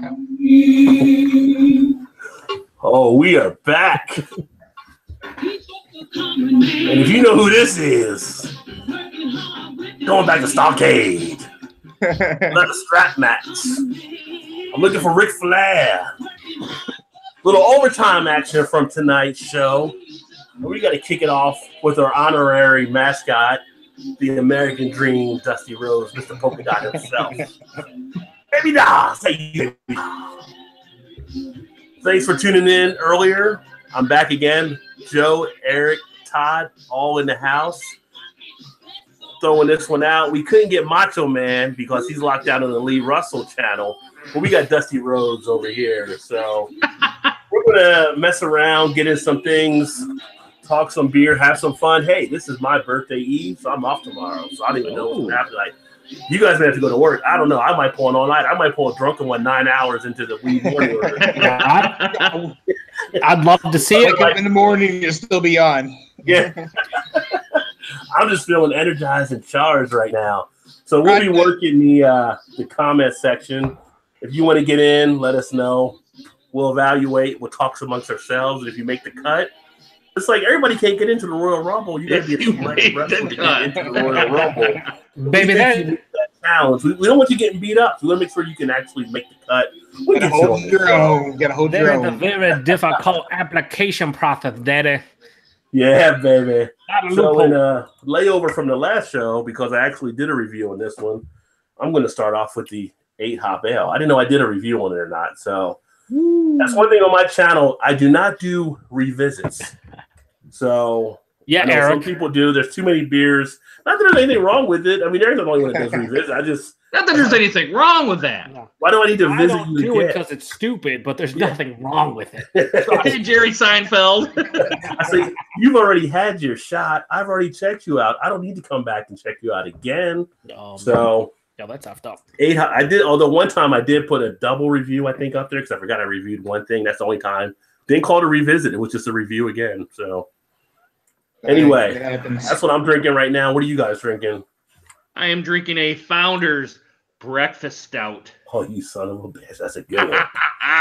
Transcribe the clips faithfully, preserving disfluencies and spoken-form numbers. back. Oh, we are back. And if you know who this is, going back to Stockade. Another strap match. I'm looking for Ric Flair. Little overtime action from tonight's show. We got to kick it off with our honorary mascot, the American Dream, Dusty Rhodes, Mister Polka Dot himself. Baby Dawes, thanks for tuning in earlier. I'm back again. Joe, Eric, Todd, all in the house. Throwing this one out. We couldn't get Macho Man because he's locked down on the Lee Russell channel. But we got Dusty Rhodes over here. So we're going to mess around, get in some things, talk some beer, have some fun. Hey, this is my birthday eve, so I'm off tomorrow. So I don't even know what's going to happen. Like, you guys may have to go to work. I don't know. I might pull an all night. I might pull a drunken one nine hours into the wee morning. I'd, I'd love to see it. Like, in the morning, you'll still be on. Yeah. I'm just feeling energized and charged right now. So we'll be working the uh, the comment section. If you want to get in, let us know. We'll evaluate. We'll talk amongst ourselves. And if you make the cut, it's like everybody can't get into the Royal Rumble. You got to be a great wrestler to get into the Royal Rumble. Baby, that, that challenge. We, we don't want you getting beat up. We want to make sure you can actually make the cut. We get hold your own. Got to hold your own. That is a very difficult application process, Daddy. Yeah, baby. So in a layover from the last show, because I actually did a review on this one, I'm going to start off with the eight Hop Ale. I didn't know I did a review on it or not. So Ooh. That's one thing on my channel. I do not do revisits. So yeah, you know, Eric. Some people do. There's too many beers. Not that there's anything wrong with it. I mean, Eric's the only one that does revisits. I just not that there's anything wrong with that. No. Why do I need to I visit don't you do again? It because it's stupid, but there's yeah. nothing wrong with it. So, hey, Jerry Seinfeld. I say you've already had your shot. I've already checked you out. I don't need to come back and check you out again. Um, so yeah, that's tough stuff. Eight. I did. Although one time I did put a double review, I think, up there because I forgot I reviewed one thing. That's the only time. Didn't call it a revisit. It was just a review again. So. Anyway, that's what I'm drinking right now. What are you guys drinking? I am drinking a Founders Breakfast Stout. Oh, you son of a bitch. That's a good one.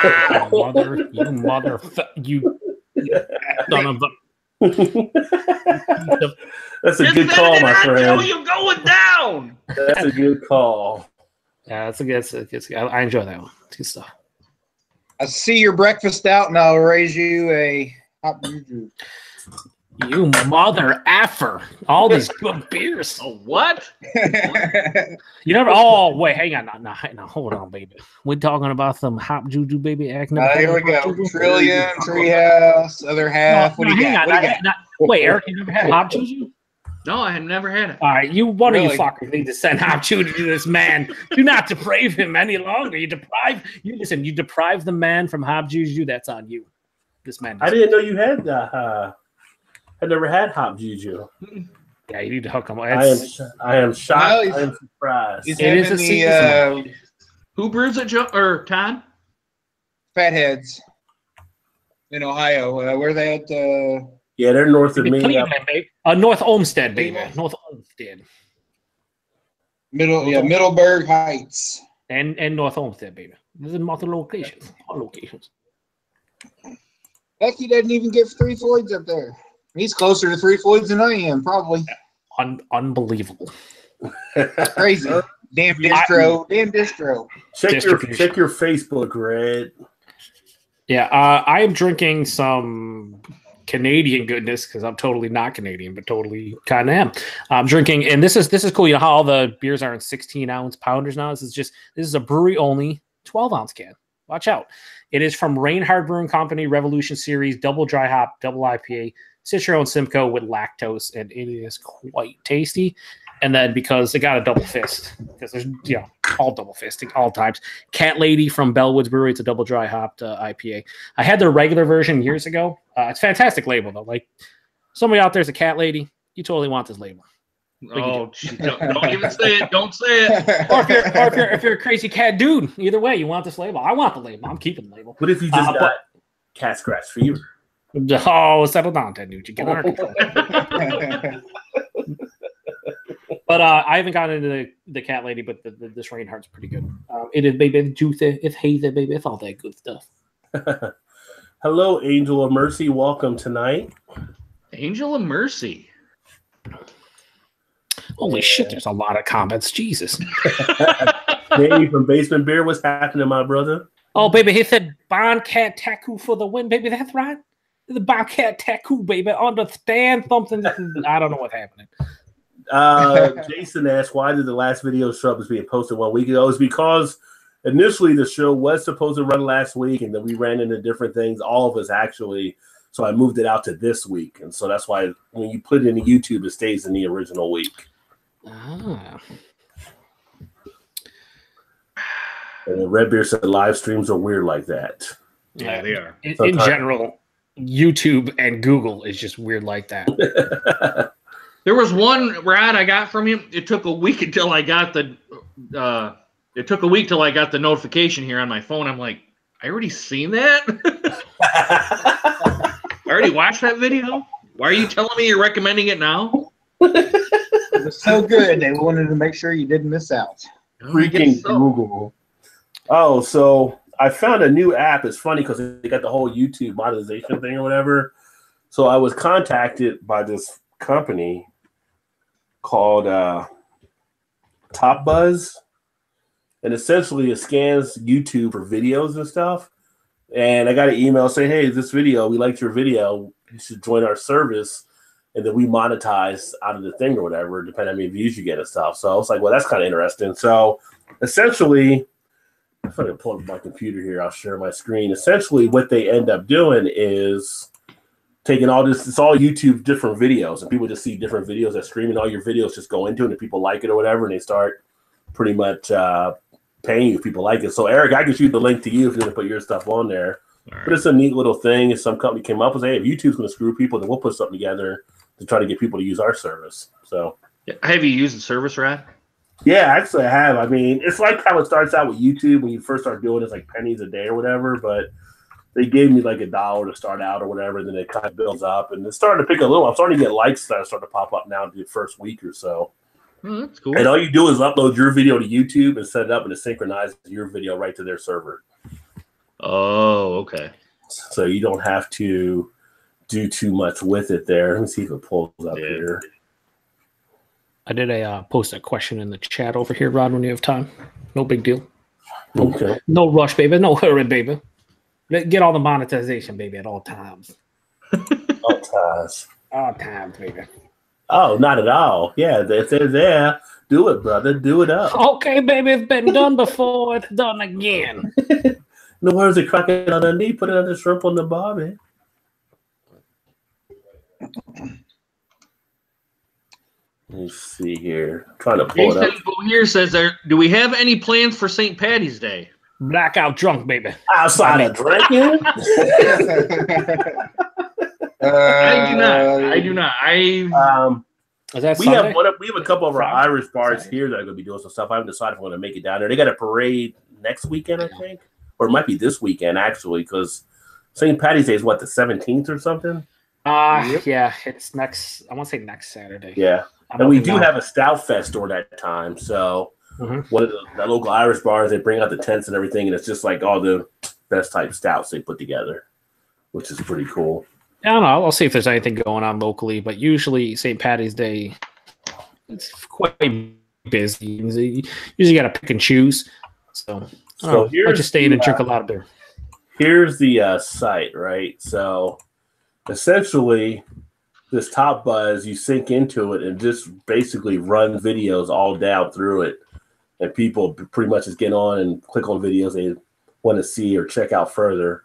Oh, mother, you mother, you son of a... That's a just good call, my friend. You're going down. That's a good call. Yeah, that's a good, that's a, that's a, I enjoy that one. It's good stuff. I see your breakfast stout, and I'll raise you a hot juju. You mother affer. All these good beers. Oh, what? You never. Oh, wait. Hang on. No, no, hold on, baby. We're talking about some hop juju, baby. Acting uh, here we go. Juju. Trillion, Treehouse, other half. No, what no, do you hang got? On. What do you I, got? Not, wait, Eric, you never had hop juju? No, I had never had it. All right. You, one really? Of you fuckers need to send hop juju to this man. Do not deprave him any longer. You deprive, you listen, you deprive the man from hop juju. That's on you. This man. I didn't know you had the. Uh, I never had hop juju. Yeah, you need to hook them up. I am, I am shocked. Well, I am surprised. It is a season. Uh, Who brews it, Joe or Todd? Fatheads in Ohio. Uh, where are they at? Uh, yeah, they're north of me. Uh, North Olmsted, baby. North Olmsted. Middle, North yeah, Olmsted. Middleburg Heights. And and North Olmsted, baby. This is multiple locations. All locations. Becky doesn't even get three Floyds up there. He's closer to three Floyds than I am, probably. Un unbelievable. Crazy. Damn distro. Damn distro. Check your, check your Facebook, Red. Yeah, uh, I am drinking some Canadian goodness because I'm totally not Canadian, but totally kind of am. I'm drinking, and this is this is cool. You know how all the beers are in sixteen ounce pounders now? This is just this is a brewery only twelve ounce can. Watch out. It is from Reinhard Brewing Company, Revolution Series, double dry hop, double I P A. Citro and Simcoe with lactose, and it is quite tasty. And then because they got a double fist, because there's you know all double fisting, all types. Cat Lady from Bellwoods Brewery, it's a double dry hopped uh, I P A. I had their regular version years ago. Uh, it's a fantastic label though. Like somebody out there's a Cat Lady, you totally want this label. Like oh, geez, don't, don't even say it. Don't say it. Or if you're or if you're, if you're a crazy cat dude, either way, you want this label. I want the label. I'm keeping the label. What if you just uh, got cat scratch fever? Oh, settle down, Ted Nugent. Get under control. But uh, I haven't gotten into the, the cat lady, but the, the, this Reinhardt's pretty good. Um, it is baby, it's juicy, it's hazy, baby, it's all that good stuff. Hello, Angel of Mercy. Welcome tonight. Angel of Mercy. Holy yeah. shit, there's a lot of comments. Jesus. Danny from Basement Beer, what's happening, my brother? Oh, baby, he said Boncat Taku for the win, baby. That's right. The Boncat Taku, baby. Understand something. This is, I don't know what's happening. Uh, Jason asked, why did the last video show was being posted one week ago? It was because initially the show was supposed to run last week, and then we ran into different things, all of us actually. So I moved it out to this week. And so that's why when you put it into YouTube, it stays in the original week. Ah. And then Red Beer said live streams are weird like that. Yeah, they are. In, in general, YouTube and Google is just weird like that. There was one rad I got from him. It took a week until I got the uh, it took a week till I got the notification here on my phone. I'm like, I already seen that? I already watched that video? Why are you telling me you're recommending it now? It was so good. They wanted to make sure you didn't miss out. Freaking so. Google. Oh, so I found a new app. It's funny because they got the whole YouTube monetization thing or whatever. So I was contacted by this company called uh, Top Buzz, and essentially it scans YouTube for videos and stuff. And I got an email saying, "Hey, this video, we liked your video. You should join our service, and then we monetize out of the thing or whatever, depending on how many views you get and stuff." So I was like, "Well, that's kind of interesting." So essentially. If I can pull up my computer here, I'll share my screen. Essentially, what they end up doing is taking all this, it's all YouTube different videos, and people just see different videos that stream, and all your videos just go into it, and if people like it or whatever, and they start pretty much uh, paying you if people like it. So, Eric, I can shoot the link to you if you want to put your stuff on there. All right. But it's a neat little thing. If some company came up and said, hey, if YouTube's going to screw people, then we'll put something together to try to get people to use our service. So, have you used the service, Rad? Yeah, actually I have. I mean, it's like how it starts out with YouTube when you first start doing it, it's like pennies a day or whatever, but they gave me like a dollar to start out or whatever, and then it kind of builds up, and it's starting to pick a little. I'm starting to get likes that are starting to pop up now the first week or so. Oh, that's cool. And all you do is upload your video to YouTube and set it up, and it synchronizes your video right to their server. Oh, okay. So you don't have to do too much with it there. Let me see if it pulls up yeah. here. I did a uh, post a question in the chat over here, Rod, when you have time. No big deal. Okay. No rush, baby. No hurry, baby. Get all the monetization, baby, at all times. all times. All times, baby. Oh, not at all. Yeah, if they're there, do it, brother. Do it up. Okay, baby. It's been done before. It's done again. No words of cracking on the knee. Put another shrimp on the barbie. Let me see here. I'm trying to pull Jason it up. Here says, there, do we have any plans for Saint Patty's Day? Blackout drunk, baby. Outside of drinking? I do not. I do not. I um, Is that we Sunday? have one. We have a couple of our Sunday? Irish bars Sunday. here that are going to be doing some stuff. I haven't decided if I'm going to make it down there. They got a parade next weekend, I think, or it might be this weekend actually, because Saint Patty's Day is what, the seventeenth or something? Uh yep. yeah, it's next. I want to say next Saturday. Yeah. I'm and we do out. have a Stout Fest during that time. So mm-hmm. one of the, the local Irish bars, they bring out the tents and everything, and it's just like all the best type stouts they put together, which is pretty cool. I don't know. I'll see if there's anything going on locally, but usually Saint Patty's Day, it's quite busy. You usually got to pick and choose. So, so I just stay in and uh, drink a lot of beer. Here's the uh, site, right? So essentially, this Top Buzz, you sync into it and just basically run videos all down through it, and people pretty much just get on and click on videos they want to see or check out further.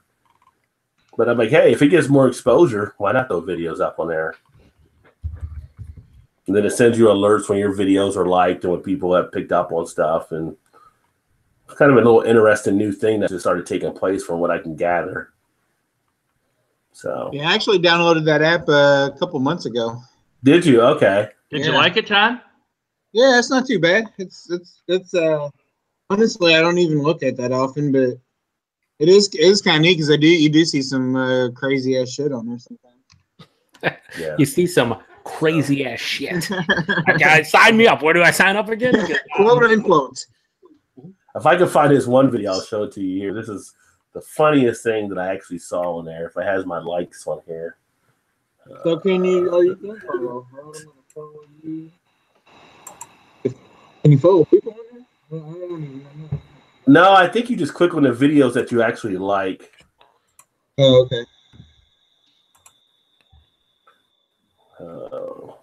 But I'm like, hey, if it gets more exposure, why not throw videos up on there? And then it sends you alerts when your videos are liked and when people have picked up on stuff, and it's kind of a little interesting new thing that just started taking place from what I can gather. So yeah, I actually downloaded that app uh, a couple months ago. Did you? Okay. Did yeah. you like it, Todd? Yeah, it's not too bad. It's it's it's uh honestly, I don't even look at that often, but it is it is kind of neat because I do you do see some uh, crazy ass shit on there sometimes. Yeah. You see some crazy ass shit. Okay, sign me up. Where do I sign up again? Float and implodes. If I could find this one video, I'll show it to you here. This is the funniest thing that I actually saw on there. If it has my likes on here. So can you? Oh, you can follow. Follow you. Can you follow people on there? I don't even know. No, I think you just click on the videos that you actually like. Oh, okay. Oh.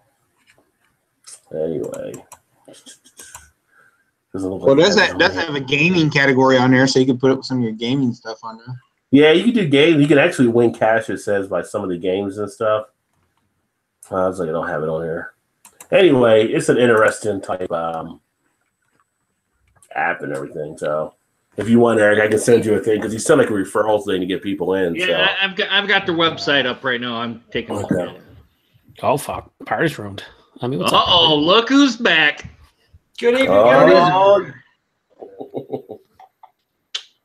Uh, anyway. Well, that's that does have a gaming category on there, so you can put up some of your gaming stuff on there. Yeah, you can do games. You can actually win cash, it says, by some of the games and stuff. I was like, I don't have it on here. Anyway, it's an interesting type um, app and everything. So if you want, Eric, I can send you a thing because you sound like a referral thing to get people in. Yeah, so. I've got I've got the website up right now. I'm taking a look at it. Oh fuck, party's ruined. I mean, what's uh oh, up, look who's back. Good evening, oh. Guys.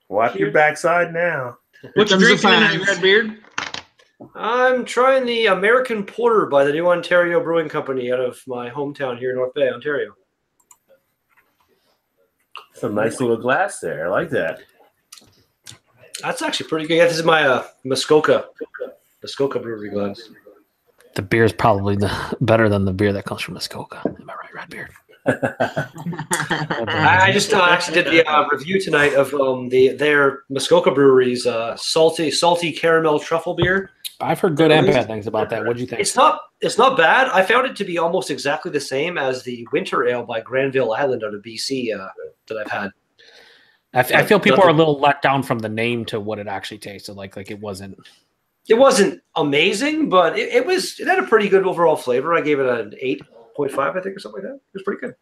Watch your backside now. What you drinking tonight, Redbeard? I'm trying the American Porter by the New Ontario Brewing Company out of my hometown here in North Bay, Ontario. That's a nice little glass there. I like that. That's actually pretty good. Yeah, this is my uh, Muskoka, Muskoka Brewery glass. The beer is probably the, better than the beer that comes from Muskoka. Am I right, Redbeard? I just uh, actually did the uh, review tonight of um, the their Muskoka Brewery's uh, salty salty caramel truffle beer. I've heard good and bad things about that. What do you think? It's not it's not bad. I found it to be almost exactly the same as the winter ale by Granville Island out of B C uh, that I've had. I, f I feel people Nothing. are a little let down from the name to what it actually tasted like. Like it wasn't. It wasn't amazing, but it, it was. It had a pretty good overall flavor. I gave it an eight point five, I think, or something like that. It was pretty good.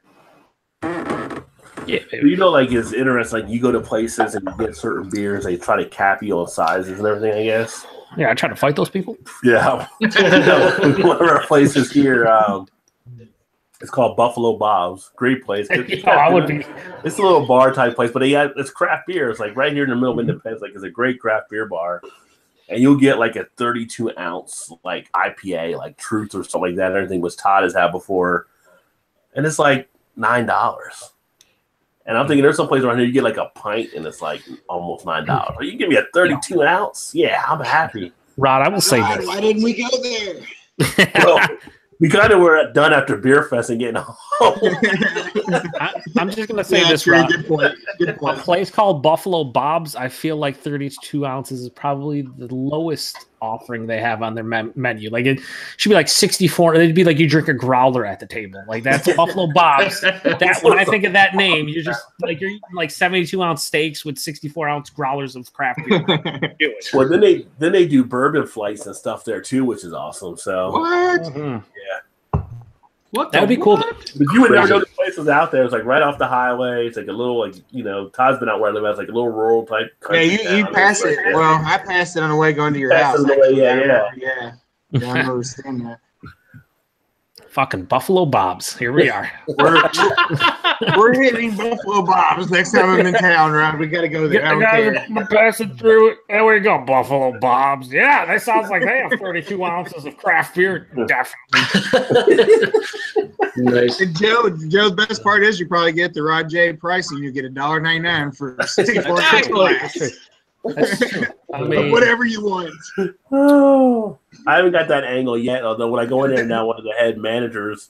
Yeah, you know, like it's interesting. Like you go to places and you get certain beers, they try to cap you on sizes and everything. I guess. Yeah, I try to fight those people. Yeah, you know, one of our places here. Um, it's called Buffalo Bob's. Great place. It's, oh, I would be. It's a little bar type place, but yeah, it's craft beer. It's like right here in the middle of Independence. Like it's a great craft beer bar. And you'll get like a thirty-two ounce like I P A, like Truth or something like that. Everything was Todd has had before, and it's like nine dollars. And I'm thinking there's some place around here you get like a pint and it's like almost nine dollars. You give me a thirty-two ounce, yeah, I'm happy. Rod, I will say this. Why didn't we go there? Well, we kind of were done after Beer Fest and getting home. I, I'm just gonna say yeah, this, Rod. Good point. Good point. A place called Buffalo Bob's. I feel like thirty-two ounces is probably the lowest offering they have on their me menu. Like it should be like sixty-four. It'd be like you drink a growler at the table. Like that's Buffalo Bob's. That when I think of that name, you're just like you're eating like seventy-two ounce steaks with sixty-four ounce growlers of craft beer. Do it. Well, then they then they do bourbon flights and stuff there too, which is awesome. So what? Mm-hmm. Yeah. What that would be what? Cool. But you would never know the places out there. It's like right off the highway. It's like a little, like, you know, Todd's been out where I live. It's like a little rural type. Yeah, you, you pass it. Right well, I passed it on the way going to your pass house. It like, way, yeah, yeah. Yeah, yeah. I understand that. Fucking Buffalo Bob's. Here we are. we're, we're, we're hitting Buffalo Bob's next time I'm in town, right? We got to go there. Yeah, the guys passing through it. There we go, Buffalo Bob's. Yeah, that sounds like they have thirty-two ounces of craft beer. Definitely. Nice. And Joe, Joe's best part is you probably get the Rod J pricing. You get a dollar ninety-nine for sixty-four ounces. I mean, whatever you want. Oh, I haven't got that angle yet. Although when I go in there now, one of the head managers,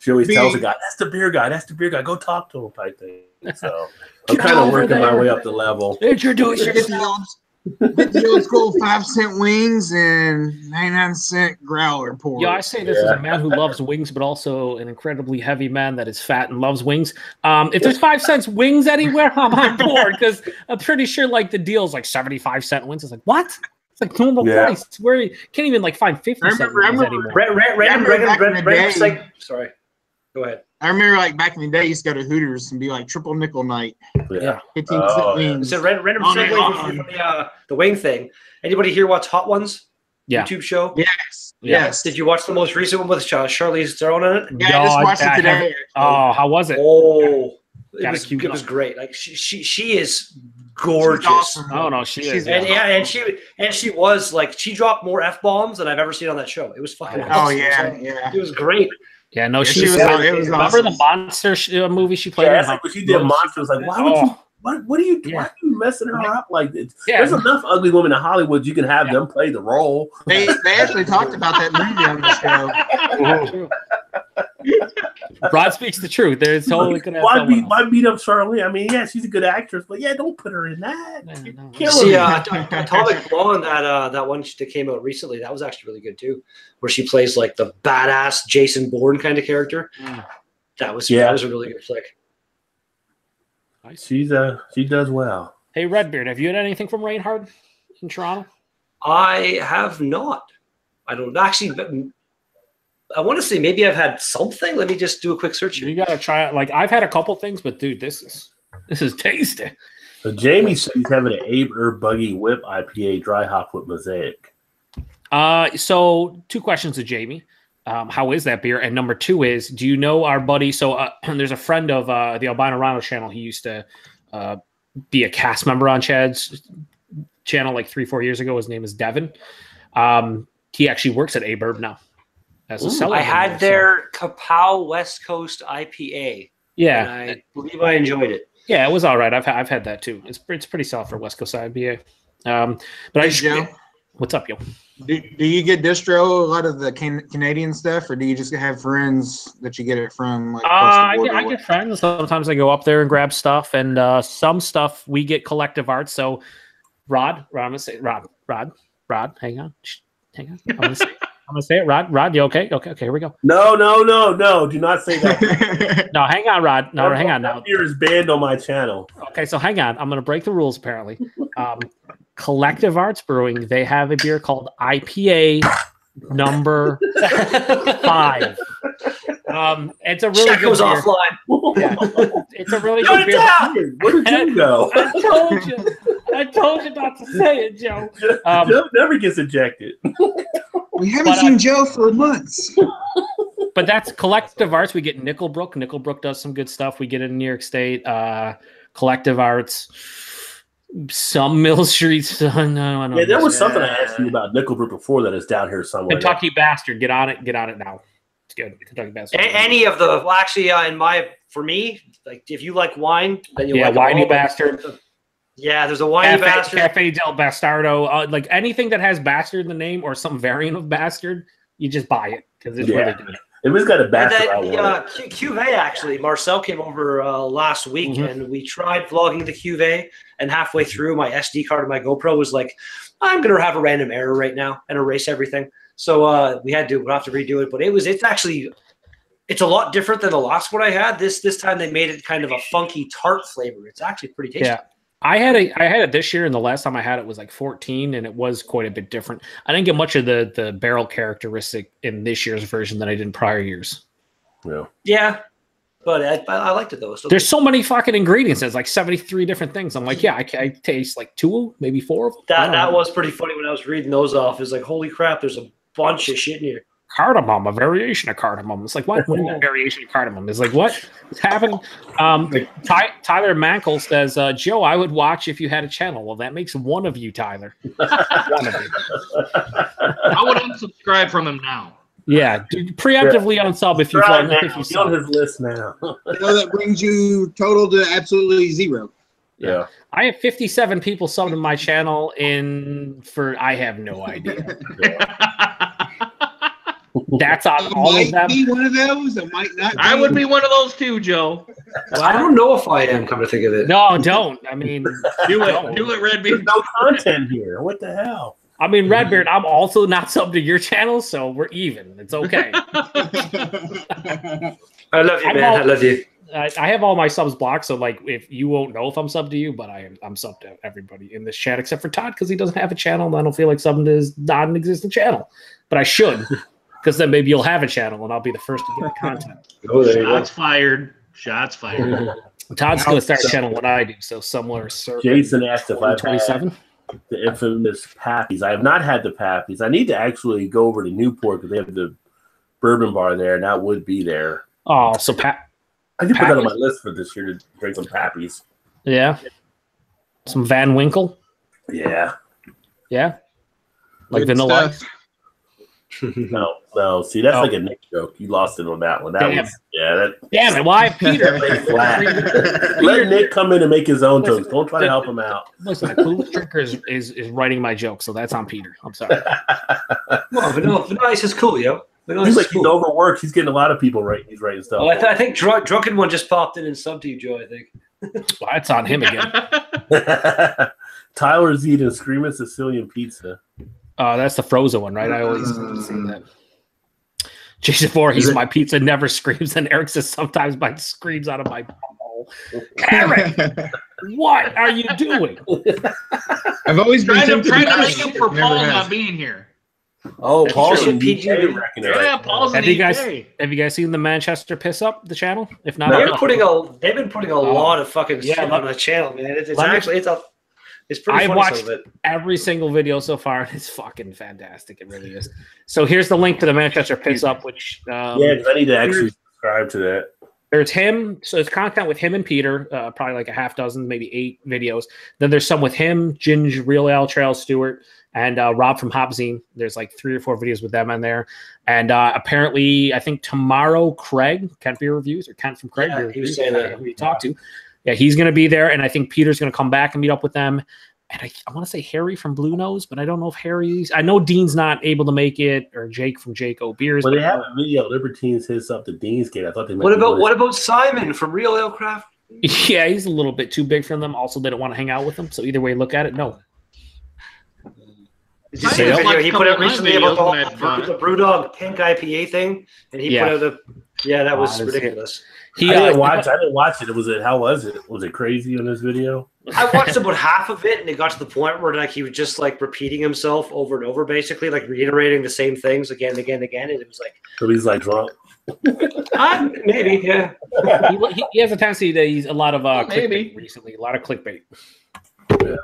she always Be tells the guy, "That's the beer guy. That's the beer guy. Go talk to him." Type thing. So I'm kind of working there. my way up the level. Introduce yourself. Get the old school five cent wings and ninety-nine cent growler pour. Yeah, I say this yeah. as a man who loves wings, but also an incredibly heavy man that is fat and loves wings. Um, if there's five cents wings anywhere, I'm on board because I'm pretty sure like the deal's like seventy-five cent wings. It's like what? It's like normal yeah. price. It's where you can't even like find fifty I remember, cent wings anymore. Red, red, red, yeah, red, red, red, red, red, sorry, go ahead. I remember, like back in the day, you used to go to Hooters and be like triple nickel night. Yeah, fifteen cent oh, wings. Yeah. So random, random segue from the, uh, the wing thing. Anybody here watch Hot Ones? Yeah. YouTube show. Yes. Yes. Did you watch the most recent one with Charlize Theron on it? Yeah, no, I just watched I, it today. Oh, how was it? Oh, it was, it was great. Like she, she, she is gorgeous. Awesome. Oh no, she is. And, yeah, and she and she was like she dropped more F bombs than I've ever seen on that show. It was fucking. Oh awesome. yeah, so, yeah. It was great. Yeah, no, yeah, she, she was. was like, it was remember awesome. the monster sh uh, movie she played? Yeah, in like, when she did yeah, monsters. Like, why would oh. you? What, what are you? Yeah. Why are you messing her up like this? Yeah. There's enough ugly women in Hollywood. You can have yeah. them play the role. They they actually talked about that movie on the show. Rod speaks the truth. There's totally gonna why beat why beat up Charlene? I mean, yeah, she's a good actress, but yeah, don't put her in that. Yeah, no, she, uh, Atomic Blonde, that uh, that one that came out recently, that was actually really good too, where she plays like the badass Jason Bourne kind of character. Mm. That was yeah. that was a really good flick. She's uh she does well. Hey Redbeard, have you had anything from Reinhard in Toronto? I have not. I don't actually. But, I want to say maybe I've had something. Let me just do a quick search. You gotta try it. Like I've had a couple things, but dude, this is this is tasty. So Jamie said he's having an Abe Herb Buggy Whip I P A dry hop with mosaic. Uh, so two questions to Jamie. Um, how is that beer? And number two is, do you know our buddy? So uh, there's a friend of uh, the Albino Rhino channel. He used to uh, be a cast member on Chad's channel like three, four years ago. His name is Devin. Um, he actually works at Abe Herb now. As a Ooh, I had there, so. their Kapow West Coast I P A. Yeah, and I believe I enjoyed it. Yeah, it was all right. I've I've had that too. It's it's pretty solid for West Coast I P A. Um, but hey, I just, Joe, what's up, yo? Do, do you get distro a lot of the can, Canadian stuff, or do you just have friends that you get it from? Like, uh, I, get, I get friends. Sometimes I go up there and grab stuff, and uh, some stuff we get collective art. So, Rod, Rod, I'm gonna say, Rod, Rod, Rod, hang on, Shh, hang on. I'm gonna say. I'm gonna say it, Rod. Rod, you okay? Okay, okay. Here we go. No, no, no, no. Do not say that. No, hang on, Rod. No, that, hang on. That now. Beer is banned on my channel. Okay, so hang on. I'm gonna break the rules. Apparently, um, Collective Arts Brewing. They have a beer called I P A number five. Um, it's a really Check good goes beer. offline. Yeah. It's a really Go good beer. Down. Where did you go? I told you. I told you not to say it, Joe. Um, Joe never gets ejected. We haven't but, seen uh, Joe for months. But that's Collective Arts. We get Nickelbrook. Nickelbrook does some good stuff. We get it in New York State. Uh, Collective Arts. Some Mill Street. No, no, no, yeah, there was yeah. something I asked you about Nickelbrook before that is down here somewhere. Kentucky yeah. Bastard. Get on it. Get on it now. It's good. Kentucky Bastard. A any of the, well, actually, uh, in my, for me, like if you like wine, then you yeah, like Winey Bastard. Bastard. Yeah, there's a wine Cafe, bastard. Cafe del Bastardo. Uh, like anything that has bastard in the name or some variant of bastard, you just buy it because it's yeah. really good. If it's got a bastard, and then, I uh, Cuvée, actually. Marcel came over uh, last week, mm-hmm. and we tried vlogging the Cuvée, and halfway through, my S D card and my GoPro was like, I'm going to have a random error right now and erase everything. So uh, we had to we'll have to redo it. But it was it's actually it's a lot different than the last one I had. This, this time they made it kind of a funky tart flavor. It's actually pretty tasty. Yeah. I had a I had it this year, and the last time I had it was like fourteen, and it was quite a bit different. I didn't get much of the the barrel characteristic in this year's version than I did in prior years. Yeah, yeah, but I, I liked it though. So there's so many fucking ingredients. There's like seventy-three different things. I'm like, yeah, I, I taste like two, maybe four of them. That that know. was pretty funny when I was reading those off. It's like, holy crap, there's a bunch of shit in here. Cardamom, a variation of cardamom. It's like, what? What is a variation of cardamom? It's like, what? It's happening. Um, Ty Tyler Mankle says, uh, Joe, I would watch if you had a channel. Well, that makes one of you, Tyler. One of you. I would unsubscribe from him now. Yeah, dude, preemptively yeah. unsub if you like. He's on his list now. So that brings you total to absolutely zero. Yeah, I have fifty-seven people subbed to my channel in for I have no idea. That's on I all might of them. Be one of those. I might not. I be. would be one of those too, Joe. Well, I don't know if I am. Come to think of it, no, don't. I mean, do it, do it, Redbeard. There's no content here. What the hell? I mean, Redbeard, I'm also not subbed to your channel, so we're even. It's okay. I love you, I'm man. All, I love you. I, I have all my subs blocked, so like, if you won't know if I'm subbed to you, but I am. I'm subbed to everybody in this chat except for Todd because he doesn't have a channel, and I don't feel like subbing to his non-existent channel, but I should. Because then maybe you'll have a channel, and I'll be the first to get the content. Oh, Shots fired. Shots fired. Todd's going to start a channel when I do, so somewhere. Jason asked if I've had the infamous Pappies. I have not had the Pappies. I need to actually go over to Newport because they have the bourbon bar there, and that would be there. Oh, so Pap. I did put that on my list for this year to drink some Pappies. Yeah. Some Van Winkle? Yeah. Yeah? Like good vanilla? no, no. See, that's oh. like a Nick joke. You lost it on that one. That Damn. was yeah. That, Damn it! Why, Peter? Let Nick come in and make his own listen, jokes. Don't try the, to help him out. Listen, the coolest drinker is, is is writing my joke, so that's on Peter. I'm sorry. Well, vanilla, vanilla ice is cool, yo. Vanilla he's like cool. He's overworked. He's getting a lot of people right. He's writing stuff. Oh, I, th I think drunk, drunken one just popped in and subbed to you, Joe. I think. Well, that's on him again. Tyler's eating screaming Sicilian pizza. Oh, that's the frozen one, right? I always uh, see that. Jason Voorhees, my pizza never screams, and Eric says sometimes my screams out of my butthole. Eric, what are you doing? I've always been trying to make up for Paul not being here. Oh, Paul's in P J. Yeah, Paul's in P J. Have you guys seen the Manchester Piss Up, the channel? If not, they're putting a. They've been putting a oh, lot of fucking yeah, shit on the channel, man. It's, it's actually it's a. It's pretty funny. I watched every single video so far. It's fucking fantastic. It really is. So here's the link to the Manchester Piss Up, which um, yeah, I need to actually subscribe to that. There's him. So it's content with him and Peter, uh, probably like a half dozen, maybe eight videos. Then there's some with him, Ginge, Real Al, Trail Stewart, and uh, Rob from Hopzine. There's like three or four videos with them on there. And uh, apparently, I think tomorrow, Craig Kent Beer Reviews or Kent from Craig yeah, Beer Reviews, saying that who you talked to. Yeah, he's going to be there, and I think Peter's going to come back and meet up with them. And I, I want to say Harry from Blue Nose, but I don't know if Harry's – I know Dean's not able to make it, or Jake from Jake O'Beers. Well, they have a video, Libertines hits up the Dean's Gate. I thought they might what about What about Simon from Real Ale Craft? Yeah, he's a little bit too big for them. Also, they don't want to hang out with him, so either way, look at it, no. Did you see the video he put out recently about the, whole, the Brewdog Pink I P A thing? And he yeah. put out a – yeah, that was Honestly. ridiculous. He, I didn't uh, watch. I didn't watch it. It was it. How was it? Was it crazy in this video? I watched about half of it, and it got to the point where like he was just like repeating himself over and over, basically like reiterating the same things again and again and again. And it was like so he's like drunk. uh, maybe yeah. he, he, he has a tendency that he's a lot of uh, clickbait recently, a lot of clickbait. Yeah.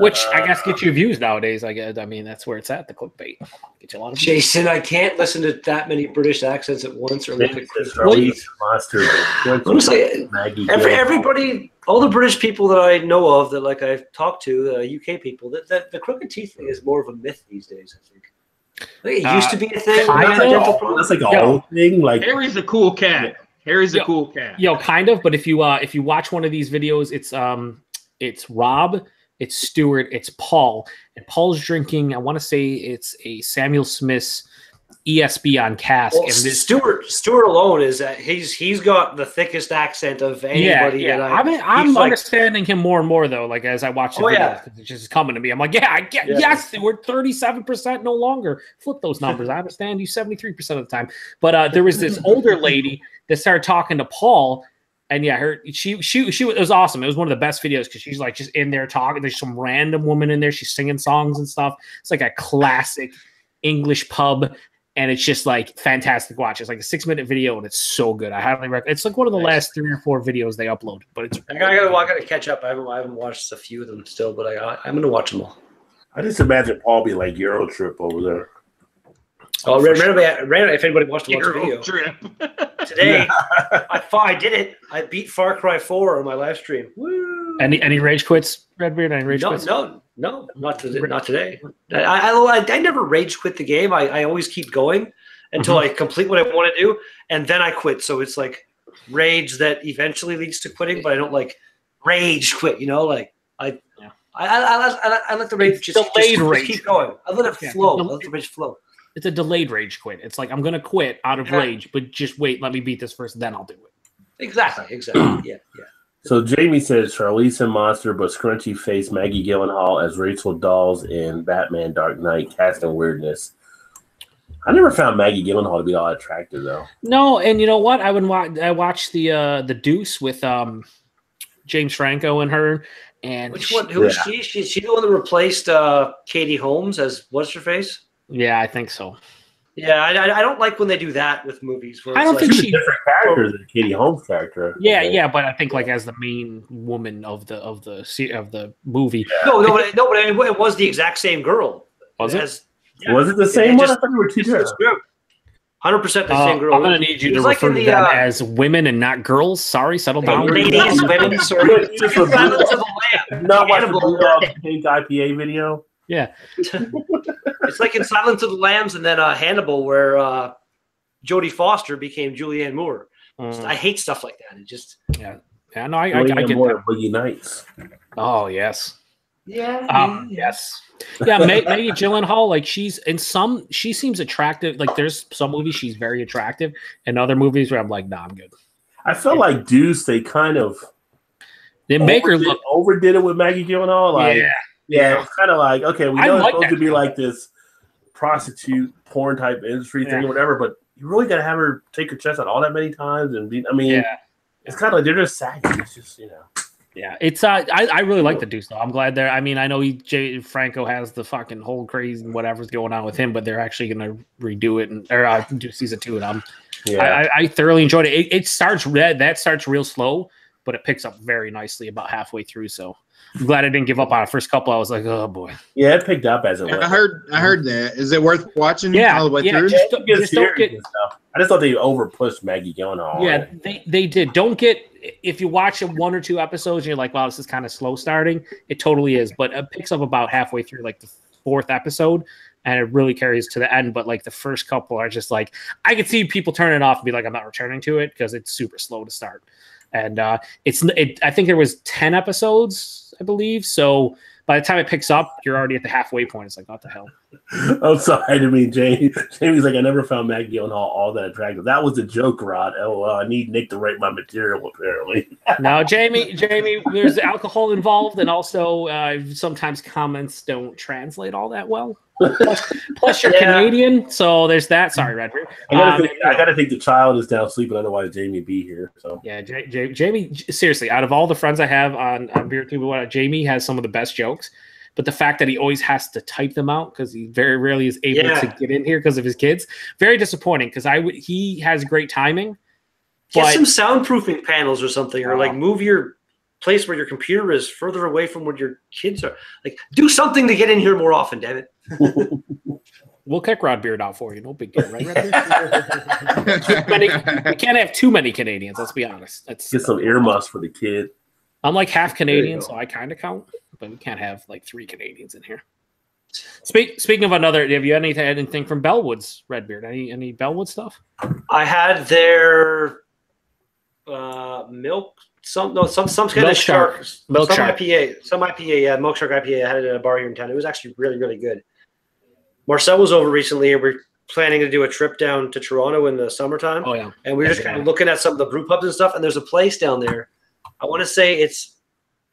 Which I guess gets you views nowadays. I guess I mean that's where it's at. The clickbait get you a lot of Jason. Views. I can't listen to that many British accents at once. Or look at monster. Every, everybody, all the British people that I know of that like I've talked to, the U K people, that, that the crooked teeth thing is more of a myth these days. I think it used uh, to be a thing. That's like, all, that's like a yo, whole thing. Like Harry's a cool cat. Harry's yo, a cool cat. Yo, kind of. But if you uh, if you watch one of these videos, it's um, it's Rob. It's Stewart, it's Paul, and Paul's drinking, I want to say it's a Samuel Smith's E S B on cask. Well, and this Stewart, Stewart alone is uh, he's he's got the thickest accent of anybody. Yeah, yeah. I, I mean, I'm like, understanding him more and more though. Like as I watch, the oh videos, yeah, it's just coming to me. I'm like, yeah, I get yeah. yes, we're thirty-seven percent no longer. Flip those numbers. I understand you seventy-three percent of the time. But uh, there was this older lady that started talking to Paul. And yeah, her she she she was, it was awesome. It was one of the best videos because she's like just in there talking. There's some random woman in there. She's singing songs and stuff. It's like a classic English pub, and it's just like fantastic watch. It's like a six minute video, and it's so good. I highly recommend. It's like one of the last three or four videos they upload. But it's I gotta I gotta catch up. I haven't I haven't watched a few of them still, but I I'm gonna watch them all. I just imagine Paul be like Euro Trip over there. Oh, randomly, sure. randomly, if anybody wants to watch the video. Today, I, I did it. I beat Far Cry four on my live stream. Woo. Any any rage quits, Redbeard? Any rage no, quits? No, no, not today. Not today. I, I, I never rage quit the game. I, I always keep going until mm-hmm. I complete what I want to do, and then I quit. So it's like rage that eventually leads to quitting, but I don't like rage quit, you know? Like I yeah. I, I, I, I let the rage just, just, just rage. keep going. I let it yeah. flow. I let the rage flow. It's a delayed rage quit. It's like I'm gonna quit out of yeah. rage, but just wait. Let me beat this first, then I'll do it. Exactly. Exactly. yeah. Yeah. So Jamie says Charlize and Monster, but scrunchy face Maggie Gyllenhaal as Rachel Dawes in Batman: Dark Knight, casting weirdness. I never found Maggie Gyllenhaal to be all attractive though. No, and you know what? I would watch. I watched the uh, the Deuce with um, James Franco and her. And which one? Who is yeah. she? She she the one that replaced uh, Katie Holmes as what's her face? Yeah, I think so. Yeah, I, I don't like when they do that with movies. Where I don't like, think she's a different character than Katie Holmes' character. Yeah, right? yeah, but I think like as the main woman of the of the of the movie. Yeah. No, no, but it, no, but it was the exact same girl. Was it? As, yeah. Was it the same it one? Just, I thought we were two different. one hundred percent the same uh, girl. I'm going to need you to refer like to the, them uh, as women and not girls. Sorry, settle down. Ladies, women, sorry. Not watching the pink I P A video. Yeah. It's like in Silence of the Lambs and then uh, Hannibal where uh, Jodie Foster became Julianne Moore. Mm. I hate stuff like that. It just yeah, yeah. No, I, I, I get more Boogie Nights. Oh yes, yeah, um, yes, yeah. Maggie Gyllenhaal, like she's in some. She seems attractive. Like there's some movies she's very attractive, and other movies where I'm like, nah, I'm good. I feel yeah. like dudes they kind of they make overdid, her look overdid it with Maggie Gyllenhaal. Like, yeah, yeah, it's kind of like okay, we know like it's supposed to be like this prostitute porn type industry yeah. thing, or whatever, but. You really gotta have her take her chest out all that many times, and be, I mean, yeah. it's kind of like they're just saggy. It's just you know, yeah. It's uh, I I really like the Deuce though. I'm glad they're. I mean, I know he, Jay Franco has the fucking whole crazy whatever's going on with him, but they're actually gonna redo it and or uh, do season two, and I'm yeah. I, I thoroughly enjoyed it. It, it starts that that starts real slow, but it picks up very nicely about halfway through. So I'm glad I didn't give up on it. First couple, I was like, oh boy. Yeah, it picked up as it yeah, was. I heard, I heard that. Is it worth watching yeah, all the way yeah, through? Just, just just don't get, I just thought they over pushed Maggie going on. Yeah, they, they did. Don't get if you watch one or two episodes and you're like, wow, this is kind of slow starting. It totally is, but it picks up about halfway through, like the fourth episode, and it really carries to the end. But like the first couple are just like, I could see people turn it off and be like, I'm not returning to it because it's super slow to start. And uh, it's, it, I think there was ten episodes, I believe. So by the time it picks up, you're already at the halfway point. It's like, what the hell? I'm sorry to me, Jamie. Jamie's like, I never found Maggie Gyllenhaal all that attractive. That was a joke, Rod. Oh, well, I need Nick to write my material, apparently. No, Jamie, Jamie, there's alcohol involved, and also uh, sometimes comments don't translate all that well. Plus, plus you're yeah. Canadian, so there's that. Sorry, Redford. I gotta, um, think, I gotta think the child is down sleeping, otherwise Jamie would be here. So yeah, J J Jamie. Seriously, out of all the friends I have on, on BeerTube, Jamie has some of the best jokes. But the fact that he always has to type them out because he very rarely is able yeah. to get in here because of his kids, very disappointing. Because I w he has great timing. Get some soundproofing panels or something, or like move your place where your computer is further away from where your kids are. Like, do something to get in here more often, damn it. We'll kick Rod Beard out for you. No big deal, right? Many, we can't have too many Canadians. Let's be honest. Let's get some earmuffs for the kid. I'm like half Canadian, so I kind of count, but we can't have like three Canadians in here. Speak, speaking of another, have you had anything, anything from Bellwoods, Redbeard? Any any Bellwood stuff? I had their uh, milk. Some no some some kind of shark, milk some shark. I P A, some I P A, yeah, milk shark I P A. I had it at a bar here in town. It was actually really, really good. Marcel was over recently, and we're planning to do a trip down to Toronto in the summertime. Oh yeah, and we we're yeah, just yeah. kind of looking at some of the brew pubs and stuff. And there's a place down there. I want to say it's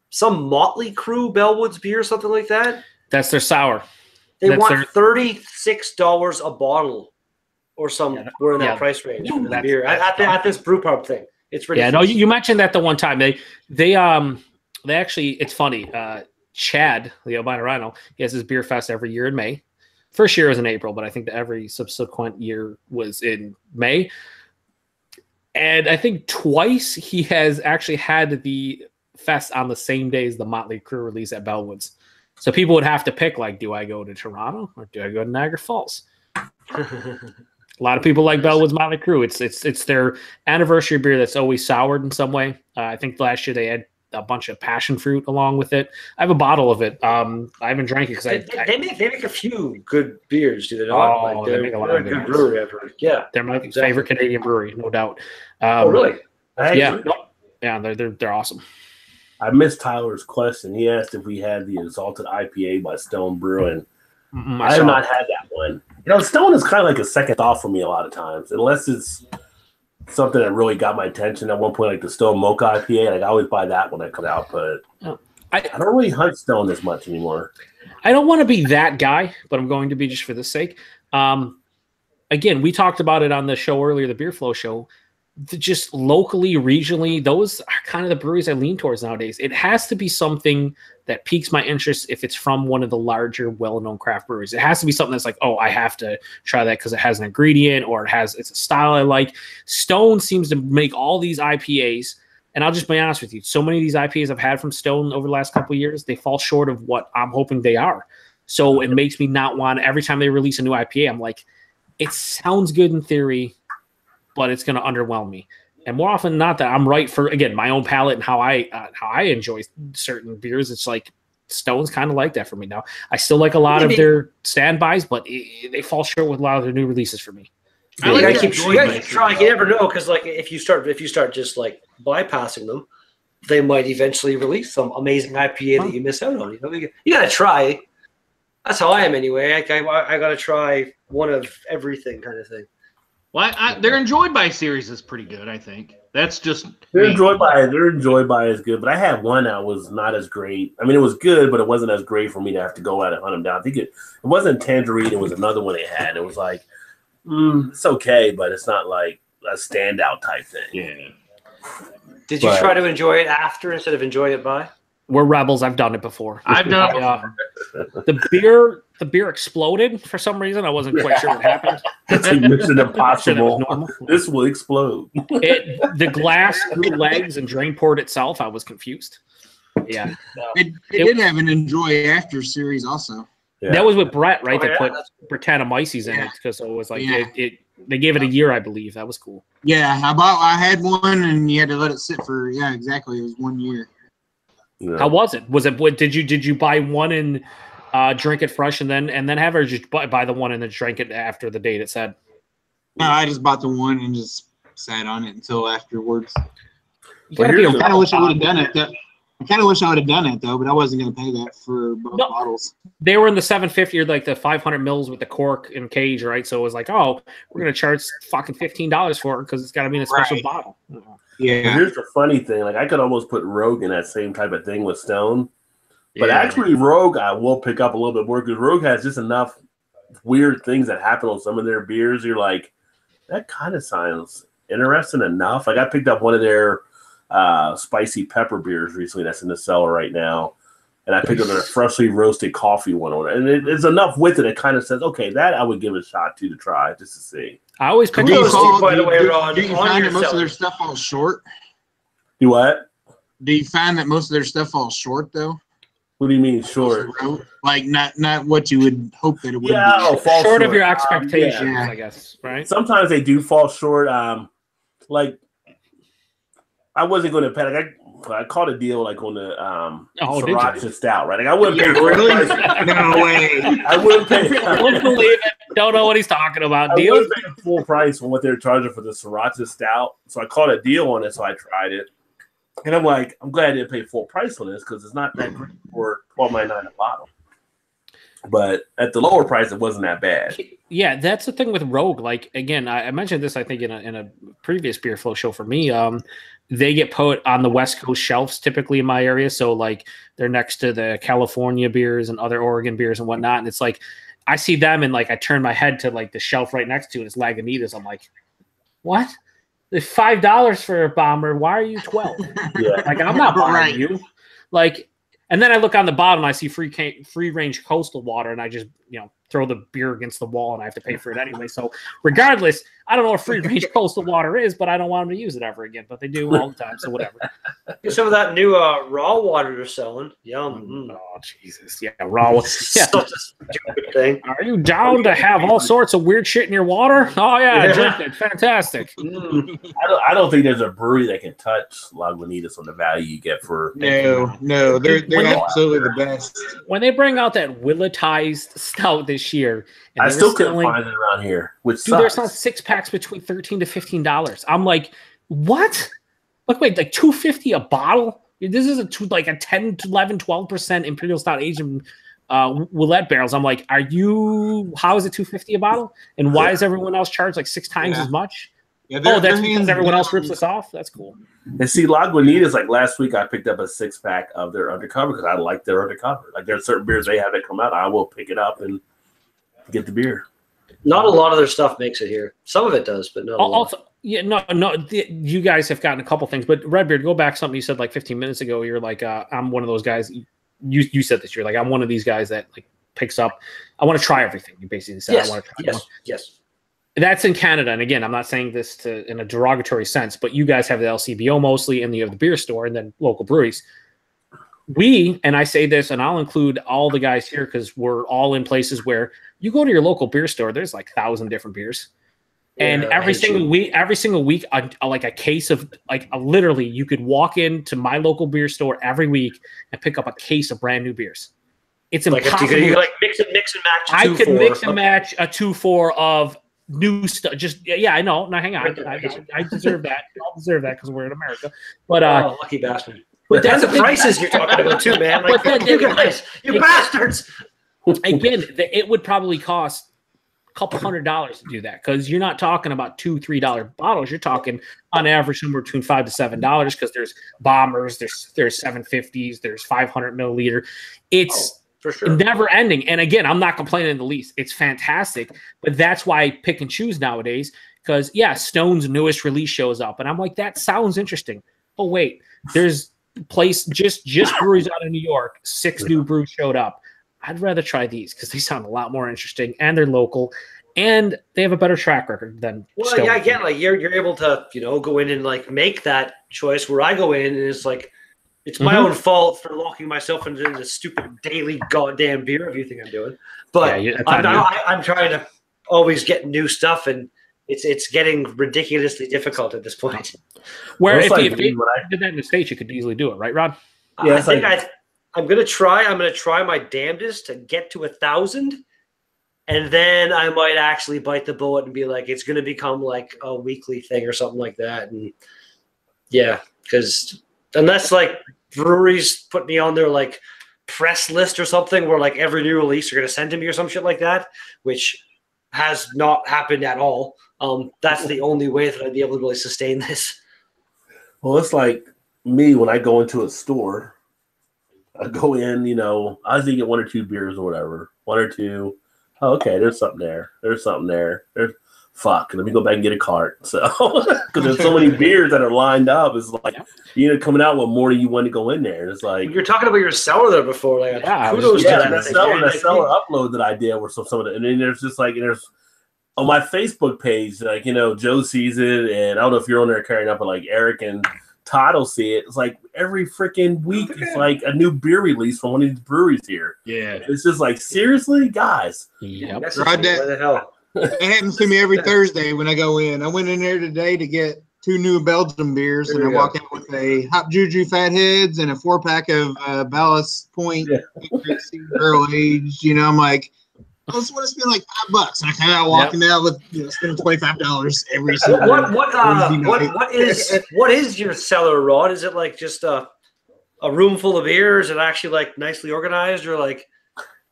some Motley Crue Bellwoods beer, something like that. That's their sour. They That's want their... thirty-six dollars a bottle, or some. Yeah, we're in that yeah. price range for the beer at, at, the, at this brew pub thing. It's yeah, no, you mentioned that the one time they they um they actually it's funny. Uh, Chad, Leo Bonarano, he has his beer fest every year in May. First year was in April, but I think that every subsequent year was in May. And I think twice he has actually had the fest on the same day as the Motley Crue release at Bellwoods. So people would have to pick like, do I go to Toronto or do I go to Niagara Falls? A lot of people like Bellwoods Motley Crue. It's it's it's their anniversary beer that's always soured in some way. Uh, I think last year they had a bunch of passion fruit along with it. I have a bottle of it. Um, I haven't drank it because I, I they make they make a few good beers. Do they not? Oh, like they make a lot of good brewery. I've heard. Yeah, they're my exactly. favorite Canadian brewery, no doubt. Um, oh really? I yeah, agree. yeah, they're they're they're awesome. I missed Tyler's question. He asked if we had the Exalted I P A by Stone Brewing. Mm -mm, I, I have not had that one. You know, Stone is kind of like a second thought for me a lot of times, unless it's something that really got my attention at one point, like the Stone Mocha I P A. Like I always buy that when I come out, but oh, I, I don't really hunt Stone as much anymore. I don't want to be that guy, but I'm going to be just for the sake. Um, again, we talked about it on the show earlier, the Beer Flow show. The, just locally, regionally, those are kind of the breweries I lean towards nowadays. It has to be something that piques my interest if it's from one of the larger, well-known craft breweries. It has to be something that's like, oh, I have to try that because it has an ingredient or it has it's a style I like. Stone seems to make all these I P As, and I'll just be honest with you. So many of these I P As I've had from Stone over the last couple of years, they fall short of what I'm hoping they are. So it makes me not want every time they release a new I P A, I'm like, it sounds good in theory, but it's going to underwhelm me. And more often than not, that I'm right for, again, my own palate and how I uh, how I enjoy certain beers. It's like Stone's kind of like that for me now. I still like a lot Maybe. of their standbys, but it, they fall short with a lot of their new releases for me. I, like I keep you guys trying. You never know, because like if you start if you start just like bypassing them, they might eventually release some amazing I P A huh. that you miss out on. You know, you gotta try. That's how I am anyway. I, I, I gotta try one of everything kind of thing. Well, I, I, their Enjoyed By series is pretty good, I think. That's just their Enjoyed By. Their Enjoyed By is good, but I had one that was not as great. I mean, it was good, but it wasn't as great for me to have to go out and hunt them down. I think it, it wasn't Tangerine. It was another one they had. It was like, mm, it's okay, but it's not like a standout type thing. Yeah. Did you but, try to enjoy it after instead of enjoy it by? We're rebels. I've done it before. I've done it uh, the beer. The beer exploded for some reason. I wasn't quite sure what happened. Mission Impossible. This will explode. It, the glass grew legs and drain poured itself. I was confused. Yeah, it, it, it did have an Enjoy After series also. Yeah. That was with Brett, right? Oh, they yeah. put Brettanomyces in yeah. it because it was like yeah. it, it. They gave it a year, I believe. That was cool. Yeah, I bought. I had one, and you had to let it sit for yeah, exactly. It was one year. No. How was it? Was it? What did you did you buy one and uh, drink it fresh, and then and then have, or just buy, buy the one and then drink it after the date it said? No, I just bought the one and just sat on it until afterwards. Well, I kind of wish I would have done it. That, I kind of wish I would have done it though, but I wasn't going to pay that for both no, bottles. They were in the seven fifty or like the five hundred mils with the cork and cage, right? So it was like, oh, we're going to charge fucking fifteen dollars for it because it's got to be in a special right. bottle. Yeah. Here's the funny thing. Like I could almost put Rogue in that same type of thing with Stone. But yeah. actually Rogue I will pick up a little bit more because Rogue has just enough weird things that happen on some of their beers. You're like, that kind of sounds interesting enough. Like I picked up one of their uh, spicy pepper beers recently that's in the cellar right now. And I picked up a freshly roasted coffee one on it. And it, it's enough with it. It kind of says, okay, that I would give a shot to to try just to see. I always pick up coffee, by the way, Ron. Do you find that most of their stuff falls short? Do what? Do you find that most of their stuff falls short, though? What do you mean short? Like not not what you would hope that it would yeah, be. Oh, fall short, short of your expectations, um, yeah. I guess, right? Sometimes they do fall short. Um, Like, I wasn't going to panic. I, I caught a deal like on the um, oh, Sriracha Stout, right? Like I wouldn't yeah, pay. Really? No way. I wouldn't pay. Don't believe it. Don't know what he's talking about. I deal. Wouldn't pay full price on what they're charging for the Sriracha Stout. So I caught a deal on it, so I tried it, and I'm like, I'm glad I didn't pay full price on this because it's not that great for twelve ninety-nine a bottle. But at the lower price, it wasn't that bad. Yeah, that's the thing with Rogue. Like again, I, I mentioned this, I think, in a, in a previous Beer Flow show for me. Um, they get put on the West Coast shelves typically in my area, so like they're next to the California beers and other Oregon beers and whatnot. And it's like I see them, and like I turn my head to like the shelf right next to it. It's Lagunitas. I'm like, what? They're five dollars for a bomber. Why are you twelve? Yeah. Like I'm not buying right. you. Like. And then I look on the bottom, I see free free range coastal water, and I just, you know, throw the beer against the wall, and I have to pay for it anyway. So regardless, I don't know what free range coastal water is, but I don't want them to use it ever again. But they do all the time, so whatever. Some of that new uh, raw water they're selling. Yum. Oh, Jesus. Yeah, raw water. Yeah. Are you down to have all sorts of weird shit in your water? Oh, yeah, yeah. Drink it. Fantastic. Mm. I, don't, I don't think there's a brewery that can touch Lagunitas on the value you get for. No, no. They're, they're absolutely the best. When they bring out that willetized stout, they This year, and I still couldn't selling, find it around here. Which dude, there's not six packs between thirteen to fifteen dollars. I'm like, what? Like, wait, like two fifty a bottle? This is a two, like a ten, eleven, twelve percent imperial stout aged in uh, Willette barrels. I'm like, are you? How is it two fifty a bottle? And why yeah. is everyone else charged like six times yeah. as much? Yeah, oh, that's because everyone else rips us off. That's cool. And see, Lagunitas, like last week, I picked up a six pack of their Undercover because I like their Undercover. Like there are certain beers they have that come out, I will pick it up and. Get the beer. Not a lot of their stuff makes it here. Some of it does, but not also, a lot. Yeah, no, no. The, you guys have gotten a couple things, but Redbeard, go back something you said like fifteen minutes ago. You're like, uh, I'm one of those guys. You you said this. You're like, I'm one of these guys that like picks up. I want to try everything. You basically said, yes, I want to try. Yes, yes. That's in Canada, and again, I'm not saying this to in a derogatory sense, but you guys have the L C B O mostly, and you have the beer store, and then local breweries. We, and I say this, and I'll include all the guys here because we're all in places where you go to your local beer store, there's like a thousand different beers. And yeah, every single you. week, every single week, a, a, like a case of like a, literally you could walk into my local beer store every week and pick up a case of brand new beers. It's like impossible. You could like mix and mix and match. I could mix and match a two four of new stuff. Just yeah, I know. Now hang on, I, I, I deserve that. I'll deserve that because we're in America. But uh, oh, lucky bastard. But that's the prices you're talking about too, man. Like, then, you guys, you bastards. Again, the, it would probably cost couple hundred dollars to do that because you're not talking about two three dollar bottles. You're talking on average somewhere between five to seven dollars because there's bombers, there's there's seven fifties, there's five hundred milliliter. It's oh, for sure never ending. And again, I'm not complaining in the least. It's fantastic, but that's why I pick and choose nowadays because yeah, Stone's newest release shows up and I'm like, that sounds interesting. Oh wait, there's place just just breweries out of New York, six new brews showed up. I'd rather try these because they sound a lot more interesting and they're local and they have a better track record than. Well, Stone. Yeah, again, like you're, you're able to, you know, go in and like make that choice where I go in and it's like, it's my mm-hmm. own fault for locking myself into this stupid daily goddamn beer review thing I'm doing. But yeah, I'm, not, I, I'm trying to always get new stuff and it's, it's getting ridiculously difficult at this point. Where if, like, if you I, did that in the States, you could easily do it. Right, Rob? Yeah, I think like, I, I'm gonna try. I'm gonna try my damnedest to get to a thousand, and then I might actually bite the bullet and be like, it's gonna become like a weekly thing or something like that. And yeah, because unless like breweries put me on their like press list or something, where like every new release you're gonna send to me or some shit like that, which has not happened at all. Um, that's the only way that I'd be able to really sustain this. Well, it's like me when I go into a store. I go in, you know, I usually get one or two beers or whatever. One or two. Oh, okay, there's something there. There's something there. There's fuck. Let me go back and get a cart. So because there's so many beers that are lined up. It's like you know, coming out with more you want to go in there. It's like you're talking about your cellar there before. Like yeah, kudos yeah, to that cellar, that cellar upload that I did with some some of the and then there's just like there's on my Facebook page, like, you know, Joe sees it and I don't know if you're on there carrying up with like Eric and Todd will see it. It's like every freaking week, it's like a new beer release from one of these breweries here. Yeah, it's just like seriously, guys. Yeah, that's right. That, what the hell? It happens to me every Thursday when I go in. I went in there today to get two new Belgium beers, there and I walk out with a Hop Juju Fatheads and a four pack of uh, Ballast Point yeah. Girl Age. You know, I'm like, I just want to spend like five bucks, and I kind of walking yep. out with you know spending twenty five dollars every single. What what uh, what what is what is your cellar, Rod? Is it like just a a room full of beers and actually like nicely organized, or like?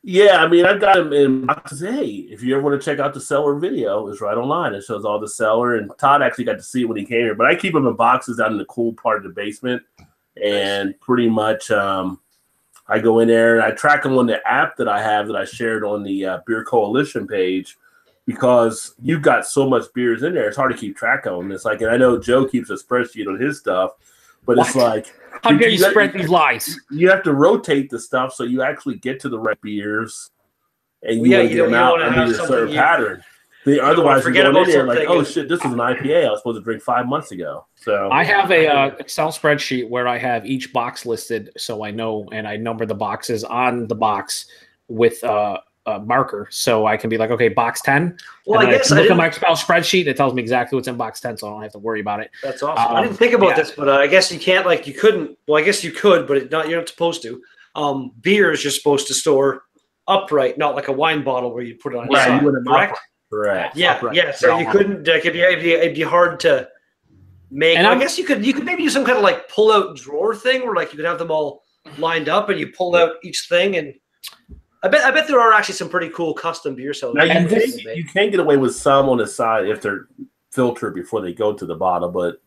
Yeah, I mean, I've got them in boxes. Hey, if you ever want to check out the cellar video, it's right online. It shows all the cellar, and Todd actually got to see it when he came here. But I keep them in boxes out in the cool part of the basement, and pretty much. Um, I go in there and I track them on the app that I have that I shared on the uh, Beer Coalition page because you've got so much beers in there. It's hard to keep track of them. It's like, and I know Joe keeps a spreadsheet on his stuff, but what? It's like, how dare you, you spread these lies? You have to rotate the stuff so you actually get to the right beers and you yeah, want to get them out under a certain pattern. The, otherwise, you go in there like, oh shit, this is an I P A I was supposed to drink five months ago. So I have a uh, Excel spreadsheet where I have each box listed, so I know, and I number the boxes on the box with uh, a marker, so I can be like, okay, box ten. Well, and I guess I look at my Excel spreadsheet; it tells me exactly what's in box ten, so I don't have to worry about it. That's awesome. Um, I didn't think about yeah. this, but uh, I guess you can't, like, you couldn't. Well, I guess you could, but it not you're not supposed to. Um, beers you're supposed to store upright, not like a wine bottle where you put it on. Right, side, you wouldn't correct? Correct. Yeah, right. yeah. So you couldn't. Like, it'd, be, it'd, be, it'd be hard to make. And I guess you could. You could maybe do some kind of like pull-out drawer thing, where like you could have them all lined up, and you pull out each thing. And I bet, I bet there are actually some pretty cool custom beer cellars. Now you can, you can get away with some on the side if they're filtered before they go to the bottle, but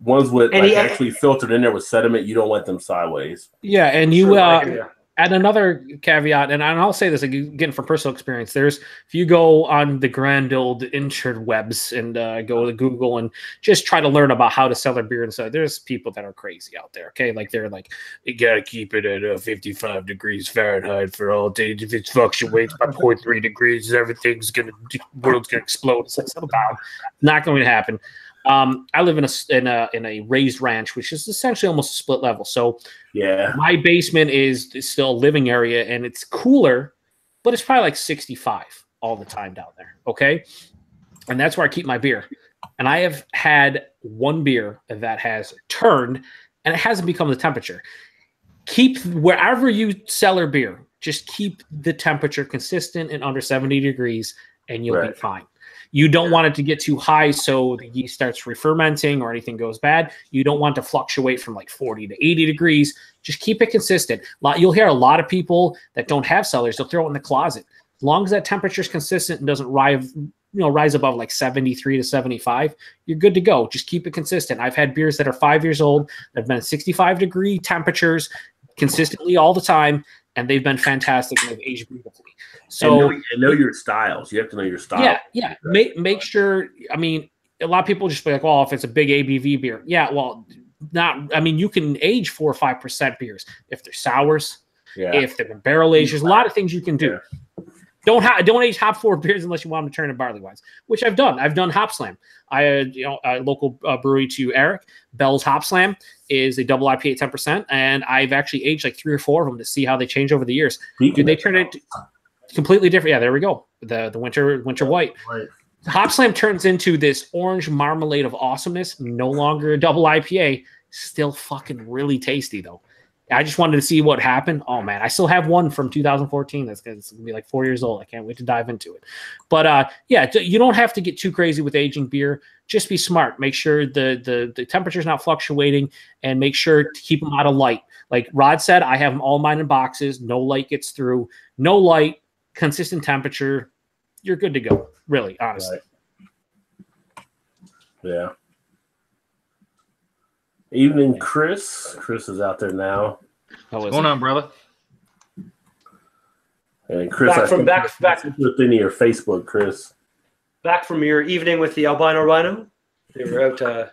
ones with like, he, actually filtered in there with sediment, you don't want them sideways. Yeah, and you. Sure, uh, yeah. And another caveat, and I'll say this again from personal experience, there's if you go on the grand old interwebs and uh, go to Google and just try to learn about how to cellar beer and stuff, there's people that are crazy out there, okay? Like they're like, you got to keep it at uh, fifty-five degrees Fahrenheit for all day. If it fluctuates by zero point three degrees, everything's going to, the world's going to explode. It's like, settle down. Not going to happen. Um, I live in a, in a in a raised ranch, which is essentially almost a split level. So yeah, my basement is, is still a living area, and it's cooler but it's probably like sixty-five all the time down there. Okay. And that's where I keep my beer. And I have had one beer that has turned and it hasn't become the temperature. Keep wherever you sell your beer, just keep the temperature consistent and under seventy degrees and you'll right. be fine. You don't want it to get too high so the yeast starts re-fermenting or anything goes bad. You don't want to fluctuate from like forty to eighty degrees. Just keep it consistent. You'll hear a lot of people that don't have cellars, they'll throw it in the closet. As long as that temperature is consistent and doesn't rise, you know, rise above like seventy-three to seventy-five, you're good to go. Just keep it consistent. I've had beers that are five years old that have been at sixty-five degree temperatures consistently all the time, and they've been fantastic and they've aged beautifully. So and know, and know your styles. You have to know your style. Yeah, yeah. Make make sure. I mean, a lot of people just be like, "Well, if it's a big A B V beer, yeah." Well, not. I mean, you can age four or five percent beers if they're sours, yeah. if they're barrel aged. There's a lot of things you can do. Yeah. Don't ha- don't age hop forward beers unless you want them to turn into barley wines, which I've done. I've done Hop Slam. I uh, you know a local uh, brewery to Eric, Bell's Hop Slam is a double I P A ten percent, and I've actually aged like three or four of them to see how they change over the years. Dude, they turn it completely different. Yeah, there we go. The the winter winter white. Right. Hop Slam turns into this orange marmalade of awesomeness. No longer a double I P A. Still fucking really tasty though. I just wanted to see what happened. Oh man, I still have one from two thousand fourteen. That's gonna be like four years old. I can't wait to dive into it. But uh, yeah, you don't have to get too crazy with aging beer. Just be smart. Make sure the the the temperature's not fluctuating, and make sure to keep them out of light. Like Rod said, I have them all mine in boxes. No light gets through. No light. Consistent temperature. You're good to go. Really, honestly. Right. Yeah. Evening, Chris. Chris is out there now. What's going on, brother? And Chris, back from back back within your Facebook, Chris. Back from your evening with the albino rhino. They were out. Uh,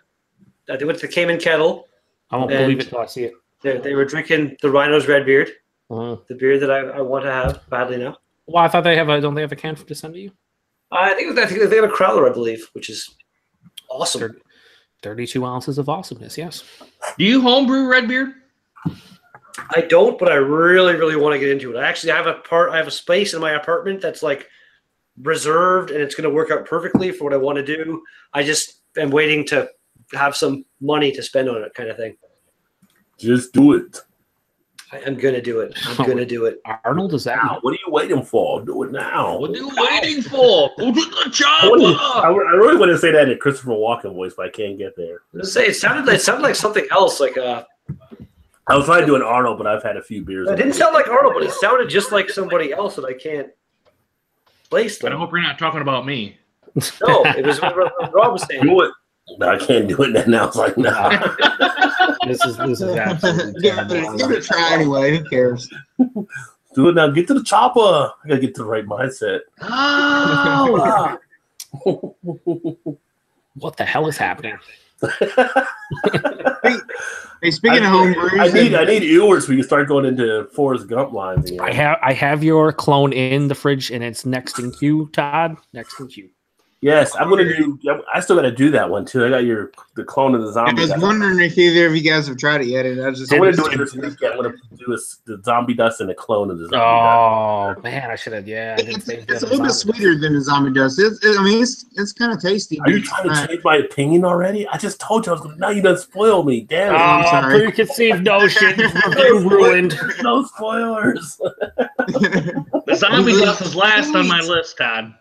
they went to the Cayman Kettle. I won't believe it till I see it. They, they were drinking the rhino's red beard, uh-huh. the beard that I, I want to have badly now. Well, I thought they have. A, don't they have a can to send to you? I think I think they have a Crowler, I believe, which is awesome. Sure. thirty-two ounces of awesomeness, yes. Do you homebrew red beer? I don't, but I really, really want to get into it. I actually have a part, I have a space in my apartment that's like reserved, and it's going to work out perfectly for what I want to do. I just am waiting to have some money to spend on it, kind of thing. Just do it. I am going to do it. I'm going to do it. Arnold is out. What are you waiting for? Do it now. What are you waiting for? Go to the job. I, I really want to say that in Christopher Walken voice, but I can't get there. Say, it, sounded like, it sounded like something else. Like a, I was trying to do an Arnold, but I've had a few beers. It didn't sound like Arnold, but it sounded just like somebody else that I can't place them. I hope you're not talking about me. No, it was what Rob was saying. Do it. But I can't do it then. I was like, nah. This is this is absolutely give it a try anyway. Who cares? Do it now. Get to the chopper. I gotta get to the right mindset. Oh. What the hell is happening? hey, hey, speaking I, of homebrews, I need I need Ewers. We can start going into Forrest Gump lines. Again. I have I have your clone in the fridge, and it's next in queue, Todd. Next in queue. Yes, I'm gonna do. I still gotta do that one too. I got your the clone of the zombie. I was wondering if either of you guys have tried it yet. And I was just I want to do it this weekend. I want to do this, the zombie dust and the clone of the zombie oh, dust. Oh man, I should have. Yeah, I didn't it's, think it's a little bit sweeter dust. Than the zombie dust. It's, it, I mean, it's it's kind of tasty. Are dude. You trying to change my opinion already? I just told you I was gonna. Now you done spoil me. Damn. Oh, I'm sorry. Preconceived notion ruined. No spoilers. The zombie dust is last on my list, Todd.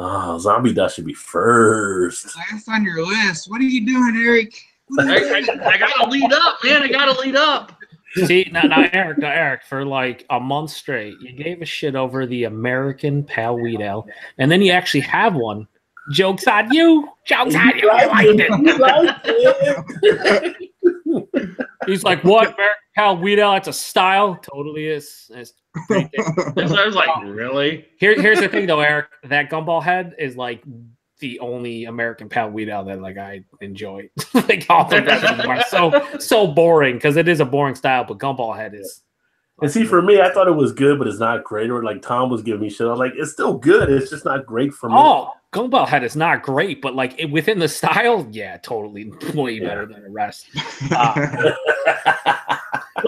Oh, zombie dust should be first. Last on your list. What are you doing, Eric? What are you doing? I, I, I gotta lead up, man. I gotta lead up. See, now, now, Eric, now, Eric, for like a month straight, you gave a shit over the American Pale Wheat Ale, and then you actually have one. Jokes on you. Jokes on you. I liked it. You liked it. He's like, what? American Pale Wheat Ale? That's a style. Totally is. It's I was like, oh, really? Here, here's the thing, though, Eric. That gumball head is like the only American Pale Wheat Ale that like I enjoy. Like all of that so so boring because it is a boring style, but gumball head is. And see, for me, I thought it was good, but it's not great. Or like Tom was giving me shit. I was like, it's still good. It's just not great for me. Oh, gumball head is not great, but like it, within the style, yeah, totally way better yeah. than the rest. Uh,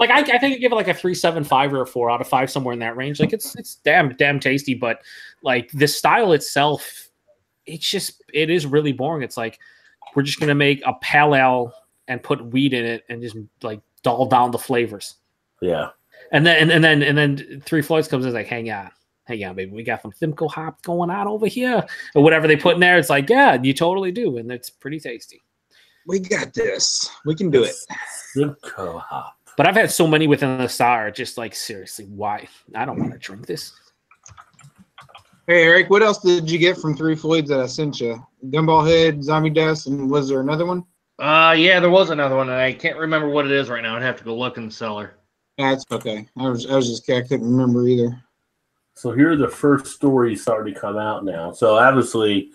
Like I, I think I give it like a three seven five or a four out of five, somewhere in that range. Like it's it's damn damn tasty, but like the style itself, it's just it is really boring. It's like we're just gonna make a pale ale and put wheat in it and just like dull down the flavors. Yeah. And then and, and then and then Three Floyds comes in and is like, hang on. Hang on, baby. We got some Simcoe hop going on over here. Or whatever they put in there. It's like, yeah, you totally do. And it's pretty tasty. We got this. We can do it. Simcoe hop. But I've had so many within the sour, just like, seriously, why? I don't want to drink this. Hey, Eric, what else did you get from Three Floyds that I sent you? Gumball Head, Zombie Dust, and was there another one? Uh, yeah, there was another one, and I can't remember what it is right now. I'd have to go look in the cellar. That's okay. I was, I was just, I couldn't remember either. So here are the first stories starting to come out now. So obviously,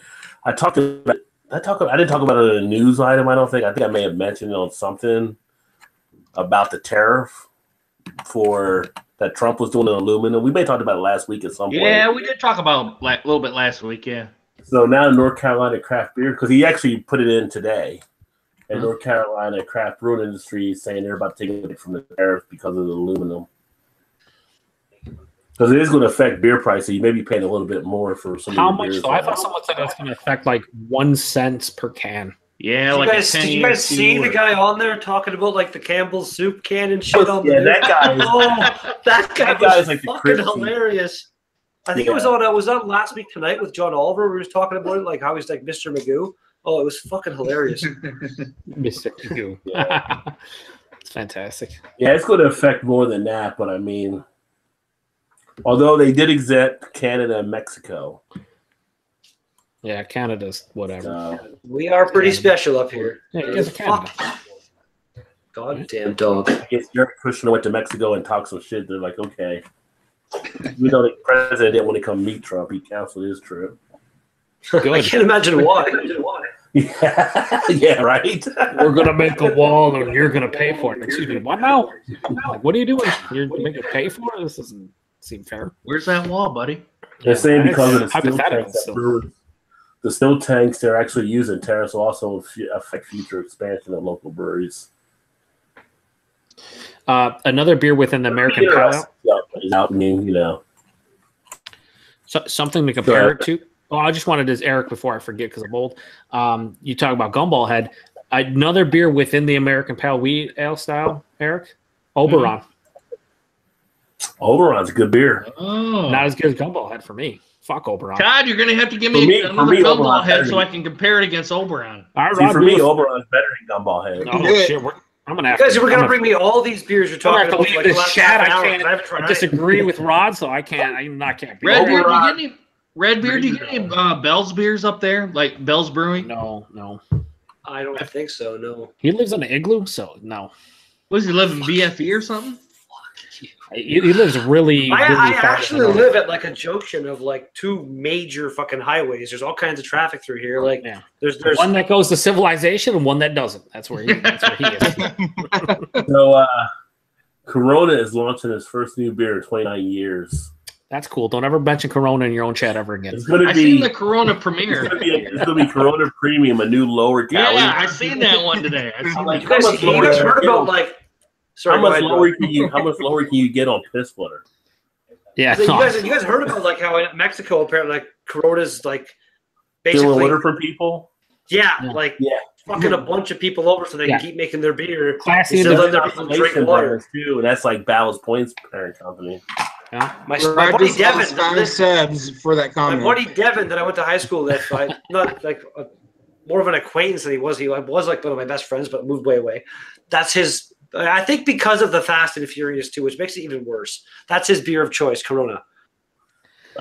I talked about, I talked, I didn't talk about it in a news item. I don't think. I think I may have mentioned it on something about the tariff for that Trump was doing on aluminum. We may have talked about it last week at some point. Yeah, we did talk about it a little bit last week. Yeah. So now North Carolina craft beer, because he actually put it in today, and mm-hmm. North Carolina craft brewing industry is saying they're about taking it from the tariff because of the aluminum. Because it is going to affect beer prices. So you may be paying a little bit more for some. How much? So I thought someone said it's going to affect like one cent per can. Yeah, did like you guys, a ten did you guys see the guy on there talking about like the Campbell's soup can and shit on yeah, the that guy was, oh, that guy that guy was, was like fucking hilarious. I think yeah. it was on. I was on last week tonight with John Oliver. We were talking about it, like how he's like Mister Magoo. Oh, it was fucking hilarious. Mister Magoo. Yeah. It's fantastic. Yeah, it's going to affect more than that, but I mean. Although they did exempt Canada and Mexico. Yeah, Canada's whatever. Uh, we are pretty Canada. Special up here. Yeah, fuck. Goddamn dog. I guess Jared Kushner went to Mexico and talked some shit. They're like, okay. We know the president didn't want to come meet Trump. He canceled his trip. Good. I can't imagine why. Yeah. Yeah, right? We're going to make a wall and you're going to pay for it. Excuse me, what now? Like, what are you doing? You're going to pay for it? This isn't. Seem fair. Where's that wall, buddy? They're yeah, saying because of the steel tanks, that brewed, the steel tanks they're actually using, tariffs will also affect future expansion of local breweries. Uh, another beer within the American pale ale. Out new, you know. So, something to compare so, it to. Oh, I just wanted to, Eric, before I forget because I'm old. Um, you talk about Gumball Head. Another beer within the American pale wheat ale style, Eric. Oberon. Mm-hmm. Oberon's a good beer. Oh. Not as good as Gumball Head for me. Fuck Oberon. Todd, you're going to have to give me, me another me, Gumball Head so I can compare it against Oberon. All right, See, for me, Oberon's better than Gumball Head. Oh, yeah. Shit. We're, I'm going to have you guys, to. We're going to bring me all these beers you're talking about. Like this chat. I, can't, I, I disagree with Rod, so I can't. I'm not can't be Red Beer, do you get any, Red Beer, do you get any uh, Bell's beers up there? Like Bell's Brewing? No, no. I don't I, think so, no. He lives on an igloo, so no. What does he live in, B F E or something? He lives really. really I, I actually live at like a junction of like two major fucking highways. There's all kinds of traffic through here. Like yeah. there's there's one that goes to civilization and one that doesn't. That's where he, that's where he is. So uh, Corona is launching its first new beer in twenty-nine years. That's cool. Don't ever mention Corona in your own chat ever again. It's gonna I be, seen the Corona premiere. It's gonna be, it's gonna be Corona Premium, a new lower calorie. Yeah, I seen that one today. I seen like, you guys heard about like. Sorry, how much lower can you? How much lower can you get on piss water? Yeah, so you guys, you guys heard about like how in Mexico apparently like Corona's like basically filling water for people. Yeah, yeah. like yeah. fucking a bunch of people over so they yeah. can keep making their beer. Classy, so let their people drink water too. That's like Ballast Point's parent company. Yeah. My, my buddy Devin this, for that comment. My buddy Devin that I went to high school with, so I, not like a, more of an acquaintance than he was. He I was like one of my best friends, but moved way away. That's his. I think because of the Fast and Furious two, which makes it even worse. That's his beer of choice, Corona.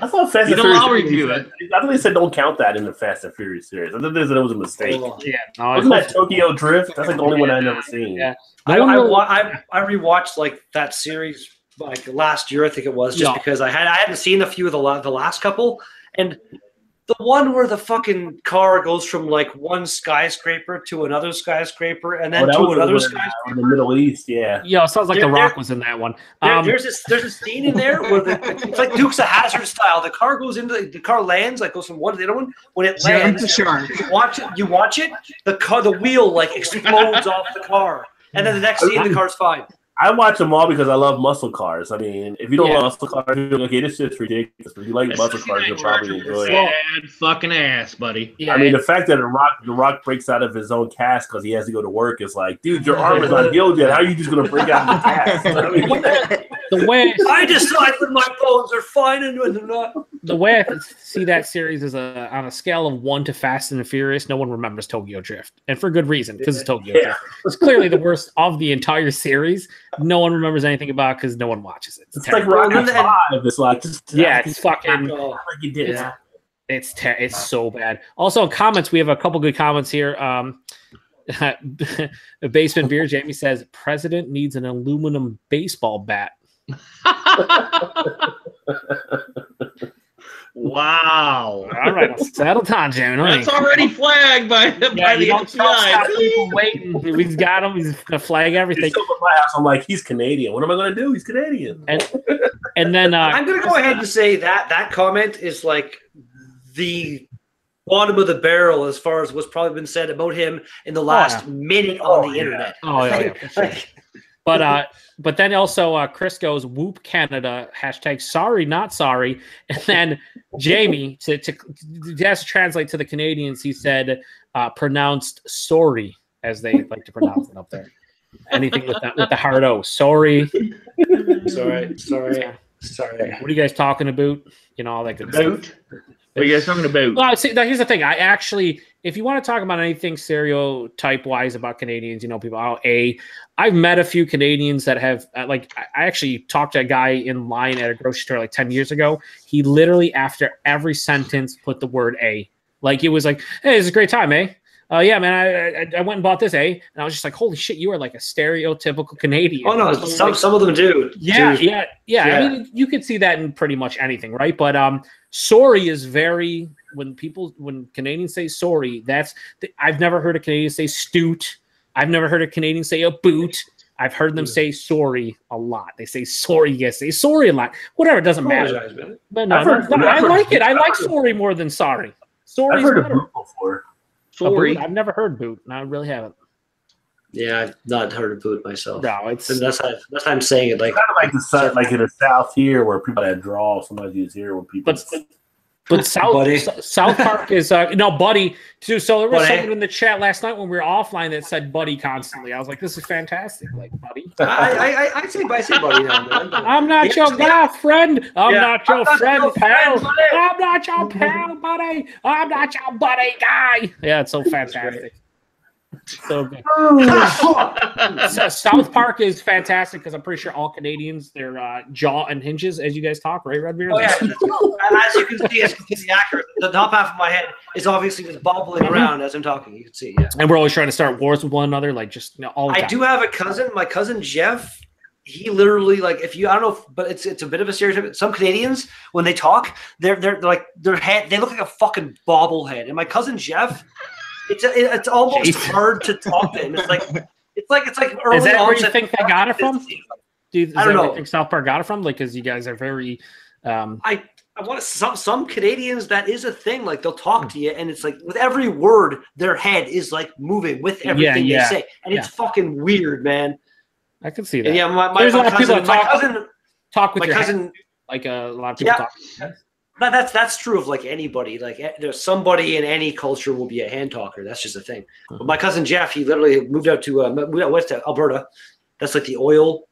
I thought Fast you and Furious. I'll review it. I thought they said don't count that in the Fast and Furious series. I thought they said it was a mistake. Oh, yeah, no, wasn't that Tokyo Drift? That's like the only yeah, one I've never seen. Yeah, I, I, I, I rewatched like that series like last year, I think it was, just no. because I had I hadn't seen a few of the the last couple and. The one where the fucking car goes from like one skyscraper to another skyscraper and then oh, to another skyscraper in the Middle East, yeah. Yeah, it sounds like there, The Rock there, was in that one. Um, there, there's this, there's a scene in there where the, it's like Dukes of Hazzard style. The car goes into the, the car lands, like goes from one to the other one. When it lands, yeah, sure. you watch it. You watch it. The car, the wheel, like explodes off the car, and then the next scene, the car's fine. I watch them all because I love muscle cars. I mean, if you don't yeah. love muscle cars, you're like, okay, this shit's ridiculous. But if you like it's muscle cars, you'll probably enjoy it. Sad fucking ass, buddy. Yeah. I mean, the fact that the Rock, the Rock breaks out of his own cast because he has to go to work is like, dude, your arm is not healed yet. How are you just gonna break out of the cast? I mean, the way I, I decide when my bones are fine and when they're not. The way I see that series is a on a scale of one to Fast and the Furious. No one remembers Tokyo Drift, and for good reason, because it's Tokyo yeah. Drift. It's clearly the worst of the entire series. No one remembers anything about because no one watches it. It's, it's like Rocky Five. It's like just, yeah, it's fucking. Like you did. It's it's, ter it's so bad. Also, in comments, we have a couple good comments here. Um, Basement Beer Jamie says president needs an aluminum baseball bat. Wow! All right, settle time, Jamie. That's already flagged by, by yeah, the F B I. Waiting, we've got him. He's gonna flag everything. I'm like, he's Canadian. What am I gonna do? He's Canadian. And, and then uh, I'm gonna go ahead and say that that comment is like the bottom of the barrel as far as what's probably been said about him in the last oh, yeah. minute on oh, the yeah. internet. Oh yeah, like, yeah. Like, but uh, but then also uh, Chris goes whoop Canada hashtag sorry not sorry, and then Jamie to to just translate to the Canadians he said uh, pronounced sorry as they like to pronounce it up there. Anything with that with the hard O sorry. Sorry sorry yeah. sorry. What are you guys talking about? You know all that good about? Stuff. What are you guys talking about? Well, see, now here's the thing. I actually, if you want to talk about anything stereotype-wise about Canadians, you know, people, oh, A, I've met a few Canadians that have, uh, like, I actually talked to a guy in line at a grocery store like ten years ago. He literally, after every sentence, put the word A. Like, it was like, hey, this is a great time, eh? Oh, uh, yeah, man, I, I I went and bought this, eh? And I was just like, holy shit, you are like a stereotypical Canadian. Oh, no, some, like, some of them do. Yeah, yeah, yeah, yeah. I mean, you could see that in pretty much anything, right? But um, sorry is very, when people, when Canadians say sorry, that's, the, I've never heard a Canadian say stoot. I've never heard a Canadian say a boot. I've heard them say sorry a lot. They say sorry, yes, they say sorry a lot. Whatever, it doesn't matter. Man. But no, heard, no, no I like it. I like sorry more than sorry. Sorry's I've heard better. Of boot before. Sorry. I've never heard boot, and I really haven't. Yeah, I've not heard of boot myself. No, it's and that's how, that's how I'm saying it. Like kind of like the south, like in the south here, where people that draw, sometimes use here where people. But, but South South Park is uh, no buddy too. So there was buddy. Something in the chat last night when we were offline that said buddy constantly. I was like, this is fantastic, like buddy. I I I say I say buddy now. I'm not your guy, friend. I'm yeah, not your I'm not friend, your pal. Friend, I'm not your pal, buddy. I'm not your buddy guy. Yeah, it's so fantastic. So good. So South Park is fantastic because I'm pretty sure all Canadians their uh, jaw unhinges as you guys talk, right, Redbeard? Oh, yeah. And as you can see, as you can see accurate, the top half of my head is obviously just bobbling around as I'm talking. You can see, yeah. And we're always trying to start wars with one another, like just you know, all. The I time. do have a cousin, my cousin Jeff. He literally like if you I don't know, if, but it's it's a bit of a stereotype. Some Canadians when they talk, they're they're like their head they look like a fucking bobblehead. And my cousin Jeff. It's a, it's almost Jesus. hard to talk to him. It's like it's like it's like early. Is that where you think they got it from? Do you, I don't know. Think South Park got it from? Like, because you guys are very. Um, I I want to some some Canadians that is a thing. Like they'll talk to you, and it's like with every word, their head is like moving with everything yeah, yeah, they say, and yeah. it's fucking weird, man. I can see that. And yeah, my my, There's my a lot cousin, of people talk, cousin, talk with my your cousin, head. Like a lot of people yeah. talk. With But that's that's true of like anybody. Like there's somebody in any culture will be a hand talker. That's just a thing. Mm-hmm. But my cousin Jeff, he literally moved out to uh, moved out west to Alberta. That's like the oil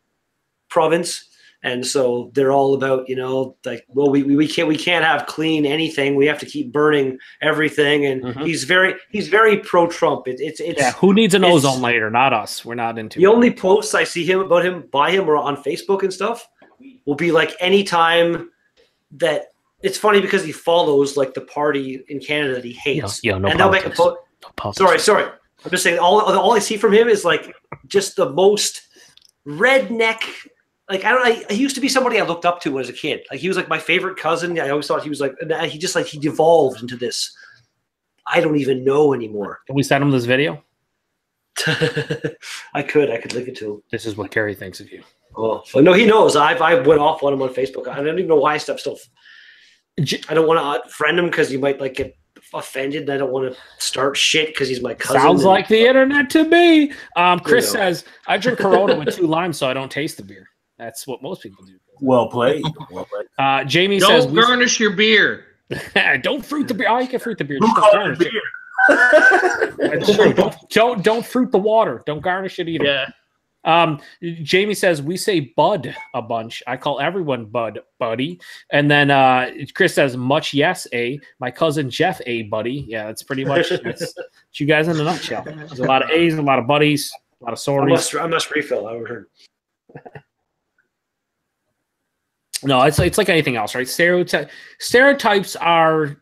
province, and so they're all about you know like well we we, we can't we can't have clean anything. We have to keep burning everything. And mm-hmm. he's very he's very pro Trump. It, it's it's yeah. Who needs an ozone layer? Not us. We're not into. The it. Only posts I see him about him by him or on Facebook and stuff will be like anytime that. It's funny because he follows like the party in Canada that he hates. Yeah, yeah no and they'll make a po no Sorry, sorry. I'm just saying all all I see from him is like just the most redneck. Like I don't. I, he used to be somebody I looked up to as a kid. Like he was like my favorite cousin. I always thought he was like he just like he devolved into this. I don't even know anymore. Can we send him this video? I could. I could link it to him. This is what Kerry thinks of you. Oh no, he knows. I've I went off on him on Facebook. I don't even know why stuff still. I don't want to friend him because you might like get offended that I don't want to start shit because he's my cousin. Sounds like the internet to me. Um, Chris you know. says, I drink Corona with two limes so I don't taste the beer. That's what most people do. Well played. Well played. Uh, Jamie don't says, don't garnish your beer. Don't fruit the beer. Oh, you can fruit the beer. Don't garnish the beer. don't, don't don't fruit the water. Don't garnish it either. Yeah. Um, Jamie says we say bud a bunch. I call everyone bud, buddy. And then uh, Chris says much yes a. My cousin Jeff a buddy. Yeah, that's pretty much that's you guys in a nutshell. There's a lot of A's, a lot of buddies, a lot of sorties. I must, I must refill. I overheard. No, it's it's like anything else, right? Stereotype stereotypes are.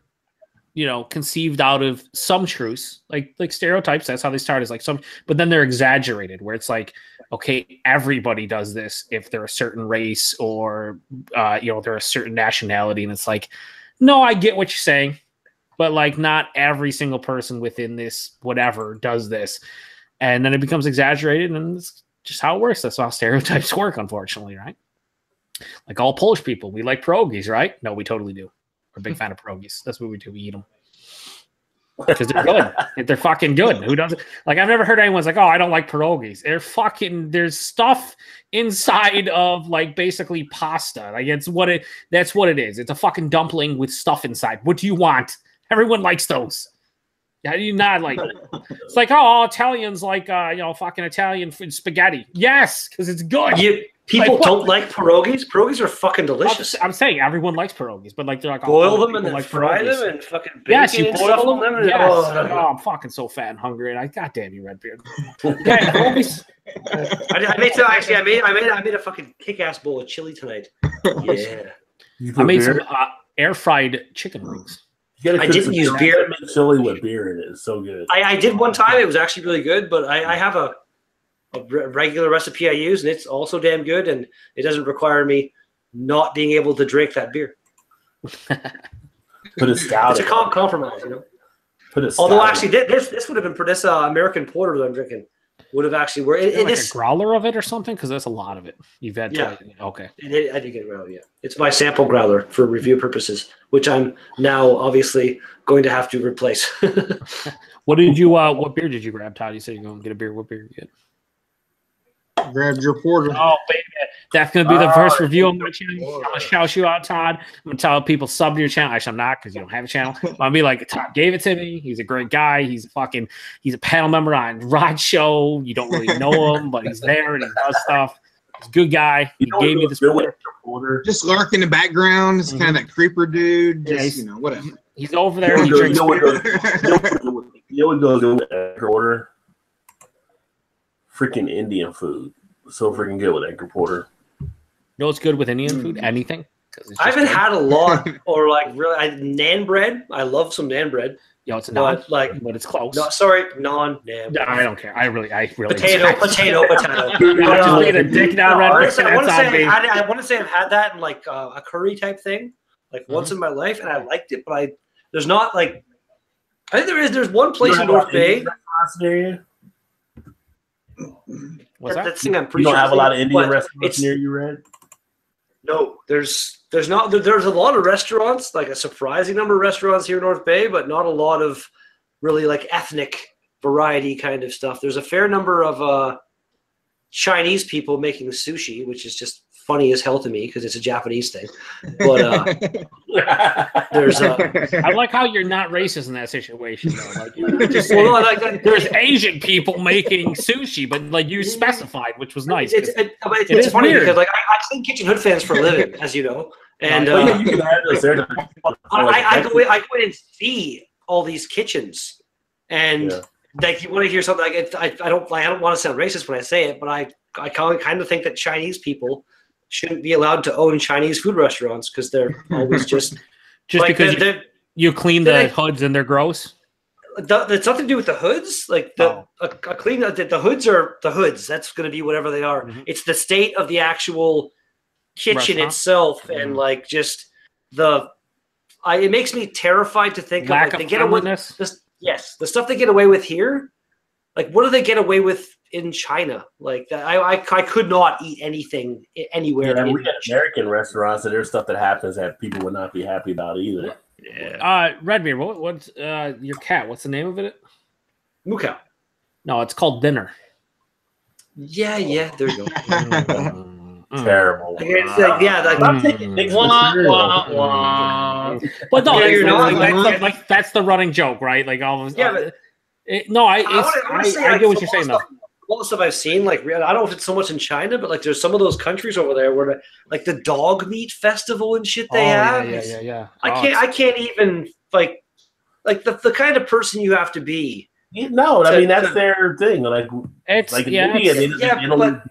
You know, conceived out of some truths, like like stereotypes. That's how they start, is like some, but then they're exaggerated. Where it's like, okay, everybody does this if they're a certain race or uh, you know, they're a certain nationality, and it's like, no, I get what you're saying, but like not every single person within this whatever does this, and then it becomes exaggerated, and it's just how it works. That's how stereotypes work, unfortunately, right? Like all Polish people, we like pierogies, right? No, we totally do. We're a big fan of pierogies. That's what we do. We eat them because they're good. They're fucking good. Who doesn't? Like, I've never heard anyone's like, oh, I don't like pierogies. They're fucking, there's stuff inside of like basically pasta. Like it's what it, that's what it is. It's a fucking dumpling with stuff inside. What do you want? Everyone likes those. How do you not like it? It's like, oh, all Italians like, uh, you know, fucking Italian food, spaghetti. Yes, because it's good. You, people like, don't like pierogies. Pierogies are fucking delicious. I'm, I'm saying everyone likes pierogies, but like they're like, oh, boil them and then like fry pierogies. them and fucking bake yes, you boil them. them yes. oh, oh, I'm fucking so fat and hungry, and I goddamn you, Redbeard. Okay, pierogies. I, I made some, actually. I made I made I made a fucking kick-ass bowl of chili tonight. Yeah, I made beer? some uh, air fried chicken wings. I didn't use beer. Chili with beer in it. It's so good. I, I did one time. It was actually really good, but I, I have a, a re regular recipe I use, and it's also damn good, and it doesn't require me not being able to drink that beer. Put a stout. It's a com compromise, you know. Put a Although, actually, this this would have been for this uh, American Porter that I'm drinking. Would have actually worked. It, it, like a growler of it or something? Because that's a lot of it. You've had yeah. to, okay. It, it, I did get a growler, yeah. It's my sample growler for review purposes, which I'm now obviously going to have to replace. What did you, uh, what beer did you grab, Todd? You said you're going to get a beer. What beer did you get? Grabbed your porter. Oh, baby. That's going to be the uh, first review on my channel. I'm going to shout you out, Todd. I'm going to tell people sub to your channel. Actually, I'm not, because you don't have a channel. I'm going to be like, Todd gave it to me. He's a great guy. He's a fucking, he's a panel member on Rod Show. You don't really know him, but he's there and he does stuff. He's a good guy. He you gave me this order. order. Just lurk in the background. It's mm-hmm. kind of that creeper dude. Just, yeah, he's, you know, whatever. He's over there. He drinks beer. You know what goes in that order? Freaking Indian food. So freaking good with Edgar Porter. You know what's good with Indian food? Anything. I haven't good. had a lot, or like really I, naan bread. I love some naan bread. Yeah, it's not like, but it's close. No, sorry, non naan. No, I don't care. I really, I really. Potato, I, potato, potato. I just made a dick down no, red. I want to say, I, I want to say I've had that in like uh, a curry type thing, like mm-hmm. once in my life, and I liked it. But I there's not like, I think there is. There's one place in North Bay. What's that? That thing I'm pretty you don't sure have a lot of Indian restaurants near you, Red? No, there's there's not there's a lot of restaurants, like a surprising number of restaurants here in North Bay, but not a lot of really like ethnic variety kind of stuff. There's a fair number of uh, Chinese people making sushi, which is just funny as hell to me because it's a Japanese thing. But uh, there's uh, I like how you're not racist in that situation though. Like, you're just saying, well, no, like, like, there's Asian people making sushi, but like you specified, which was nice. It's, it, it's, it it's funny weird. because like I, I clean Kitchen Hood fans for a living, as you know, and uh, well, yeah, you can add those there. I, I go in, I go in and see all these kitchens, and yeah. like you want to hear something. Like it, I I don't I don't want to sound racist when I say it, but I I kind of think that Chinese people shouldn't be allowed to own Chinese food restaurants because they're always just just like because they're, you, they're, you clean the hoods and they're gross. The, it's nothing to do with the hoods. Like the oh. a, a clean the, the hoods are the hoods. That's going to be whatever they are. Mm-hmm. It's the state of the actual kitchen restaurant itself, mm-hmm. and like just the. I, it makes me terrified to think Lack of, like, of they get away with this. Yes, the stuff they get away with here. Like, what do they get away with in China? Like, I I, I could not eat anything anywhere. Yeah, we got American restaurants, and there's stuff that happens that people would not be happy about either. Yeah. Uh, Redbeard, what, what's uh, your cat? What's the name of it? Moo cow. No, it's called Dinner. Yeah, yeah. There you go. mm, mm. Terrible. Like it's like, yeah, like mm. I'm taking things. Wah, wah, wah. But no, yeah, you're like, not, that's, the, like, that's the running joke, right? Like all of yeah, uh, but it, no, I, it's, I, I, I, say, I like, get what you're saying stuff, though. Most of I've seen, like, I don't know if it's so much in China, but like there's some of those countries over there where like the dog meat festival and shit they oh, have. Yeah, yeah, yeah, yeah. I oh, can't, I can't even like, like the, the kind of person you have to be. You no, know, I mean that's to, their thing. Like, it's like in yeah, India, they just, yeah, you know, but,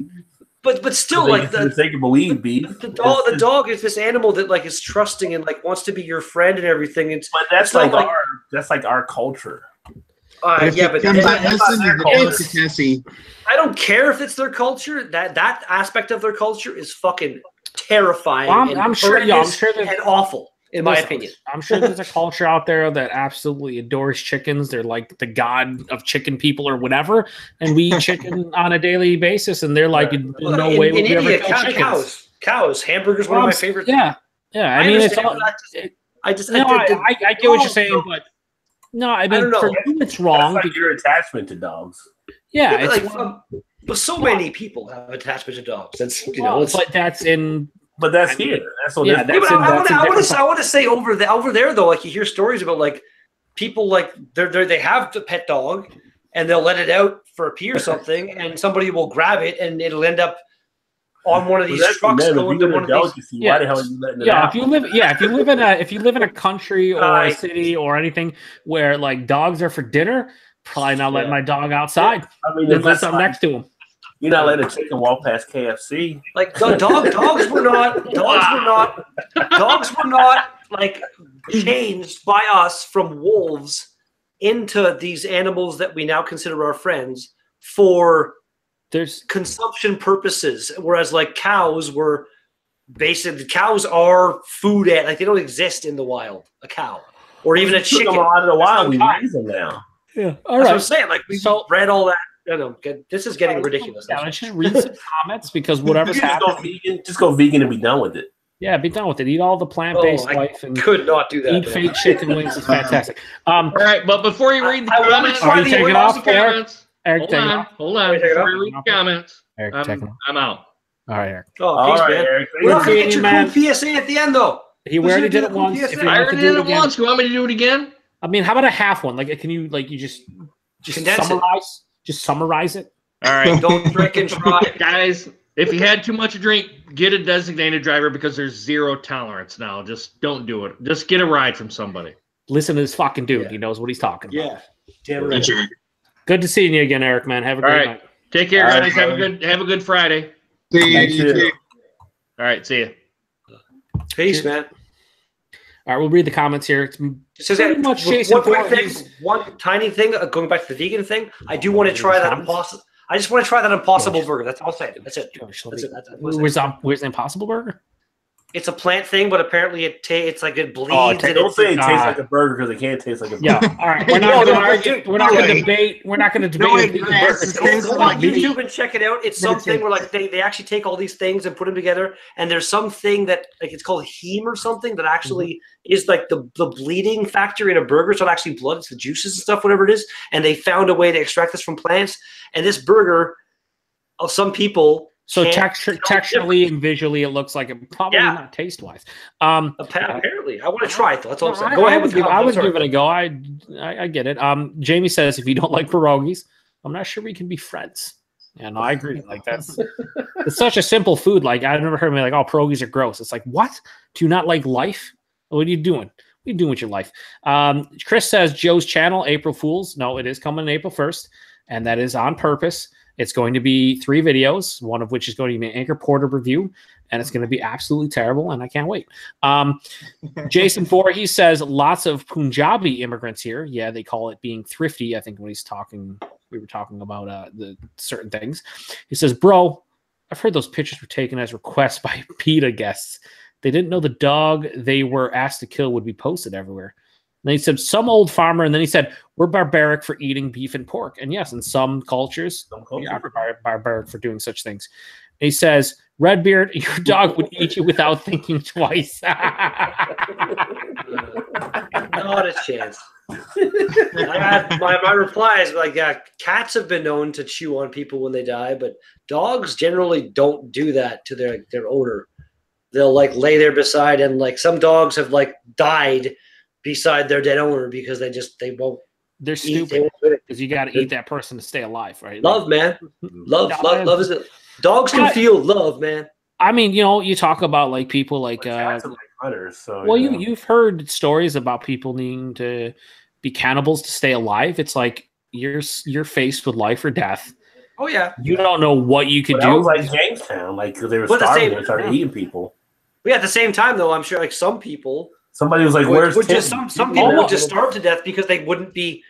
but but still, like the, they can believe beef. The, the dog, the dog is this animal that like is trusting and like wants to be your friend and everything. It's but that's like, like our that's like our culture. Uh, yeah, but it, it's it's I don't care if it's their culture. That that aspect of their culture is fucking terrifying. Well, I'm, and I'm sure, yeah, I'm sure and awful in my opinion. I'm sure there's a culture out there that absolutely adores chickens. They're like the god of chicken people or whatever, and we eat chicken on a daily basis. And they're like, in, well, no in, way in would India, we ever kill cow, chickens. Cows, cows, hamburgers. Well, one of my favorite. Yeah, yeah. I, I mean, it's all. I just, it, I, just no, I, I, I, I get what you're saying, but. No, I mean, I for you, it's wrong. That's like your attachment to dogs. Yeah, yeah it's, like, well, but so well, many people have attachment to dogs. That's you well, know, it's, but that's in, but that's I mean, here. That's what. Yeah, that's yeah, in, I, that's I want to, I want to say over the over there though. Like you hear stories about like people like they're they they have the pet dog and they'll let it out for a pee or something, and somebody will grab it and it'll end up on one of these well, trucks man, going to one of these. Yeah, why the hell are you letting it yeah out? If you live, yeah, if you live in a, if you live in a country or uh, a city or anything where like dogs are for dinner, probably not letting yeah. my dog outside. Yeah. I mean, unless that's I'm like, next to him. You're not letting a chicken walk past K F C. Like dog, dogs were not, dogs were not, dogs were not like changed by us from wolves into these animals that we now consider our friends for. There's consumption purposes, whereas like cows were basically cows are food at like they don't exist in the wild. A cow or even a chicken. A lot of the wild we raise them now. Yeah, all right. That's what I'm saying like we so, read all that. No, no, good. This is getting ridiculous. Yeah, let's just read some comments because whatever's just happening, go vegan, just go vegan and be done with it. Yeah, be done with it. Eat all the plant-based oh, life. And could not do that. Eat though. Fake chicken wings is fantastic. Um, all right, but before you read the I, comments, I want to try the off comments. Eric, hold on, hold on. Read comments. Eric, I'm, I'm out. All right, Eric. Oh, all right, man. Eric. We're not gonna get your man. Cool P S A at the end, though. He already did it once. If I already did it once. You want me to do it again? I mean, how about a half one? Like, can you like you just just Condense summarize? It. Just summarize it. All right, don't drink and drive, guys. If you had too much to drink, get a designated driver because there's zero tolerance now. Just don't do it. Just get a ride from somebody. Listen to this fucking dude. Yeah. He knows what he's talking about. Yeah, damn right. Good to see you again, Eric, man. Have a great right. night. Take care, all guys. Right. Have a good have a good Friday. See you. you too. All right, see you. Peace, Cheers. man. All right, we'll read the comments here. It's so pretty that, much Jason one, quick thing, one tiny thing, uh, going back to the vegan thing, I do want to try that impossible. I just want to try that impossible George. burger. That's all I'm saying. That's it. George, That's it. That's it. That's where's, it. where's the impossible burger? It's a plant thing, but apparently it ta it's like it bleeds. Oh, and don't say it tastes uh, like a burger because it can't taste like a burger. Yeah, all right. We're not no, going to We're not going to debate. We're not going to debate. No, it's it's go on YouTube and check it out. It's something where like they, they actually take all these things and put them together. And there's something that like it's called heme or something that actually mm-hmm. is like the the bleeding factor in a burger. So it's not actually blood. It's the juices and stuff, whatever it is. And they found a way to extract this from plants. And this burger, of some people. So texture, texturally and visually, it looks like it. Probably yeah. not taste wise. Um, Apparently, I want to try it. Though. That's all no, I'm saying. Go I, ahead. I would, give, I would give it a go. I, I, I get it. Um, Jamie says, if you don't like pierogies, I'm not sure we can be friends. And I agree. Like that's it's such a simple food. Like I've never heard of me like, oh, pierogies are gross. It's like, what? Do you not like life? What are you doing? What are you doing with your life? Um, Chris says Joe's channel, April Fools. No, it is coming April first, and that is on purpose. It's going to be three videos, one of which is going to be an Anchor Porter review, and it's going to be absolutely terrible, and I can't wait. Um, Jason Voorhees says, lots of Punjabi immigrants here. Yeah, they call it being thrifty, I think, when he's talking. We were talking about uh, the certain things. He says, bro, I've heard those pictures were taken as requests by PETA guests. They didn't know the dog they were asked to kill would be posted everywhere. And then he said, some old farmer, and then he said, we're barbaric for eating beef and pork. And yes, in some cultures, some cultures. we are barbaric for doing such things. And he says, Redbeard, your dog would eat you without thinking twice. Not a chance. I have, my, my reply is like, yeah, cats have been known to chew on people when they die, but dogs generally don't do that to their their owner. They'll like lay there beside, and like some dogs have like died beside their dead owner because they just they won't. They're stupid because you got to eat that person to stay alive, right? Love, man. Love, no, love, man. Love is it. Dogs can I, feel love, man. I mean, you know, you talk about like people like. Well, uh, like hunters, so, well you know. you you've heard stories about people needing to be cannibals to stay alive. It's like you're you're faced with life or death. Oh yeah. You don't know what you could but do. Like Jamestown, like they were but starving, the same, they started yeah. eating people. But yeah, at the same time though, I'm sure like some people. Somebody was like, would, "Where's?" Would just, some some people oh, would just starve to death because they wouldn't be.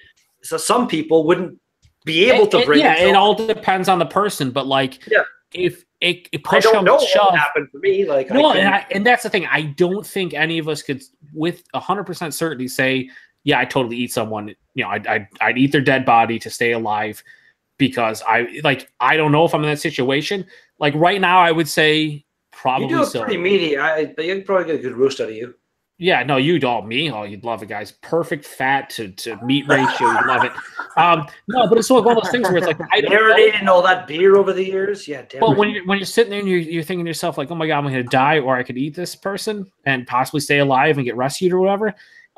So some people wouldn't be able it, to bring. It, yeah, it all depends on the person, but like, yeah. if it, it push comes to shove, happened for me. Like, no, I and, I, and that's the thing. I don't think any of us could, with a hundred percent certainty, say, "Yeah, I totally eat someone." You know, I'd, I'd I'd eat their dead body to stay alive, because I like I don't know if I'm in that situation. Like right now, I would say probably. You do so. Pretty meaty. I, but you probably get a good roast out of you. Yeah, no, you'd all me. Oh, you'd love it, guys. Perfect fat to, to meat ratio. You'd love it. Um, no, but it's one of those things where it's like I marinating all that beer over the years. Yeah, damn. Well, when you're when you're sitting there and you're you're thinking to yourself like, oh my god, I'm gonna die, or I could eat this person and possibly stay alive and get rescued or whatever.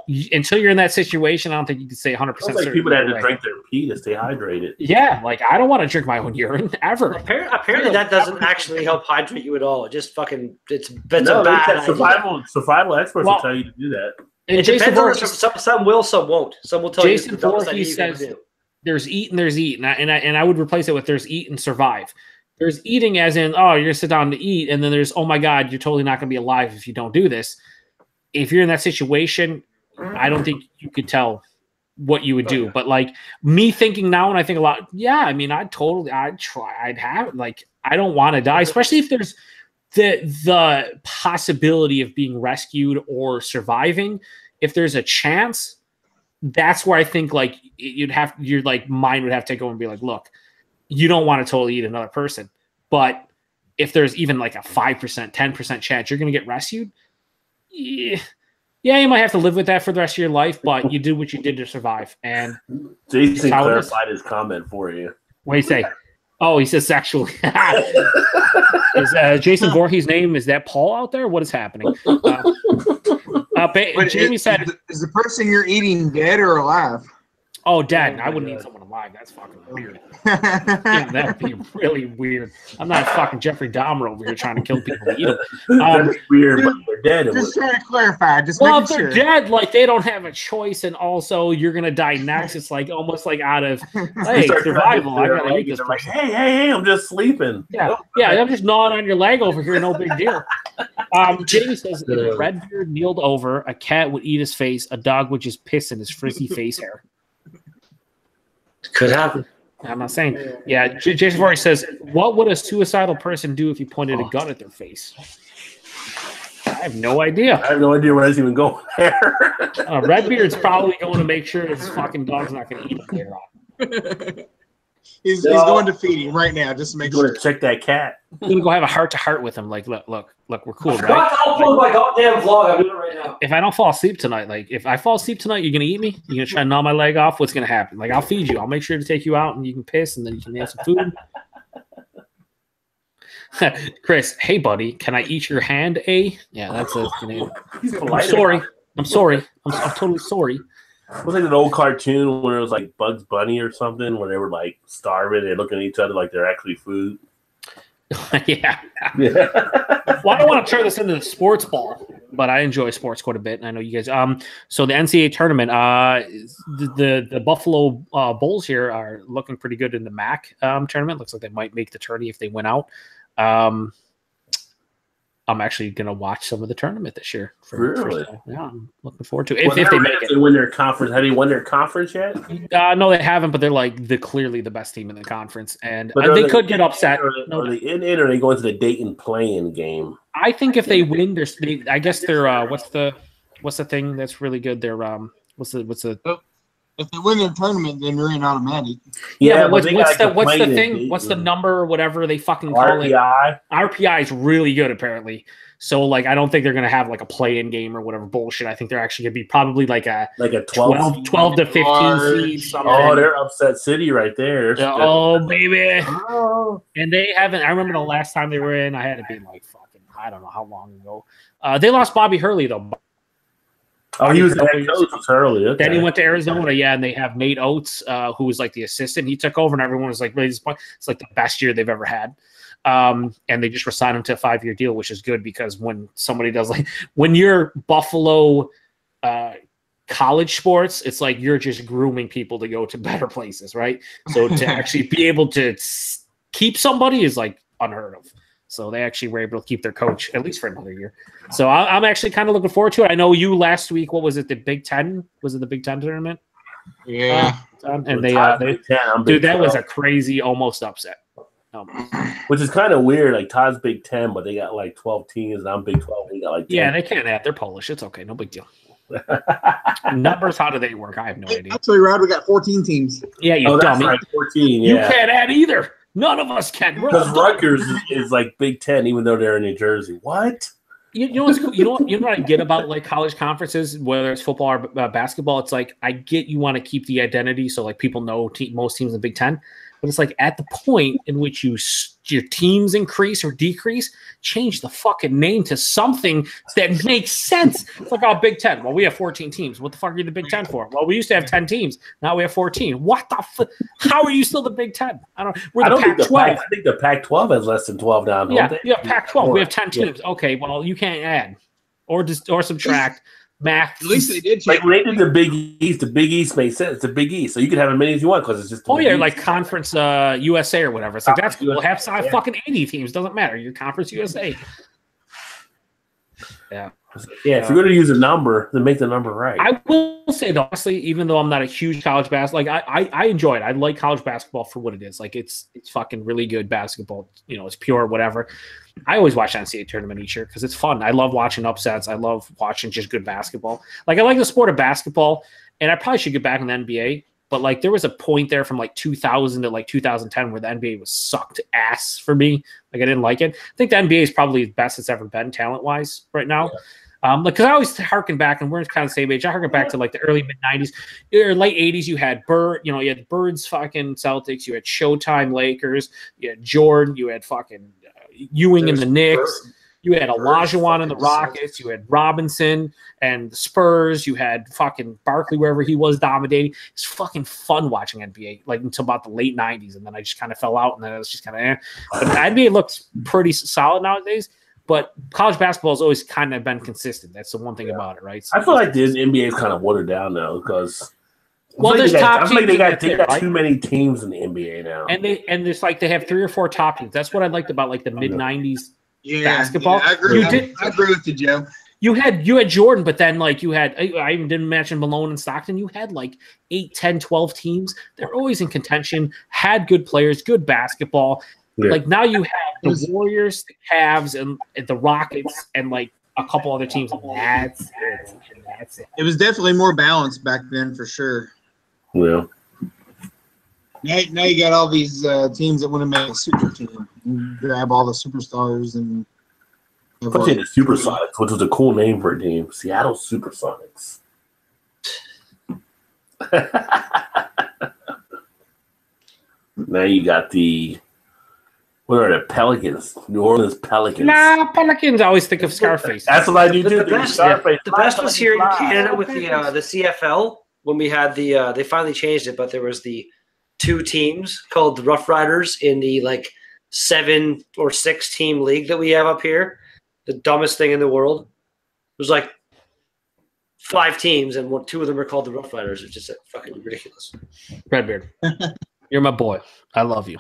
You, until you're in that situation, I don't think you can say one hundred percent. It's like people that had to drink their pee to stay hydrated. Yeah, like I don't want to drink my own urine ever. Apparently, apparently that doesn't actually help hydrate you at all. It just fucking it's it's no, a bad survival. Idea. Survival experts well, will tell you to do that. It depends on some, some will, some won't. Some will tell Jason you. Jason Voorhees says do. There's eat and there's eat, and I, and I and I would replace it with there's eat and survive. There's eating as in oh you're gonna sit down to eat, and then there's oh my god you're totally not gonna be alive if you don't do this. If you're in that situation. I don't think you could tell what you would do, but like me thinking now, and I think a lot. Yeah, I mean, I'd totally, I'd try, I'd have like, I don't want to die, especially if there's the the possibility of being rescued or surviving. If there's a chance, that's where I think like you'd have your like mind would have to go and be like, look, you don't want to totally eat another person, but if there's even like a five percent, ten percent chance you're going to get rescued, yeah. Yeah, you might have to live with that for the rest of your life, but you do what you did to survive. And Jason clarified his comment for you. What do you say? Oh, he says sexually. Is uh, Jason Voorhees' name, is that Paul out there? What is happening? Uh, uh, ba- Jamie is, said, is the person you're eating dead or alive? Oh, dead. Oh, I wouldn't God. eat someone alive. That's fucking weird. Yeah, that would be really weird. I'm not fucking Jeffrey Dahmer over here trying to kill people to eat them. Um, That's weird, but they're dead. Just trying to clarify. Just well, if they're sure. dead, like, they don't have a choice, and also you're going to die next. It's like almost like out of, hey, survival. I got to eat this like, hey, hey, hey, I'm just sleeping. Yeah, oh, yeah, I'm just gnawing on your leg over here. No big deal. Um, Jamie says, if Redbeard kneeled over, a cat would eat his face, a dog would just piss in his frizzy face hair. Could happen. I'm not saying. Yeah, J- Jason Voorhees says, "What would a suicidal person do if you pointed a gun at their face?" I have no idea. I have no idea where that's even going there. uh, Redbeard's probably going to make sure his fucking dog's not going to eat him later on. he's, so, he's going to feed him right now just to make sure. Going to check that cat. We're going to go have a heart to heart with him. Like, look, look, look, we're cool, right? I'll pull my goddamn vlog. I'm doing it right now. If I don't fall asleep tonight, like, if I fall asleep tonight, you're going to eat me? You're going to try to gnaw my leg off? What's going to happen? Like, I'll feed you. I'll make sure to take you out, and you can piss, and then you can have some food. Chris, hey, buddy, can I eat your hand, eh? Yeah, that's a Canadian. I'm sorry. I'm sorry. I'm, I'm totally sorry. It was like an old cartoon where it was like Bugs Bunny or something, where they were like starving and looking at each other like they're actually food. yeah. yeah. Well, I don't want to turn this into the sports ball, but I enjoy sports quite a bit, and I know you guys. Um, so the N C double A tournament, uh, the the, the Buffalo uh, Bulls here are looking pretty good in the M A C um, tournament. Looks like they might make the tourney if they win out. Um, I'm actually going to watch some of the tournament this year. For, really? For, yeah, I'm looking forward to it. If, well, if they make it. They win their conference. Have they won their conference yet? Uh, no, they haven't, but they're like the clearly the best team in the conference. And uh, they, they could get upset. Or, no, are they in it or are they going to the Dayton play-in game? I think if they win, there's. They, I guess they're uh, – what's the what's the thing that's really good? They're um, – what's the – what's the oh. If they win their tournament, then you're in automatic. Yeah, yeah, but what, what's the what's the thing? Beat, what's the number? Whatever they fucking call R P I. It. R P I is really good apparently. So like, I don't think they're gonna have like a play-in game or whatever bullshit. I think they're actually gonna be probably like a like a twelve, twelve to fifteen seed. Something. Oh, they're upset city right there. Yeah, oh baby. Oh. And they haven't. I remember the last time they were in. I had to be like fucking. I don't know how long ago. Uh, they lost Bobby Hurley though. Oh, he was the head coach early. Okay. Then he went to Arizona, yeah, and they have Nate Oates, uh, who was like the assistant. He took over, and everyone was like, really disappointed. It's like the best year they've ever had. Um, and they just resigned him to a five-year deal, which is good because when somebody does like when you're Buffalo uh, college sports, it's like you're just grooming people to go to better places, right? So to actually be able to keep somebody is like unheard of. So they actually were able to keep their coach at least for another year. So I, I'm actually kind of looking forward to it. I know you last week. What was it? The Big Ten? Was it the Big Ten tournament? Yeah. Uh, and they, uh, they dude, Big that twelve. Was a crazy, almost upset. Almost. Which is kind of weird. Like Todd's Big Ten, but they got like twelve teams, and I'm Big Twelve. We got like ten. Yeah, they can't add. They're Polish. It's okay. No big deal. Numbers, how do they work? I have no hey, idea. Actually, Rod, we got fourteen teams. Yeah, you oh, dummy. Right, fourteen. Yeah. You can't add either. None of us can. Because Rutgers is, is like Big Ten, even though they're in New Jersey. What? You, you know what's cool? You know what, you know what I get about like college conferences, whether it's football or uh, basketball. It's like I get you want to keep the identity, so like people know te- most teams in the Big Ten. But it's like at the point in which you your teams increase or decrease, change the fucking name to something that makes sense. It's like our Big Ten. Well, we have fourteen teams. What the fuck are you the Big Ten for? Well, we used to have ten teams. Now we have fourteen. What the fuck? How are you still the Big Ten? I don't. We're the Pac twelve. I think the Pac twelve has less than twelve now. Yeah, they? yeah, Pac twelve. We have ten teams. Yeah. Okay, well you can't add or just or subtract. Math. At least they did. Like when they did the Big East, the Big East made sense. The Big East, so you can have as many as you want because it's just. Oh yeah, East. Like Conference uh, U S A or whatever. So like, that's cool. We'll have yeah. fucking eighty teams. Doesn't matter. Your Conference U S A. Yeah. Yeah. If you're going to use a number, then make the number right. I will say though, honestly, even though I'm not a huge college basketball, like I, I, I enjoy it. I like college basketball for what it is. Like it's, it's fucking really good basketball. You know, it's pure whatever. I always watch the N C A A tournament each year because it's fun. I love watching upsets. I love watching just good basketball. Like I like the sport of basketball, and I probably should get back in the N B A. But like there was a point there from like two thousand to like two thousand ten where the N B A was sucked ass for me. Like I didn't like it. I think the N B A is probably the best it's ever been talent wise right now. Yeah. Um, like, cause I always harken back, and we're kind of the same age. I harken back to like the early mid nineties or late eighties. You had Bird, you know, you had Bird's fucking Celtics. You had Showtime Lakers. You had Jordan. You had fucking uh, Ewing There's in the Knicks. Bird. You had Olajuwon in the Rockets. You had Robinson and the Spurs. You had fucking Barkley wherever he was dominating. It's fucking fun watching N B A like until about the late nineties, and then I just kind of fell out, and then it was just kind of. Eh. But N B A looks pretty solid nowadays. But college basketball has always kind of been consistent. That's the one thing yeah. about it, right? So I feel like the N B A is kind of watered down now because well, there's top teams. I feel like they got, they got too many teams in the N B A now, and they and it's like they have three or four top teams. That's what I liked about like the mid nineties yeah, basketball. Yeah, I agree. You did, I agree with you, Joe. You had you had Jordan, but then like you had I even didn't mention Malone and Stockton. You had like eight, ten, twelve teams. They're always in contention. Had good players, good basketball. Yeah. Like now you have the Warriors, the Cavs, and, and the Rockets, and like a couple other teams. That's it. That's it. It was definitely more balanced back then for sure. Yeah. Now, now you got all these uh, teams that want to make a super team. You grab all the superstars and. I put in the Supersonics, which was a cool name for a team. Seattle Supersonics. Now you got the. What are the Pelicans? New Orleans Pelicans. Nah, Pelicans. I always think of Scarface. That's what I do. The, do the, best, Scarface. the best was here in Canada with the uh, the C F L when we had the. Uh, they finally changed it, but there was the two teams called the Rough Riders in the like seven or six team league that we have up here. The dumbest thing in the world. It was like five teams, and one, two of them were called the Rough Riders. It's just fucking ridiculous. Redbeard, you're my boy. I love you.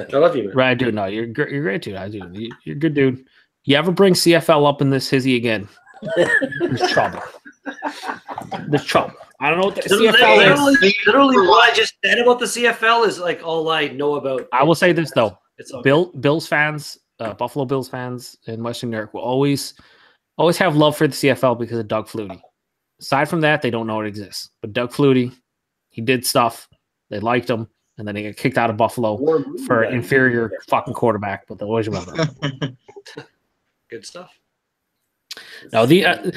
I love you, man. Right, dude. No, you're you're great, dude. I do. You're a good dude. You ever bring C F L up in this hizzy again? There's trouble. There's trouble. I don't know what the literally, C F L is. Literally, what I just said about the C F L is like all I know about. I will say this though: it's okay. Bill Bills fans, uh, Buffalo Bills fans in Western New York will always always have love for the C F L because of Doug Flutie. Aside from that, they don't know it exists. But Doug Flutie. He did stuff. They liked him. And then he got kicked out of Buffalo for an inferior fucking quarterback, but they'll always remember him. Good stuff. Now, the uh,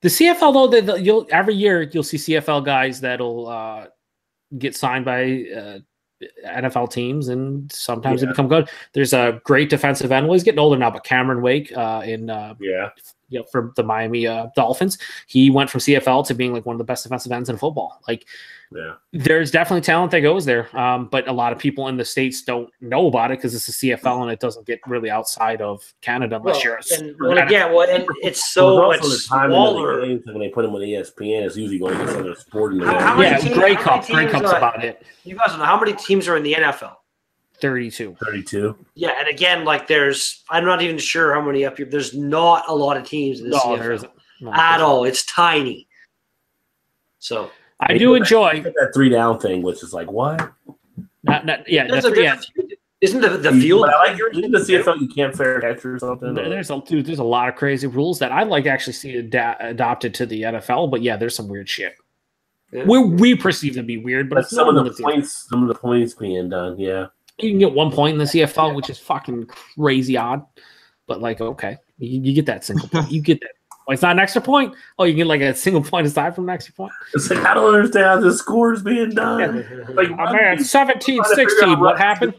the C F L, though, they, the, you'll, every year you'll see C F L guys that'll uh, get signed by uh, N F L teams, and sometimes yeah. they become good. There's a great defensive end. Well, he's getting older now, but Cameron Wake uh, in uh, yeah. you know, for the Miami uh, Dolphins, he went from C F L to being like one of the best defensive ends in football. Like, yeah. there's definitely talent that goes there, um, but a lot of people in the States don't know about it because it's the C F L and it doesn't get really outside of Canada unless well, you're. And, well, again, well, and it's so well, much the smaller. The games, when they put them on E S P N, it's usually going to some other sporting. How, how yeah, teams, Grey Cup. Grey Cup's are, about it. You guys know how many teams are in the N F L? thirty-two. thirty-two. Yeah, and again, like there's, I'm not even sure how many up here. There's not a lot of teams in this no, there isn't. No, at all. Not. It's tiny. So. I do enjoy that three down thing, which is like what? Not, not yeah. That's three down. Isn't the the field? I like in the C F L you can't fair catch or something. There, there's a dude, there's a lot of crazy rules that I'd like to actually see ad adopted to the N F L, but yeah, there's some weird shit. Yeah. We we perceive to be weird, but, but it's some of the, the points, some of the points being done, yeah. You can get one point in the C F L, yeah. which is fucking crazy odd, but like okay, you, you get that single point, you get that. Oh, it's not an extra point. Oh, you can get like a single point aside from an extra point. It's like, I don't understand how the score is being done. Yeah. Like, oh, man, seventeen sixteen, what happened?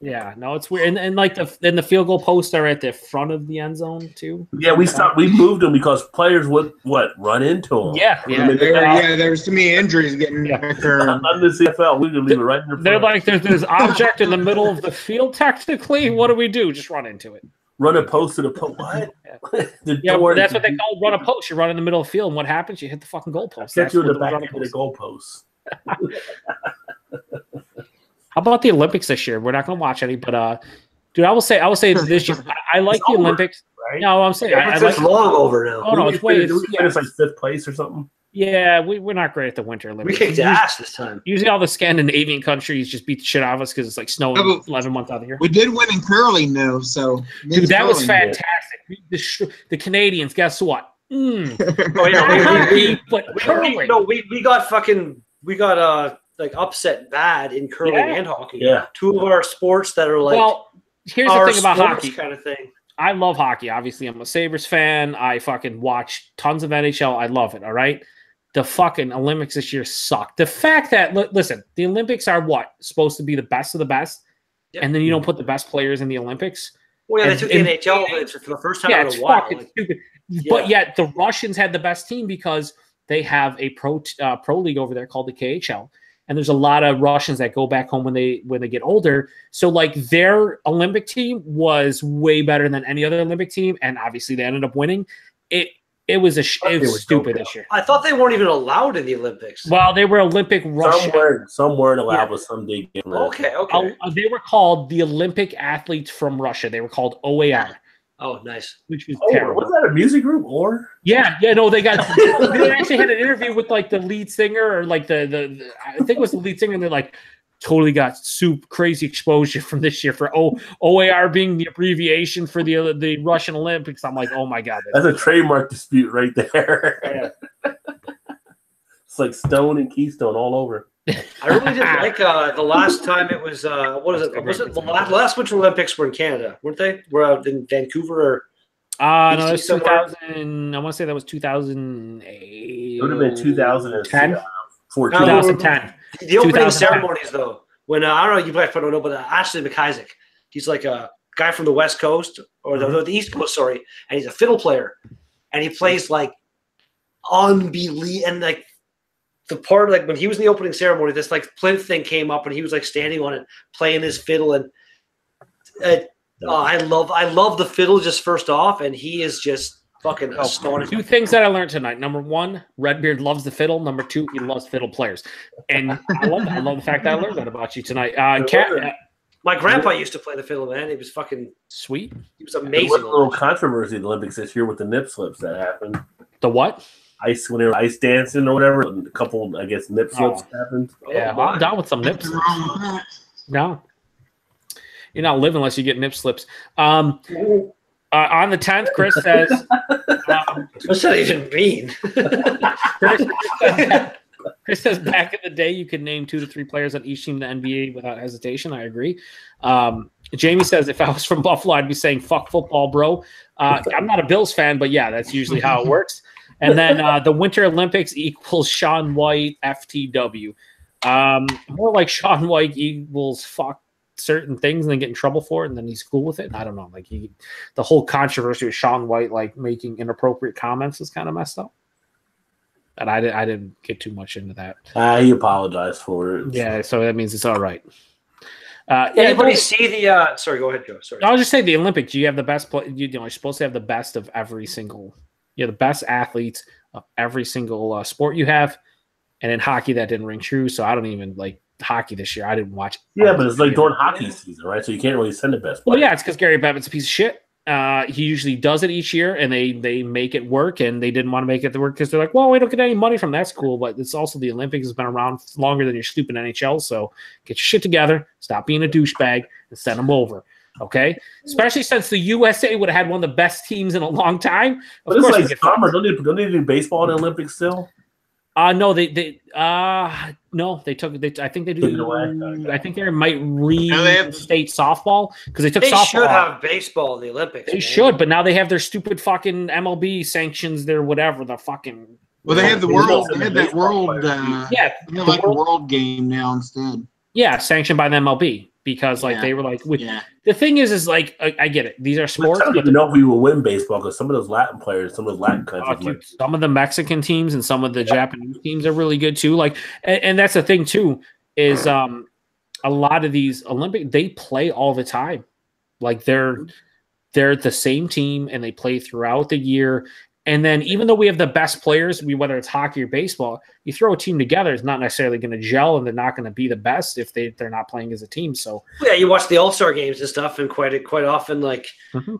Yeah, no, it's weird. And, and like the then the field goal posts are at the front of the end zone too. Yeah, we stopped. We moved them because players would what run into them. Yeah, yeah, there, yeah. There's too many injuries getting yeah. on the C F L. We can leave it right in the. They're like there's this object in the middle of the field. Technically, what do we do? Just run into it. Run a post to the post. What? the yeah, well, that's what they call run a post. You run in the middle of the field, and what happens? You hit the fucking goalpost. Catch you in the back of the goalpost. How about the Olympics this year? We're not going to watch any, but uh, dude, I will say, I will say this year, I, I like it's the over, Olympics. Right? No, I'm saying yeah, I, it's I like long the, over now. Oh no, it's way. Yeah. It's like fifth place or something. Yeah, we we're not great at the Winter Olympics. We kicked ass this time. Usually, all the Scandinavian countries just beat the shit out of us because it's like snowing oh, eleven months out of the year. We did win in curling, though. So dude, that was fantastic. We, the, the Canadians, guess what? Mm. Oh yeah, we, we, we, but we, curling. No, we we got fucking we got uh like upset bad in curling yeah. and hockey. Yeah, two of our sports that are like well, here's the thing about hockey kind of thing. I love hockey. Obviously, I'm a Sabres fan. I fucking watch tons of N H L. I love it. All right. The fucking Olympics this year sucked. The fact that listen, the Olympics are what supposed to be the best of the best, yep. and then you don't put the best players in the Olympics. Well, yeah, and, they took and, the N H L for the first time yeah, in a while. Like, yeah. But yet the Russians had the best team because they have a pro uh, pro league over there called the K H L, and there's a lot of Russians that go back home when they when they get older. So like their Olympic team was way better than any other Olympic team, and obviously they ended up winning it. It was a sh it was stupid this year. I thought they weren't even allowed in the Olympics. Well, they were Olympic Russian. Some weren't, some weren't allowed, yeah. but some did. Okay, okay. Uh, they were called the Olympic athletes from Russia. They were called O A R. Oh, nice. Which was oh, terrible. Was that a music group or? Yeah, yeah. No, they got. They actually had an interview with like the lead singer or like the the, the I think it was the lead singer. And they're like. Totally got soup crazy exposure from this year for o OAR being the abbreviation for the the Russian Olympics. I'm like, oh my god, that's, that's a trademark dispute right there. Yeah. It's like Stone and Keystone all over. I really did like uh, the last time it was uh, what is it? Was it the last, last Winter Olympics were in Canada, weren't they? We're out in Vancouver. Or uh no, it was two thousand. I want to say that was two thousand eight. It would have been two thousand ten. two thousand ten. The opening ceremonies, though, when uh, I don't know, you guys probably don't know, but uh, Ashley McIsaac, he's like a guy from the West Coast or the, mm-hmm. the East Coast, sorry, and he's a fiddle player, and he plays like unbelievable. And like the part, like when he was in the opening ceremony, this like plinth thing came up, and he was like standing on it, playing his fiddle, and uh, uh, I love, I love the fiddle just first off, and he is just. Fucking astonishing. Two things that I learned tonight. Number one, Redbeard loves the fiddle. Number two, he loves fiddle players. And I love that. I love the fact that I learned that about you tonight. Uh, Kat, my grandpa used to play the fiddle, man. He was fucking sweet. He was amazing. There was a little controversy in the Olympics this year with the nip slips that happened. The what? Ice, when they were ice dancing or whatever. A couple, I guess, nip slips oh. happened. Yeah, oh, well, I'm down with some nip slips. No. You're not living unless you get nip slips. Um Uh, on the tenth, Chris says, um, "What's that even mean?" Chris, Chris says, back in the day, you could name two to three players on each team in the N B A without hesitation. I agree. Um, Jamie says, if I was from Buffalo, I'd be saying, fuck football, bro. Uh, I'm not a Bills fan, but yeah, that's usually how it works. And then uh, the Winter Olympics equals Shaun White F T W. Um, more like Shaun White equals fuck certain things and then get in trouble for it, and then he's cool with it. And I don't know. Like he, the whole controversy with Shaun White like making inappropriate comments is kind of messed up. And I, did, I didn't get too much into that. Uh, he apologized for it. Yeah, so that means it's all right. Uh, Anybody yeah, see the uh, – sorry, go ahead, Joe. Sorry. I'll just say the Olympics. You have the best – you know, you're supposed to have the best of every single – you're the best athletes of every single uh, sport you have. And in hockey, that didn't ring true, so I don't even like – hockey this year. I didn't watch. Yeah, but it's like during hockey season, right? So you can't really send the best player. Well, yeah, it's because Gary Bettman's a piece of shit. Uh, he usually does it each year, and they they make it work, and they didn't want to make it work because they're like, well, we don't get any money from that school, but it's also the Olympics has been around longer than your stupid N H L, so get your shit together, stop being a douchebag, and send them over, okay? Especially since the U S A would have had one of the best teams in a long time. But it's like summer. Don't they, don't they do baseball in the Olympics still? Uh, no, they, they, uh, no, they took, they, I think they do, okay. I think they might reinstate softball because they took they softball. They should have baseball in the Olympics. They man. should, but now they have their stupid fucking M L B sanctions, their whatever, the fucking. Well, they have the world, they had that world, uh, yeah, they have like world, a world game now instead. Yeah, sanctioned by the M L B because like yeah. they were like, with, yeah. the thing is, is like, I, I get it. These are sports. I don't know if we will win baseball because some of those Latin players, some of those Latin countries. Oh, dude, some of the Mexican teams and some of the yeah. Japanese teams are really good too. Like, and, and that's the thing too, is um, a lot of these Olympic, they play all the time. Like they're, they're the same team and they play throughout the year. And then even though we have the best players, we whether it's hockey or baseball, you throw a team together, it's not necessarily going to gel, and they're not going to be the best if they, they're not playing as a team. So yeah, you watch the All-Star games and stuff, and quite quite often, like mm-hmm.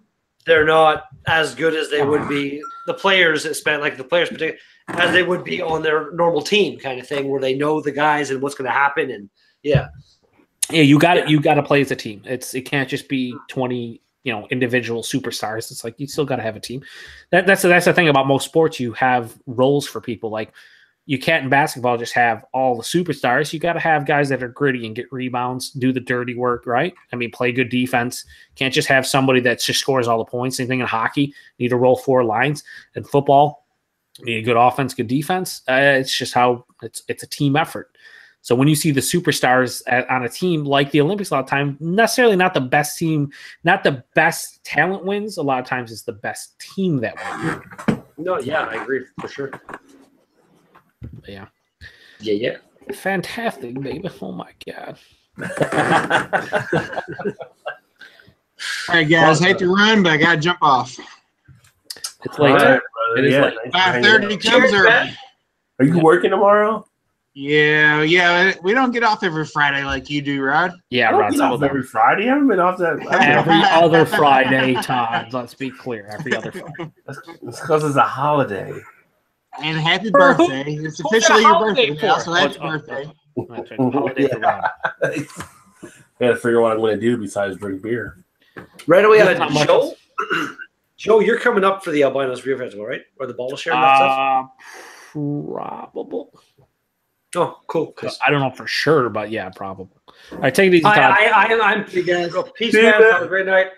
they're not as good as they would be. The players that spent like the players particularly as they would be on their normal team kind of thing, where they know the guys and what's going to happen, and yeah, yeah, you got it. You got to play as a team. It's it can't just be twenty. You know, individual superstars. It's like you still got to have a team. That, that's that's the thing about most sports. You have roles for people. Like you can't in basketball just have all the superstars. You got to have guys that are gritty and get rebounds, do the dirty work, right? I mean, play good defense. Can't just have somebody that just scores all the points. Same thing in hockey. You need to roll four lines. In football, you need good offense, good defense. Uh, it's just how it's it's a team effort. So when you see the superstars at, on a team like the Olympics, a lot of times, necessarily not the best team, not the best talent wins. A lot of times it's the best team that wins. No, yeah, I agree for sure. But yeah. Yeah, yeah. Fantastic, baby. Oh, my God. All right, guys. Hate to run, but I got to jump off. It's late. Right, it is yeah, late. five thirty comes early. Are you yeah. working tomorrow? Yeah, yeah, we don't get off every Friday like you do, Rod. Yeah, Rod. Every Friday, I haven't been off that. Every other Friday, Todd. Let's be clear, every other Friday. It's because it's a holiday. And happy birthday! It's officially your birthday now, so happy birthday. Holiday for Rod. I gotta figure out what I'm gonna do besides drink beer. Right away, on a Joe. Joe, you're coming up for the Albinos Beer Festival, right? Or the bottle share and that stuff? Probable. Oh, cool. I don't know for sure, but yeah, probably. All right, take it easy, Todd. I, I, I, I'm you guys. Peace, man. Have a great night.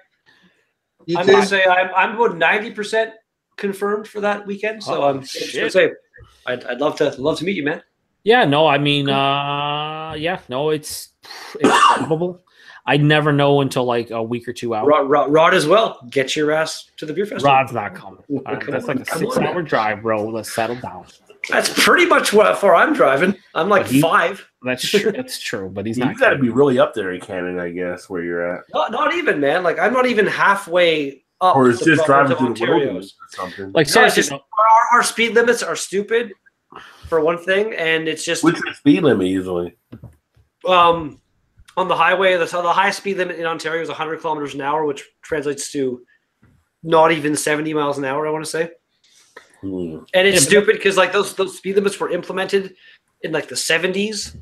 You I'm going to say I'm, I'm about ninety percent confirmed for that weekend. So oh, I'm shit. Say, I'd, I'd love to love to meet you, man. Yeah, no, I mean, uh, yeah, no, it's, it's probable. I never know until like a week or two out. Rod, Rod, Rod as well. Get your ass to the beer festival. Rod's not coming. Right, come that's on, like a six-hour drive, bro. Let's settle down. That's pretty much how far I'm driving. I'm like he, five. That's true. That's true. But he's not. You got to be really up there in Canada, I guess, where you're at. Not, not even, man. Like I'm not even halfway up. Or it's just driving through the wilderness or something. Like so, no, it's just our, our speed limits are stupid for one thing, and it's just what's the speed limit usually? Um, on the highway, the so the high speed limit in Ontario is one hundred kilometers an hour, which translates to not even seventy miles an hour. I want to say. And it's stupid because like those those speed limits were implemented in like the seventies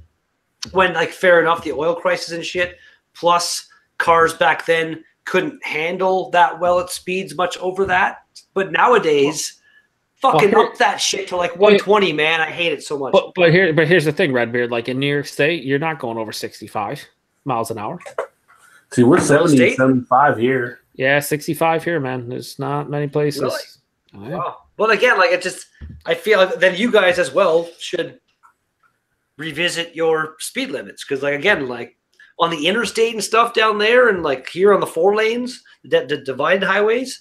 when like fair enough the oil crisis and shit plus cars back then couldn't handle that well at speeds much over that, but nowadays Fucking well, here, up that shit to like one twenty, but, man. I hate it so much. But but here but here's the thing, Redbeard. Like in New York State, you're not going over sixty-five miles an hour. See, we're seventy, seventy-five here. Yeah, sixty-five here, man. There's not many places. Really? Oh, yeah. Wow. Well, again, like it just, I feel like that you guys as well should revisit your speed limits because, like, again, like on the interstate and stuff down there, and like here on the four lanes, the, the divided highways.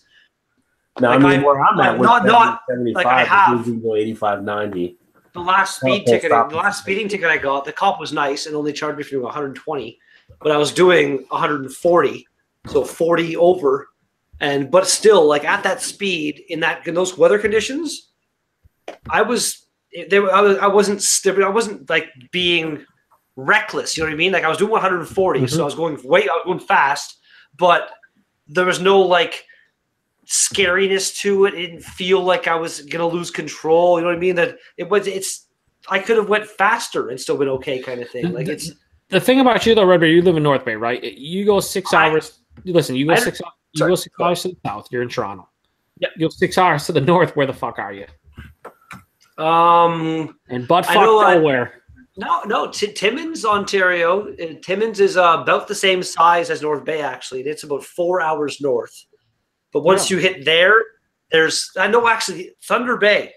No, like I mean, I, where I'm at, not, not like I have eighty-five, ninety. The last speed ticket, the last speeding ticket I got, the cop was nice and only charged me for one hundred twenty, but I was doing one hundred forty, so forty over, and but still, like at that speed in that in those weather conditions, I was there. I was I wasn't stupid. I wasn't like being reckless. You know what I mean? Like I was doing one hundred forty, mm-hmm. so I was going way, I was going fast, but there was no like scariness to it. It didn't feel like I was gonna lose control. You know what I mean? That it was. It's. I could have went faster and still been okay, kind of thing. Like it's. The thing about you though, Redbeard, you live in North Bay, right? You go six I, hours. Listen, you go six. Sorry, you go six go hours to the south. You're in Toronto. Yeah. You go six hours to the north. Where the fuck are you? Um. And butt fuck nowhere. No, no. T Timmins, Ontario. Timmins is uh, about the same size as North Bay. Actually, it's about four hours north. But once yeah. you hit there, there's I know actually Thunder Bay.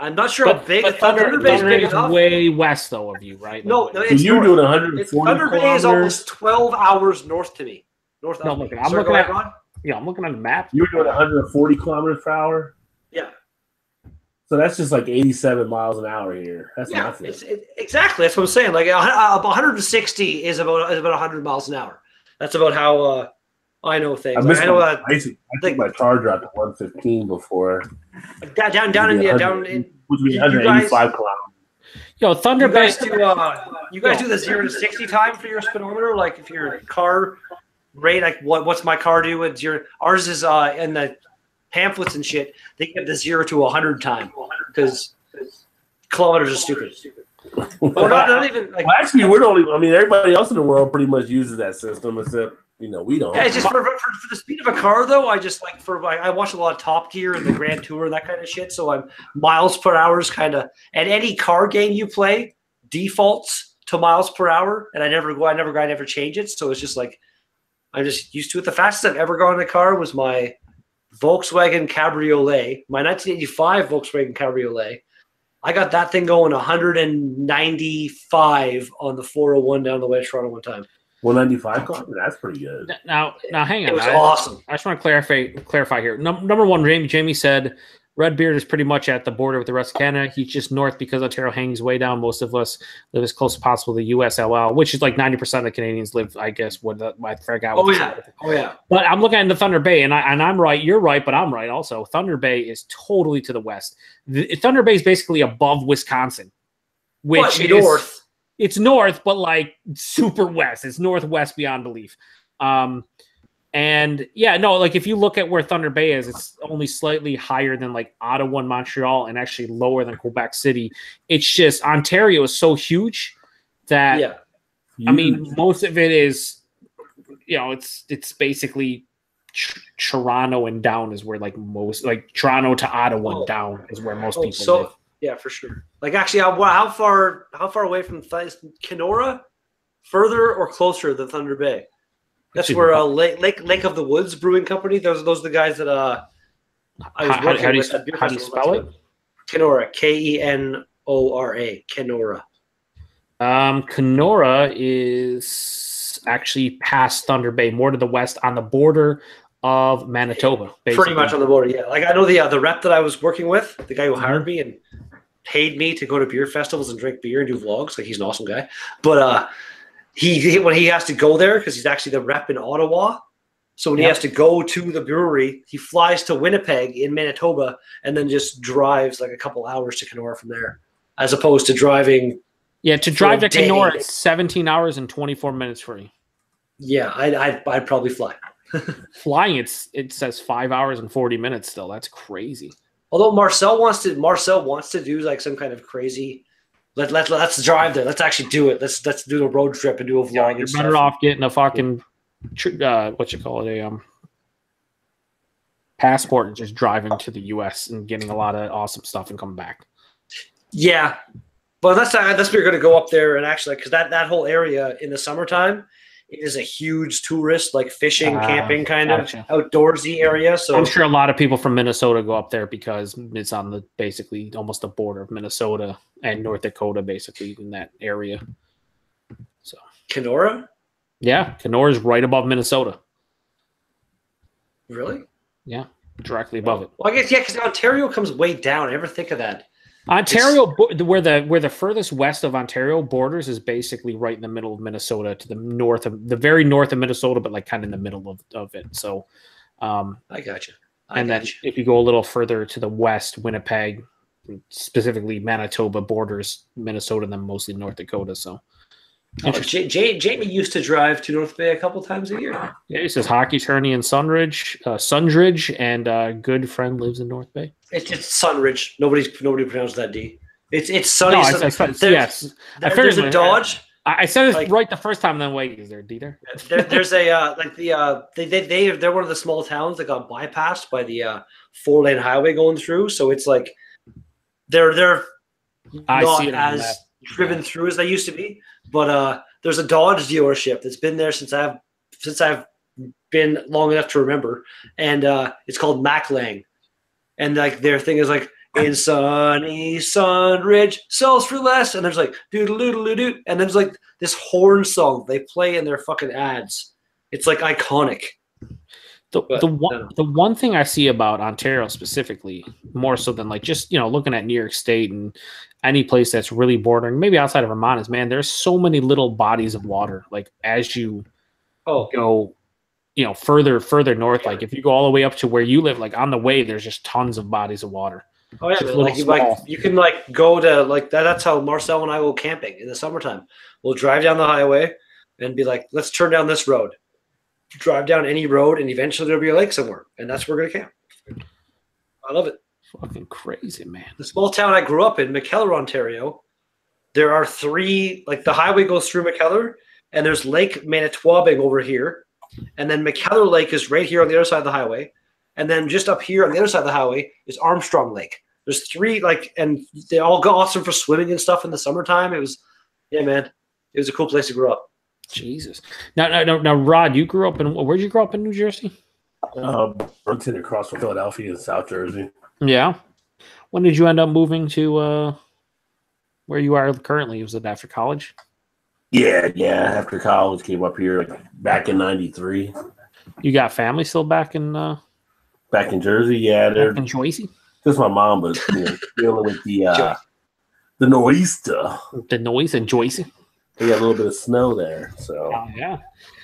I'm not sure but, how big but Thunder, Thunder Bay is. Big enough. Way west though of you, right? No, no. It's you're north. Doing one hundred forty it's, Thunder kilometers. Bay is almost twelve hours north to me. North. No, I'm looking. I'm Sorry, looking at. On? Yeah, I'm looking on the map. You're doing one hundred forty kilometers per hour. Yeah. So that's just like eighty-seven miles an hour here. That's yeah, nothing. It's, it, exactly. That's what I'm saying. Like uh, one hundred sixty is about is about one hundred miles an hour. That's about how. Uh, I know things. I, like, I know my, that. I, see, I think my charger out to one fifteen before. Down, down, down in yeah, down in. Would be one hundred eighty-five kilometers. Yo, Thunder Bay. You, uh, you guys yo. do the zero to sixty time for your speedometer, like if your car rate, like what? What's my car do? With your ours is uh in the pamphlets and shit. They get the zero to a hundred time because kilometers are stupid. well, well, not, not even, like, well, actually, we're the only. I mean, everybody else in the world pretty much uses that system except. You know, we don't. Yeah, it's just for, for, for the speed of a car, though. I just like for I, I watch a lot of Top Gear and the Grand Tour and that kind of shit. So I'm miles per hour is kind of, and any car game you play defaults to miles per hour, and I never go, I never go, I never change it. So it's just like I'm just used to it. The fastest I've ever gone in a car was my Volkswagen Cabriolet, my nineteen eighty-five Volkswagen Cabriolet. I got that thing going one hundred ninety-five on the four oh one down the way to Toronto one time. one ninety-five kilometers? That's pretty good. Now, now, hang on. It was I, awesome. I just want to clarify clarify here. Num number one, Jamie, Jamie said Redbeard is pretty much at the border with the rest of Canada. He's just north because Ontario hangs way down. Most of us live as close as possible to the U S L L, which is like ninety percent of the Canadians live, I guess, with the, my frag out. Oh, yeah. Oh, yeah. But I'm looking at the Thunder Bay, and, I, and I'm right. You're right, but I'm right also. Thunder Bay is totally to the west. The, Thunder Bay is basically above Wisconsin, which but is north. It's north, but like super west. It's northwest beyond belief. Um, and yeah, no, like if you look at where Thunder Bay is, it's only slightly higher than like Ottawa and Montreal and actually lower than Quebec City. It's just Ontario is so huge that, yeah. I mean, most of it is, you know, it's it's basically tr Toronto and down is where like most, like Toronto to Ottawa and oh. down is where most oh, people so live. Yeah, for sure. Like, actually, how, how far how far away from Th Kenora, further or closer than Thunder Bay? That's where uh, Lake Lake Lake of the Woods Brewing Company. Those those are the guys that uh, I was how, working how do you, with. How do you spell it? Kenora, K E N O R A, Kenora. Um, Kenora is actually past Thunder Bay, more to the west, on the border of Manitoba. Basically. Pretty much on the border, yeah. Like I know the uh, the rep that I was working with, the guy who hired me and paid me to go to beer festivals and drink beer and do vlogs. Like he's an awesome guy, but uh, he, he when he has to go there because he's actually the rep in Ottawa. So when yep. he has to go to the brewery, he flies to Winnipeg in Manitoba and then just drives like a couple hours to Kenora from there, as opposed to driving. Yeah, to drive to Kenora, it's seventeen hours and twenty four minutes free. Yeah, I'd I'd, I'd probably fly. Flying, it's it says five hours and forty minutes. Still, that's crazy. Although Marcel wants to, Marcel wants to do like some kind of crazy. Let let let's drive there. Let's actually do it. Let's let's do a road trip and do a vlog. Yeah, you're better off getting a fucking uh, what you call it a um passport and just driving to the U S and getting a lot of awesome stuff and coming back. Yeah. Well, that's that's we're going to go up there and actually, because that, that whole area in the summertime is a huge tourist, like fishing, uh, camping kind gotcha. of outdoorsy area. So I'm sure a lot of people from Minnesota go up there because it's on the basically almost the border of Minnesota and North Dakota, basically in that area. So Kenora? Yeah, Kenora is right above Minnesota. Really? Yeah, directly above it. Well, I guess yeah, because Ontario comes way down. I never think of that. Ontario, it's, where the where the furthest west of Ontario borders is basically right in the middle of Minnesota, to the north of the very north of Minnesota, but like kind of in the middle of, of it. So, um, I got you. I and got then you. If you go a little further to the west, Winnipeg, specifically Manitoba, borders Minnesota, and then mostly North Dakota. So, oh, J- J- Jamie used to drive to North Bay a couple times a year. Yeah, he says hockey tourney in Sunridge, uh, Sunridge, and a good friend lives in North Bay. It's, it's Sunridge. Nobody's nobody pronounced that D. It's it's sunny. No, I, I, I, yes, there, I there's a Dodge. I, I said it like, right the first time. Then wait, is there a D there? there there's a uh, like the uh, they they they they're one of the small towns that got bypassed by the uh, four lane highway going through. So it's like they're they're I not as driven yeah. through as they used to be. But uh, there's a Dodge dealership that's been there since I've since I've been long enough to remember, and uh, it's called MacLang. And like their thing is like in sunny Sunridge sells for less, and there's like doodle doodle doo, and there's like this horn song they play in their fucking ads. It's like iconic. The but, the one the one thing I see about Ontario specifically, more so than like just you know looking at New York State and any place that's really bordering, maybe outside of Vermont, is man, there's so many little bodies of water. Like as you oh. go. you know, further, further north, like if you go all the way up to where you live, like on the way, there's just tons of bodies of water. Oh yeah. Like you, like you can like go to like that. That's how Marcel and I go camping in the summertime. We'll drive down the highway and be like, let's turn down this road, drive down any road. And eventually there'll be a lake somewhere. And that's where we're going to camp. I love it. Fucking crazy, man. The small town I grew up in, McKellar, Ontario, there are three, like the highway goes through McKellar and there's Lake Manitouabing over here. And then McKellar Lake is right here on the other side of the highway. And then just up here on the other side of the highway is Armstrong Lake. There's three, like, and they all go awesome for swimming and stuff in the summertime. It was, yeah, man, it was a cool place to grow up. Jesus. Now, now, now, now Rod, you grew up in, where'd you grow up in New Jersey? Uh, Burlington, across from Philadelphia in South Jersey. Yeah. When did you end up moving to uh, where you are currently? Was it after college? Yeah, yeah. After college, came up here like, back in ninety-three. You got family still back in? Uh, back in Jersey, yeah. They're in Jersey. Just my mom was you know, dealing with the uh, the nor'easter. The noise in Jersey. We got a little bit of snow there, so uh, yeah.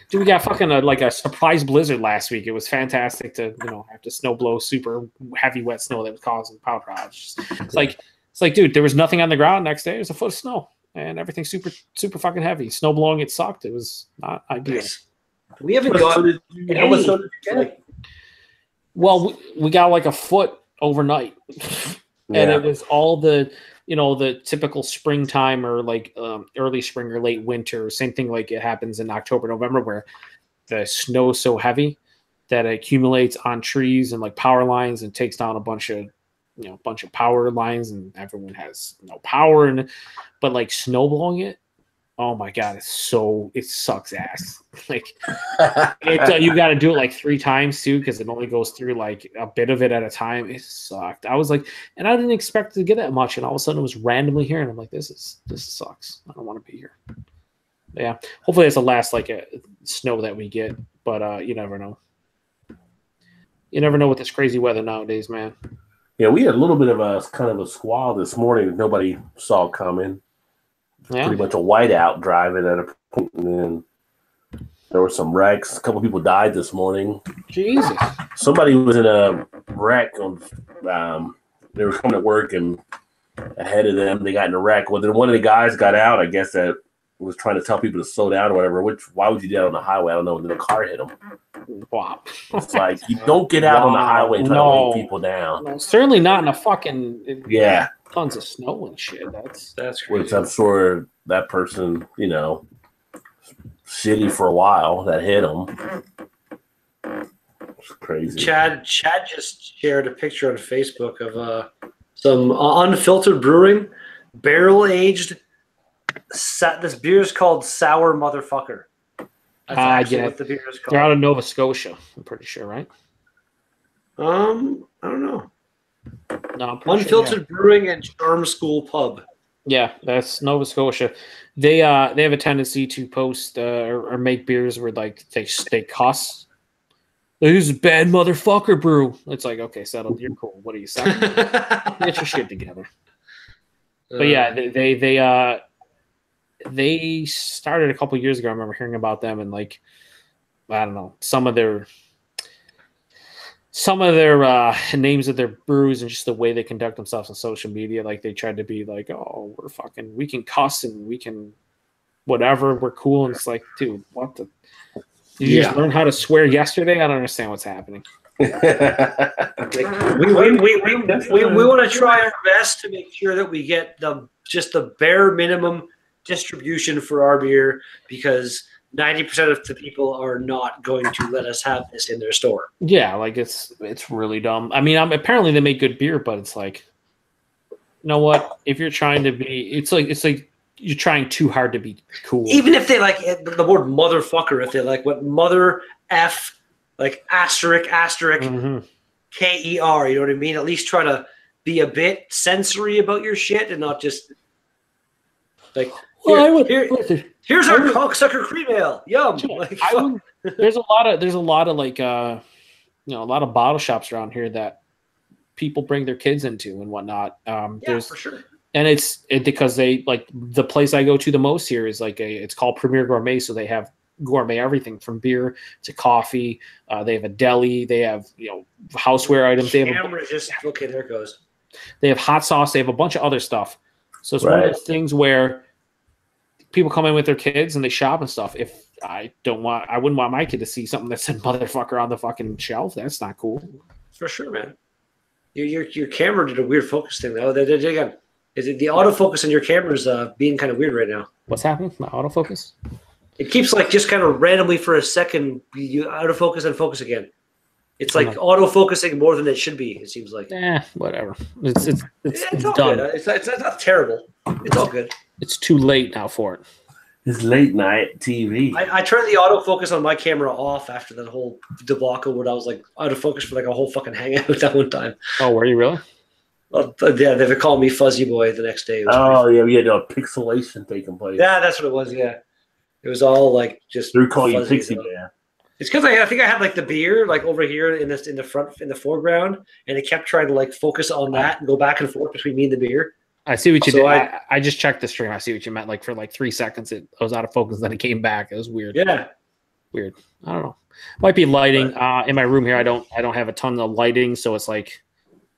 Dude, we got fucking a, like a surprise blizzard last week. It was fantastic to you know have to snow blow super heavy wet snow that was causing power outages. It's like it's like dude, there was nothing on the ground. The next day, there's a foot of snow. And everything's super, super fucking heavy. Snow blowing, it sucked. It was not ideal. Nice. We haven't gotten any. Well, we, we got like a foot overnight. Yeah. And it was all the, you know, the typical springtime or like um, early spring or late winter. Same thing like it happens in October, November, where the snow is so heavy that it accumulates on trees and like power lines and takes down a bunch of you know, a bunch of power lines and everyone has no power and, but like snow blowing it. Oh my God. It's so, it sucks ass. Like it, uh, you got to do it like three times too. Cause it only goes through like a bit of it at a time. It sucked. I was like, and I didn't expect to get that much. And all of a sudden it was randomly here. And I'm like, this is, this sucks. I don't want to be here. Yeah. Hopefully it's the last like a snow that we get, but uh, you never know. You never know with this crazy weather nowadays, man. Yeah, we had a little bit of a kind of a squall this morning that nobody saw coming. Yeah. Pretty much a whiteout driving at a point, and then there were some wrecks. A couple of people died this morning. Jesus! Somebody was in a wreck. On, um, they were coming to work, and ahead of them, they got in a wreck. Well, then one of the guys got out. I guess that was trying to tell people to slow down or whatever. Which why would you do that on the highway? I don't know. And then a car hit him. Wow. It's like you don't get out wow. on the highway trying no. to lay people down. No, certainly not in a fucking yeah. Tons of snow and shit. That's that's crazy. Which I'm sure that person, you know, shitty for a while that hit him. It's crazy. Chad, Chad just shared a picture on Facebook of uh, some unfiltered brewing, barrel aged. This beer is called Sour Motherfucker. That's uh, actually yeah. what the beer is called. They're out of Nova Scotia, I'm pretty sure, right? Um, I don't know. No, Unfiltered sure, yeah. Brewing and Charm School Pub. Yeah, that's Nova Scotia. They uh they have a tendency to post uh, or, or make beers where like they they cuss. This is bad motherfucker brew. It's like, okay, settle. You're cool. What are you saying? Get your shit together. Uh, but yeah, they they, they uh. They started a couple years ago. I remember hearing about them and like, I don't know, some of their, some of their uh, names of their brews and just the way they conduct themselves on social media. Like they tried to be like, oh, we're fucking, we can cuss and we can, whatever, we're cool. And it's like, dude, what the? Did you yeah. just learn how to swear yesterday? I don't understand what's happening. like, we we we we, we, we want to try our best to make sure that we get the just the bare minimum distribution for our beer, because ninety percent of the people are not going to let us have this in their store. Yeah, like it's it's really dumb. I mean, I'm, apparently they make good beer, but it's like, you know what? If you're trying to be, it's like it's like you're trying too hard to be cool. Even if they like the word motherfucker, if they like what mother f like asterisk asterisk mm-hmm. K E R, you know what I mean? At least try to be a bit sensory about your shit and not just like. Here, well, I would, here, here's I would, our cocksucker cream ale. Yum. Like, I would, there's a lot of there's a lot of like uh, you know, a lot of bottle shops around here that people bring their kids into and whatnot. Um, yeah, there's, for sure. And it's it, because they like the place I go to the most here is like a it's called Premier Gourmet, so they have gourmet everything from beer to coffee. Uh, they have a deli. They have you know houseware items. They have a, just okay. There it goes. They have hot sauce. They have a bunch of other stuff. So it's right. one of those things where people come in with their kids and they shop and stuff. If I don't want, I wouldn't want my kid to see something that said motherfucker on the fucking shelf. That's not cool. For sure, man. Your your, your camera did a weird focus thing though. They, they, they got, is it the autofocus on your camera is uh, being kind of weird right now. What's happening? My autofocus? It keeps like just kind of randomly for a second, you autofocus and focus again. It's like autofocusing more than it should be, it seems like. Eh, whatever. It's it's it's, it's, it's all done. Good. It's, it's not terrible. It's all good. It's too late now for it. It's late night T V. I, I turned the autofocus on my camera off after that whole debacle where I was like autofocus for like a whole fucking hangout with that one time. Oh, were you really? Well, yeah, they were calling me Fuzzy Boy the next day. Oh, yeah, we had a pixelation taking place. Yeah, that's what it was, yeah. It was all like just. They're calling you Pixie Bear. It's because I, I think I had like the beer like over here in this in the front in the foreground, and it kept trying to like focus on that and go back and forth between me and the beer. I see what you so did. I, I, I just checked the stream. I see what you meant. Like for like three seconds, it I was out of focus. Then it came back. It was weird. Yeah, weird. I don't know. Might be lighting uh, in my room here. I don't. I don't have a ton of lighting, so it's like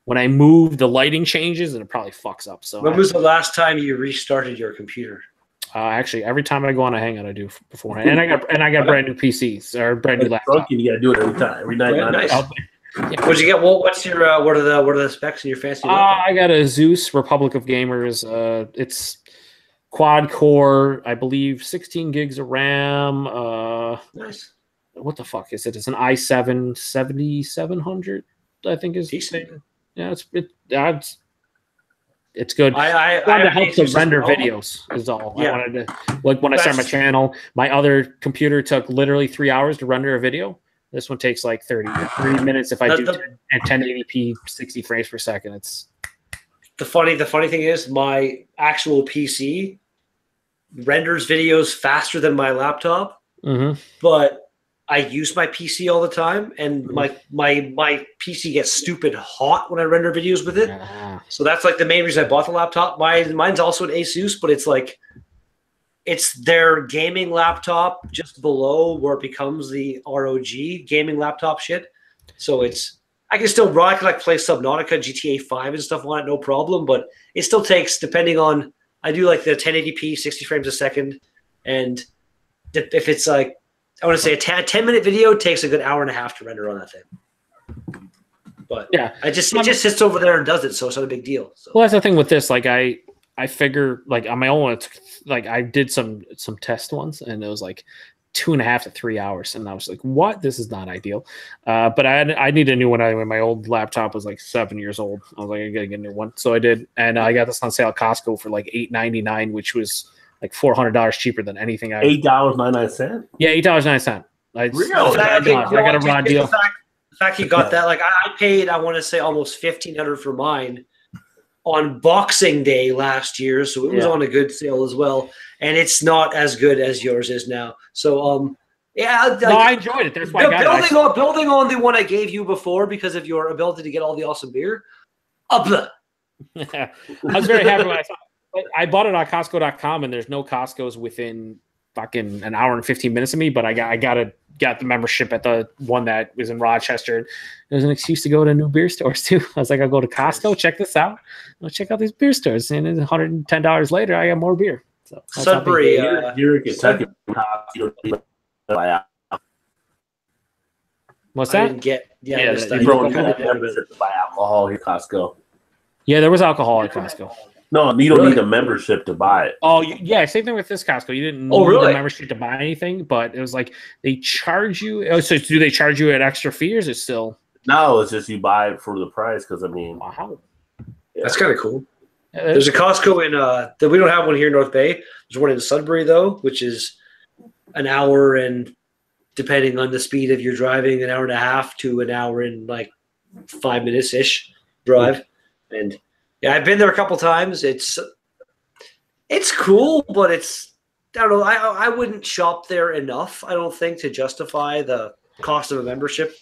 when I move, the lighting changes, and it probably fucks up. So when was the last time you restarted your computer? Uh, actually, every time I go on a hangout, I do beforehand, and I got and I got brand new P Cs or brand new laptops. You gotta do it every time, every night. Nice. Yeah. What'd you get? What, what's your uh, what are the what are the specs in your fancy? Uh, I got a Zeus Republic of Gamers. Uh, it's quad core, I believe, sixteen gigs of RAM. Uh, nice. What the fuck is it? It's an i seven seventy-seven hundred. I think is decent. Yeah, it's it. That's, It's good. I, I, I wanted to help to render videos is all. Yeah. I wanted to like when That's, I started my channel, my other computer took literally three hours to render a video. This one takes like thirty, thirty minutes if I do the, and ten eighty p, sixty frames per second. It's the funny. The funny thing is, my actual P C renders videos faster than my laptop, mm-hmm. but I use my P C all the time, and my my my P C gets stupid hot when I render videos with it. Yeah. So that's like the main reason I bought the laptop. My mine's also an Asus, but it's like it's their gaming laptop just below where it becomes the R O G gaming laptop shit. So it's I can still run, I can like play Subnautica, G T A five, and stuff on it, no problem. But it still takes depending on I do like the ten eighty p, sixty frames a second, and if it's like I want to say a ten minute video takes a good hour and a half to render on that thing. But yeah, I just, it just sits over there and does it. So it's not a big deal. So. Well, that's the thing with this. Like I, I figure like on my own, it's like I did some, some test ones and it was like, two and a half to three hours. And I was like, what? This is not ideal. Uh, but I had, I need a new one. I, my old laptop was like seven years old. I was like, I gotta get a new one. So I did. And I got this on sale at Costco for like eight ninety-nine, which was like four hundred dollars cheaper than anything. I eight dollars and ninety-nine cents? Yeah, eight dollars and ninety cents. I, really? I, I, I, got, I got a raw deal. The fact, the fact you got that, like I, I paid, I want to say almost fifteen hundred dollars for mine on Boxing Day last year, so it was yeah. on a good sale as well, and it's not as good as yours is now. So, um, yeah, no, I, I enjoyed it. That's why building I got it. on building on the one I gave you before because of your ability to get all the awesome beer. Uh, I was very happy when I saw it. I bought it on Costco dot com, and there's no Costco's within fucking an hour and fifteen minutes of me. But I got I got a got the membership at the one that was in Rochester. There's an excuse to go to new beer stores too. I was like, I'll go to Costco, check this out. I'll check out these beer stores. And then one hundred ten dollars later, I got more beer. So Sudbury, uh, what's that? I didn't get, yeah, yeah, that, you broke kind of membership to buy alcohol at Costco. Yeah, there was alcohol at Costco. No, you don't really? need a membership to buy it. Oh, yeah, same thing with this Costco. You didn't oh, need really? a membership to buy anything, but it was like they charge you. Oh, so do they charge you an extra fee, or is it still? No, it's just you buy it for the price because, I mean. Wow. Yeah. That's kind of cool. Yeah, There's cool. a Costco in, uh, that we don't have one here in North Bay. There's one in Sudbury, though, which is an hour and, depending on the speed of your driving, an hour and a half to an hour and like five minutes-ish drive. Yeah. And. Yeah, I've been there a couple times. It's it's cool, but it's I don't know. I I wouldn't shop there enough. I don't think to justify the cost of a membership.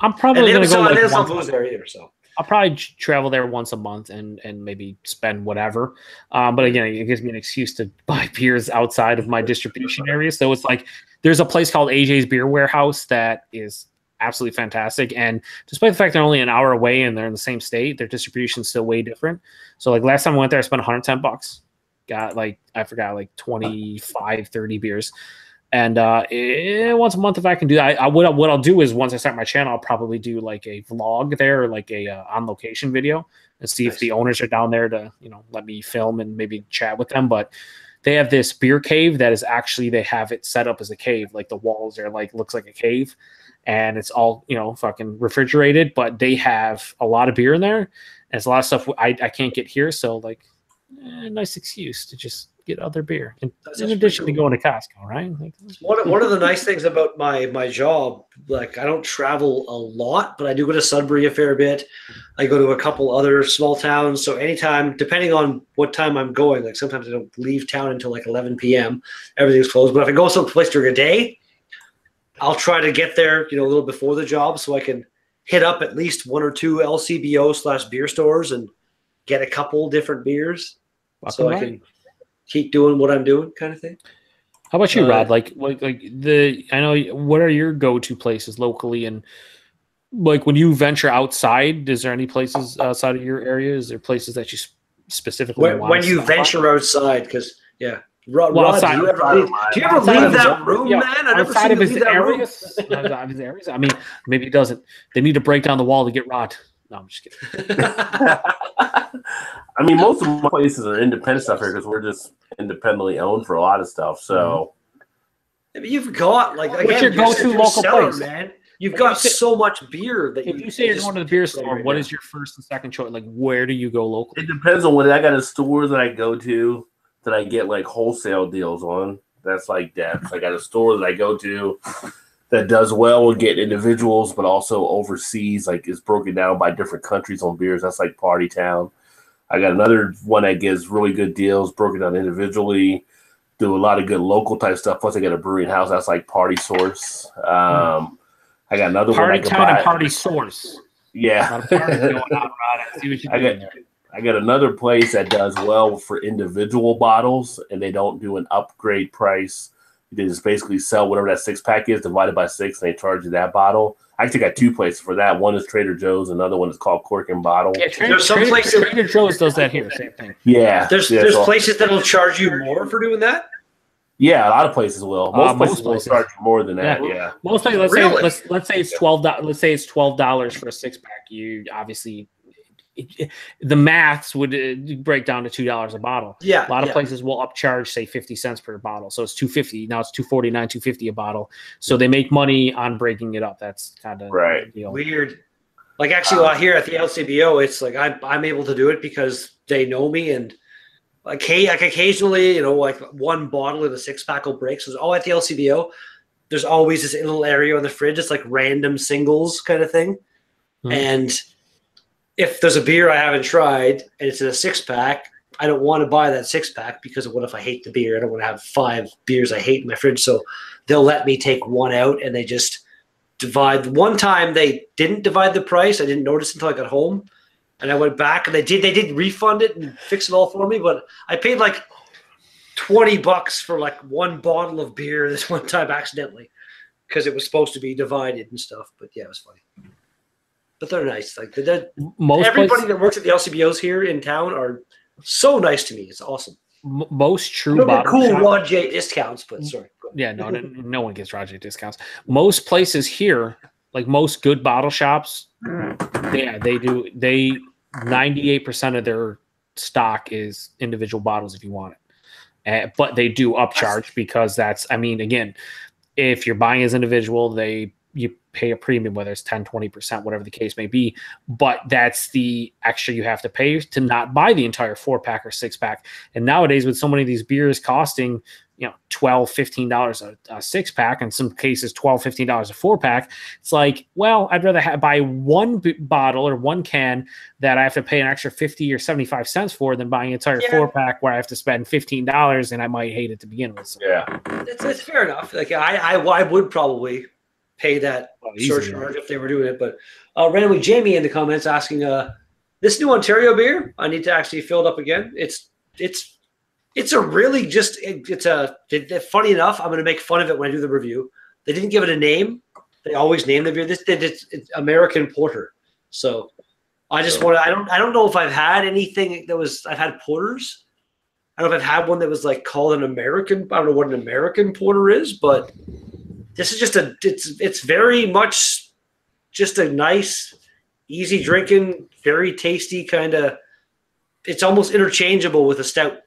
I'm probably going to go. Like once once there either, so I'll probably travel there once a month and and maybe spend whatever. Um, but again, it gives me an excuse to buy beers outside of my distribution area. So it's like there's a place called A J's Beer Warehouse that is absolutely fantastic, and despite the fact they're only an hour away and they're in the same state, their distribution's still way different. So like last time I went there, I spent one hundred ten bucks, got like I forgot like twenty-five, thirty beers, and uh it, once a month if I can do that, I, I what, what I'll do is once I start my channel, I'll probably do like a vlog there, or like a uh, on location video, and see nice. if the owners are down there to, you know, let me film and maybe chat with them. But they have this beer cave that is actually, they have it set up as a cave. Like the walls are like, looks like a cave, and it's all, you know, fucking refrigerated, but they have a lot of beer in there, and it's a lot of stuff I, I can't get here. So like eh, nice excuse to just get other beer. And That's in addition cool. to going to Costco, right? Like, one, yeah. one of the nice things about my, my job, like I don't travel a lot, but I do go to Sudbury a fair bit. I go to a couple other small towns. So anytime, depending on what time I'm going, like sometimes I don't leave town until like eleven P M Everything's closed. But if I go someplace during a day, I'll try to get there, you know, a little before the job so I can hit up at least one or two L C B O slash beer stores and get a couple different beers Welcome so I right. can keep doing what I'm doing kind of thing. How about you, uh, Rod? Like, like, like the, I know, what are your go-to places locally? And like when you venture outside, is there any places outside of your area? Is there places that you specifically when, want when to you stop? venture outside? Because, yeah. Rod, well, Rod, do you ever leave, do you ever leave that his, room, yeah, man? I never seen him leave that areas, room. Outside of his areas. I mean, maybe he doesn't. They need to break down the wall to get Rod. No, I'm just kidding. I mean, most of my places are independent stuff here because we're just independently owned for a lot of stuff. So, I mean, you've got like again, what's your go-to local seller, place, man? You've got so much beer that if you, you say you're going to the beer store, what is your first and second choice? Like, where do you go locally? It depends on what I got a store that I go to. That I get like wholesale deals on. That's like that. I got a store that I go to that does well with getting individuals, but also overseas. Like it's broken down by different countries on beers. That's like Party Town. I got another one that gives really good deals, broken down individually. Do a lot of good local type stuff. Plus, I got a brewing house that's like Party Source. Um, I got another Party one. Party Town and Party Source. Yeah. Party going on, Rod. I see what you're doing there. I got another place that does well for individual bottles, and they don't do an upgrade price. They just basically sell whatever that six-pack is divided by six, and they charge you that bottle. I actually got two places for that. One is Trader Joe's. Another one is called Cork and Bottle. Yeah, Trader, there's some Trader, places, Trader Joe's does that here. Same thing. Yeah. There's, yeah, there's so. places that will charge you more for doing that? Yeah, a lot of places will. Most, uh, places, most places will charge you more than that. Yeah, yeah. Most places, let's, really? say, let's, let's say it's twelve dollars. Let's say it's twelve dollars for a six-pack. You obviously – the maths would break down to two dollars a bottle. Yeah, a lot of yeah. places will upcharge, say fifty cents per bottle, so it's two fifty now. It's two forty nine, two fifty a bottle. So they make money on breaking it up. That's kind of right. Deal. Weird. Like actually, um, while here at the L C B O, it's like I'm I'm able to do it because they know me, and like hey, like occasionally, you know, like one bottle in a six pack will break. So it's all at the L C B O. There's always this little area on the fridge. It's like random singles kind of thing, mm-hmm. and if there's a beer I haven't tried and it's in a six-pack, I don't want to buy that six-pack because of what if I hate the beer? I don't want to have five beers I hate in my fridge. So they'll let me take one out, and they just divide. One time they didn't divide the price. I didn't notice until I got home, and I went back, and they did They did refund it and fix it all for me, but I paid like twenty bucks for like one bottle of beer this one time accidentally because it was supposed to be divided and stuff. But, yeah, it was funny. But they're nice. Like they're, most everybody places, that works at the L C B Os here in town are so nice to me. It's awesome. M- most true no bottle cool shops. Rod J discounts, but sorry. Yeah, no, no, no one gets Rod J discounts. Most places here, like most good bottle shops, yeah, they do. They ninety-eight percent of their stock is individual bottles if you want it, uh, but they do upcharge because that's. I mean, again, if you're buying as individual, they. You pay a premium, whether it's ten, twenty percent, whatever the case may be, but that's the extra you have to pay to not buy the entire four pack or six pack. And nowadays with so many of these beers costing, you know, twelve, fifteen dollars a, a six pack, in some cases, twelve, fifteen dollars a four pack. It's like, well, I'd rather ha- buy one b- bottle or one can that I have to pay an extra fifty or seventy-five cents for than buying an entire yeah. four pack where I have to spend fifteen dollars and I might hate it to begin with. So. Yeah. It's, it's fair enough. Like I, I, I would probably pay that oh, surcharge if they were doing it. But uh, randomly, Jamie in the comments asking, uh, this new Ontario beer, I need to actually fill it up again. It's it's it's a really just it, it's a it, funny enough. I'm going to make fun of it when I do the review. They didn't give it a name. They always name the beer. This they, it's, it's American Porter. So I just want to. I don't I don't know if I've had anything that was I've had porters. I don't know if I've had one that was like called an American. I don't know what an American Porter is, but. This is just a, it's it's very much just a nice, easy drinking, very tasty kind of, it's almost interchangeable with a stout.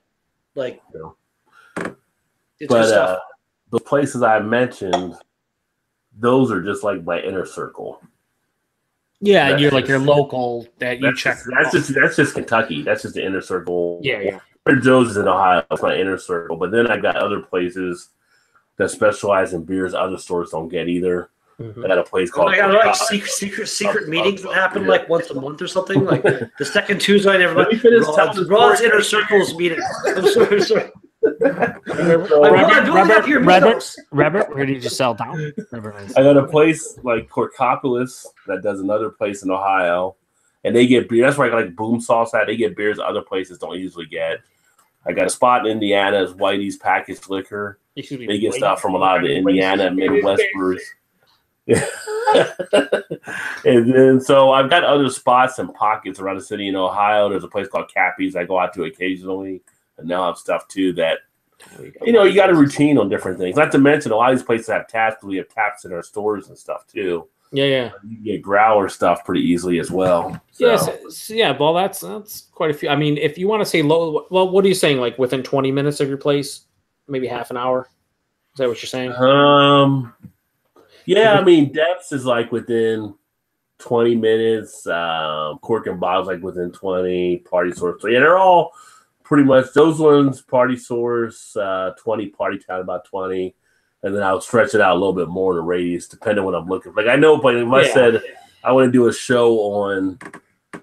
Like, you know, it's but, good stuff. Uh, the places I mentioned, those are just like my inner circle. Yeah, that's you're just, like your local that you check. Just, that's, just, that's just Kentucky. That's just the inner circle. Yeah, yeah. Trader Joe's is in Ohio. It's my inner circle. But then I got other places that specialize in beers other stores don't get either. Mm-hmm. I got a place called... I got like secret, secret, secret meetings that happen yeah. like once a month or something. Like the second Tuesday and everybody... Rod's inner circles meeting. I'm sorry, I'm sorry. So, I Robert, Robert, Robert, Robert, where did you sell down? I got a place like Corcopolis that does another place in Ohio, and they get beer. That's where I got like Boom Sauce at. They get beers other places don't usually get. I got a spot in Indiana as Whitey's Packaged Liquor. They get stuff from a lot of the Indiana Midwest breweries. And then, so I've got other spots and pockets around the city in Ohio. There's a place called Cappy's I go out to occasionally. And now I have stuff, too, that, you know, you got a routine on different things. Not to mention, a lot of these places have taps. We have taps in our stores and stuff, too. Yeah, yeah. You get growler stuff pretty easily as well. So. Yes, yeah, so, yeah. Well, that's that's quite a few. I mean, if you want to say low, well, what are you saying? Like within twenty minutes of your place, maybe half an hour. Is that what you're saying? Um, yeah. I mean, Depths is like within twenty minutes. Um, Cork and Bob's like within twenty. Party Source, so yeah, they're all pretty much those ones. Party Source, uh, twenty. Party Town, about twenty. And then I'll stretch it out a little bit more in the radius, depending on what I'm looking for. Like I know, but if I yeah. said I want to do a show on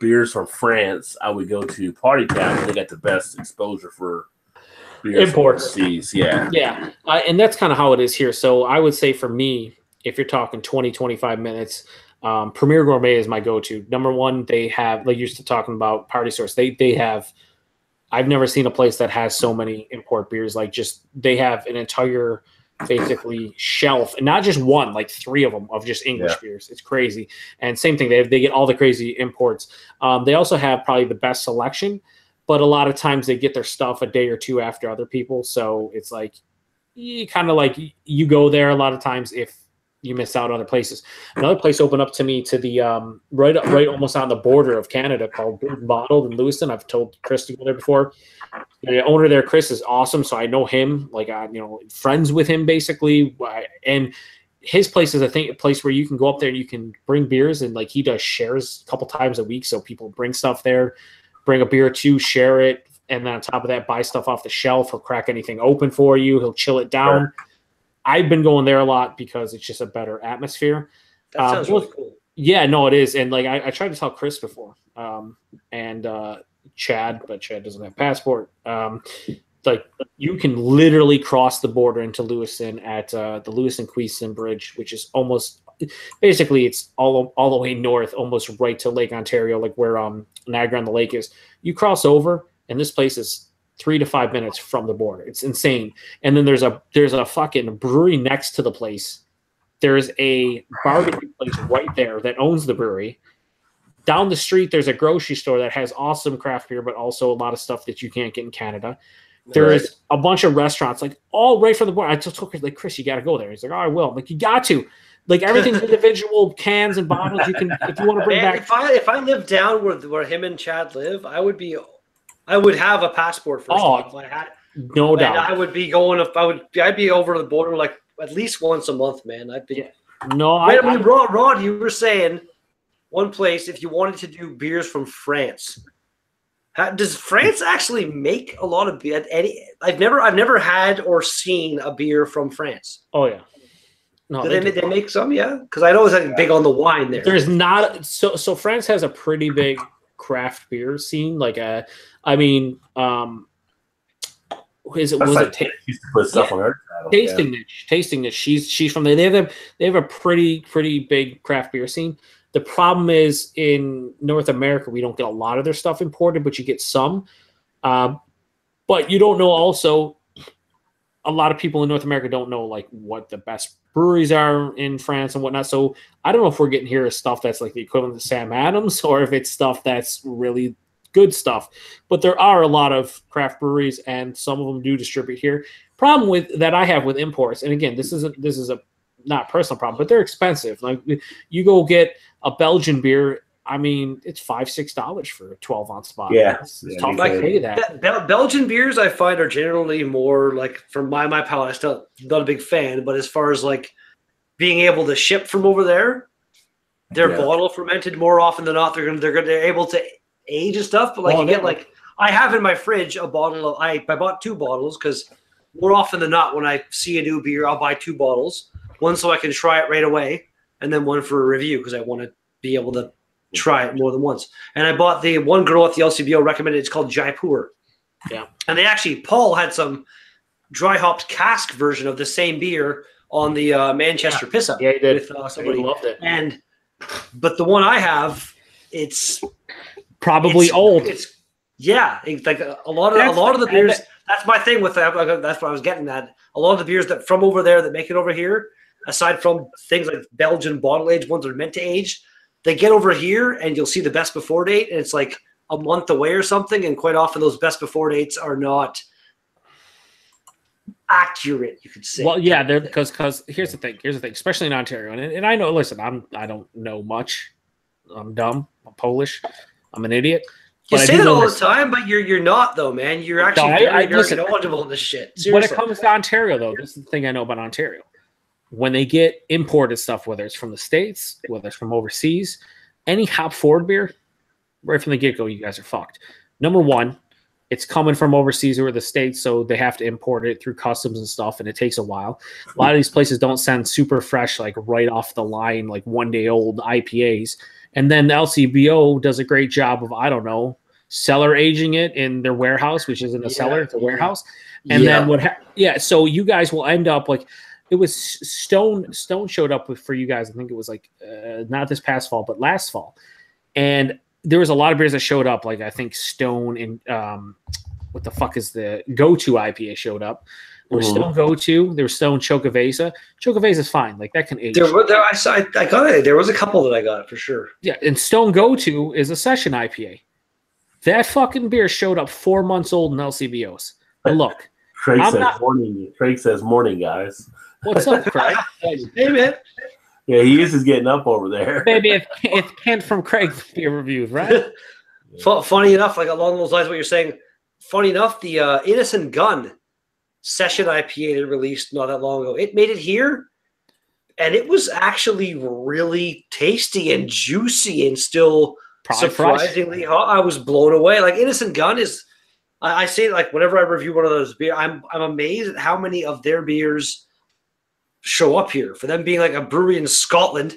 beers from France, I would go to Party Town. They got the best exposure for beers imports. From overseas. Yeah, yeah, uh, and that's kind of how it is here. So I would say for me, if you're talking twenty, twenty-five minutes, um, Premier Gourmet is my go-to. Number one, they have like you're talking about Party Source. They they have. I've never seen a place that has so many import beers. Like just they have an entire. Basically shelf and not just one like three of them of just English yeah. beers. It's crazy. And same thing, they have, they get all the crazy imports. Um they also have probably the best selection, but a lot of times they get their stuff a day or two after other people, so it's like you kind of like you go there a lot of times if you miss out on other places. Another place opened up to me to the um, right, right, almost on the border of Canada, called Good Bottled in Lewiston. I've told Chris to go there before. The owner there, Chris, is awesome. So I know him, like I, you know, friends with him basically. And his place is, I think, a place where you can go up there and you can bring beers, and like he does shares a couple times a week. So people bring stuff there, bring a beer to share it, and then on top of that, buy stuff off the shelf. He'll crack anything open for you. He'll chill it down. Sure. I've been going there a lot because it's just a better atmosphere. That sounds um, really cool. Yeah, no, it is. And like I, I tried to tell Chris before, um, and uh, Chad, but Chad doesn't have a passport. Um, like you can literally cross the border into Lewiston at uh, the Lewiston-Queaston Bridge, which is almost basically it's all all the way north, almost right to Lake Ontario, like where um, Niagara on the Lake is. You cross over, and this place is three to five minutes from the border. It's insane. And then there's a there's a fucking brewery next to the place. There's a barbecue place right there that owns the brewery. Down the street, there's a grocery store that has awesome craft beer, but also a lot of stuff that you can't get in Canada. There right. is a bunch of restaurants, like all right from the border. I just told Chris, like, Chris, you got to go there. He's like, oh, I will. I'm like, you got to. Like everything's individual cans and bottles. You can, if you want to bring Man, back. If I if I lived down where where him and Chad live, I would be. I would have a passport first. Oh, if I had, no doubt. I would be going if I would. I'd be over the border like at least once a month, man. I'd be. Yeah. No, I, I mean, Rod, Rod, you were saying one place if you wanted to do beers from France. How, does France actually make a lot of beer? Any, I've never, I've never had or seen a beer from France. Oh yeah. No, do they, they, do. they make some, yeah, because I know it's like big on the wine there. There's not so so France has a pretty big craft beer scene, like a, I mean, um, is it That's was like, it ta- used to put stuff yeah. on her tasting yeah. niche, tasting niche. She's she's from there. They have a, they have a pretty pretty big craft beer scene. The problem is in North America, we don't get a lot of their stuff imported, but you get some. Um, but you don't know. Also, a lot of people in North America don't know like what the best breweries are in France and whatnot. So I don't know if we're getting here stuff that's like the equivalent of Sam Adams or if it's stuff that's really good stuff. But there are a lot of craft breweries, and some of them do distribute here. Problem with that I have with imports, and again, this isn't this is a not personal problem, but they're expensive. Like you go get a Belgian beer, I mean, it's five six dollars for a twelve ounce bottle. Yeah, it's yeah, tough to pay that. Be- Belgian beers, I find, are generally more like from my my palate. I'm still not a big fan, but as far as like being able to ship from over there, they're yeah. bottle fermented more often than not. They're gonna, they're gonna, they're able to age and stuff. But like oh, you get like I have in my fridge a bottle of I I bought two bottles because more often than not when I see a new beer, I'll buy two bottles. One so I can try it right away, and then one for a review because I want to be able to try it more than once. And I bought the one girl at the L C B O recommended. It's called Jaipur. Yeah. And they actually, Paul had some dry hopped cask version of the same beer on the uh, Manchester yeah. Piss Up. Yeah, he did. With, uh, somebody. He loved it. And, but the one I have, it's probably it's, old. It's yeah. It's like a, a lot of, that's a lot of the beers. That, that's my thing with that. That's what I was getting at. A lot of the beers that from over there that make it over here, aside from things like Belgian bottle aged ones that are meant to age, they get over here and you'll see the best before date and it's like a month away or something. And quite often those best before dates are not accurate, you could say. Well, yeah, they're because because here's the thing, here's the thing, especially in Ontario. And and I know, listen, I'm I don't know much. I'm dumb. I'm Polish. I'm an idiot. You but say that all the time, but you're you're not though, man. You're actually no, very, I, I, very listen, knowledgeable in this shit. Seriously. When it comes to Ontario, though, this is the thing I know about Ontario. When they get imported stuff, whether it's from the States, whether it's from overseas, any hop forward beer, right from the get-go, you guys are fucked. Number one, it's coming from overseas or the States, so they have to import it through customs and stuff, and it takes a while. A lot of these places don't send super fresh, like right off the line, like one-day-old I P As. And then the L C B O does a great job of, I don't know, cellar aging it in their warehouse, which isn't a yeah. cellar, it's a warehouse. And yeah. then what ha- – yeah, so you guys will end up like – It was Stone. Stone showed up with, for you guys. I think it was like uh, not this past fall, but last fall. And there was a lot of beers that showed up. Like I think Stone and um, what the fuck is the Go-To I P A showed up. There was mm. Stone Go-To. There was Stone Chocovesa. Chocovesa's fine. Like that can age. There were there. I saw. I, I got it. There was a couple that I got for sure. Yeah, and Stone Go-To is a session I P A. That fucking beer showed up four months old in L C B Os. And look, Craig I'm says not, morning. Craig says morning, guys. What's up, Craig? Hey, man. Yeah, he is just getting up over there. Maybe it's, it's Kent from Craig's Beer Reviews, right? Yeah. Funny enough, like along those lines, what you're saying, funny enough, the uh, Innocent Gun Session I P A that released not that long ago, it made it here, and it was actually really tasty and juicy and still Probably surprisingly fresh. hot. I was blown away. Like, Innocent Gun is, I, I say, like, whenever I review one of those beers, I'm, I'm amazed at how many of their beers show up here. For them being like a brewery in Scotland,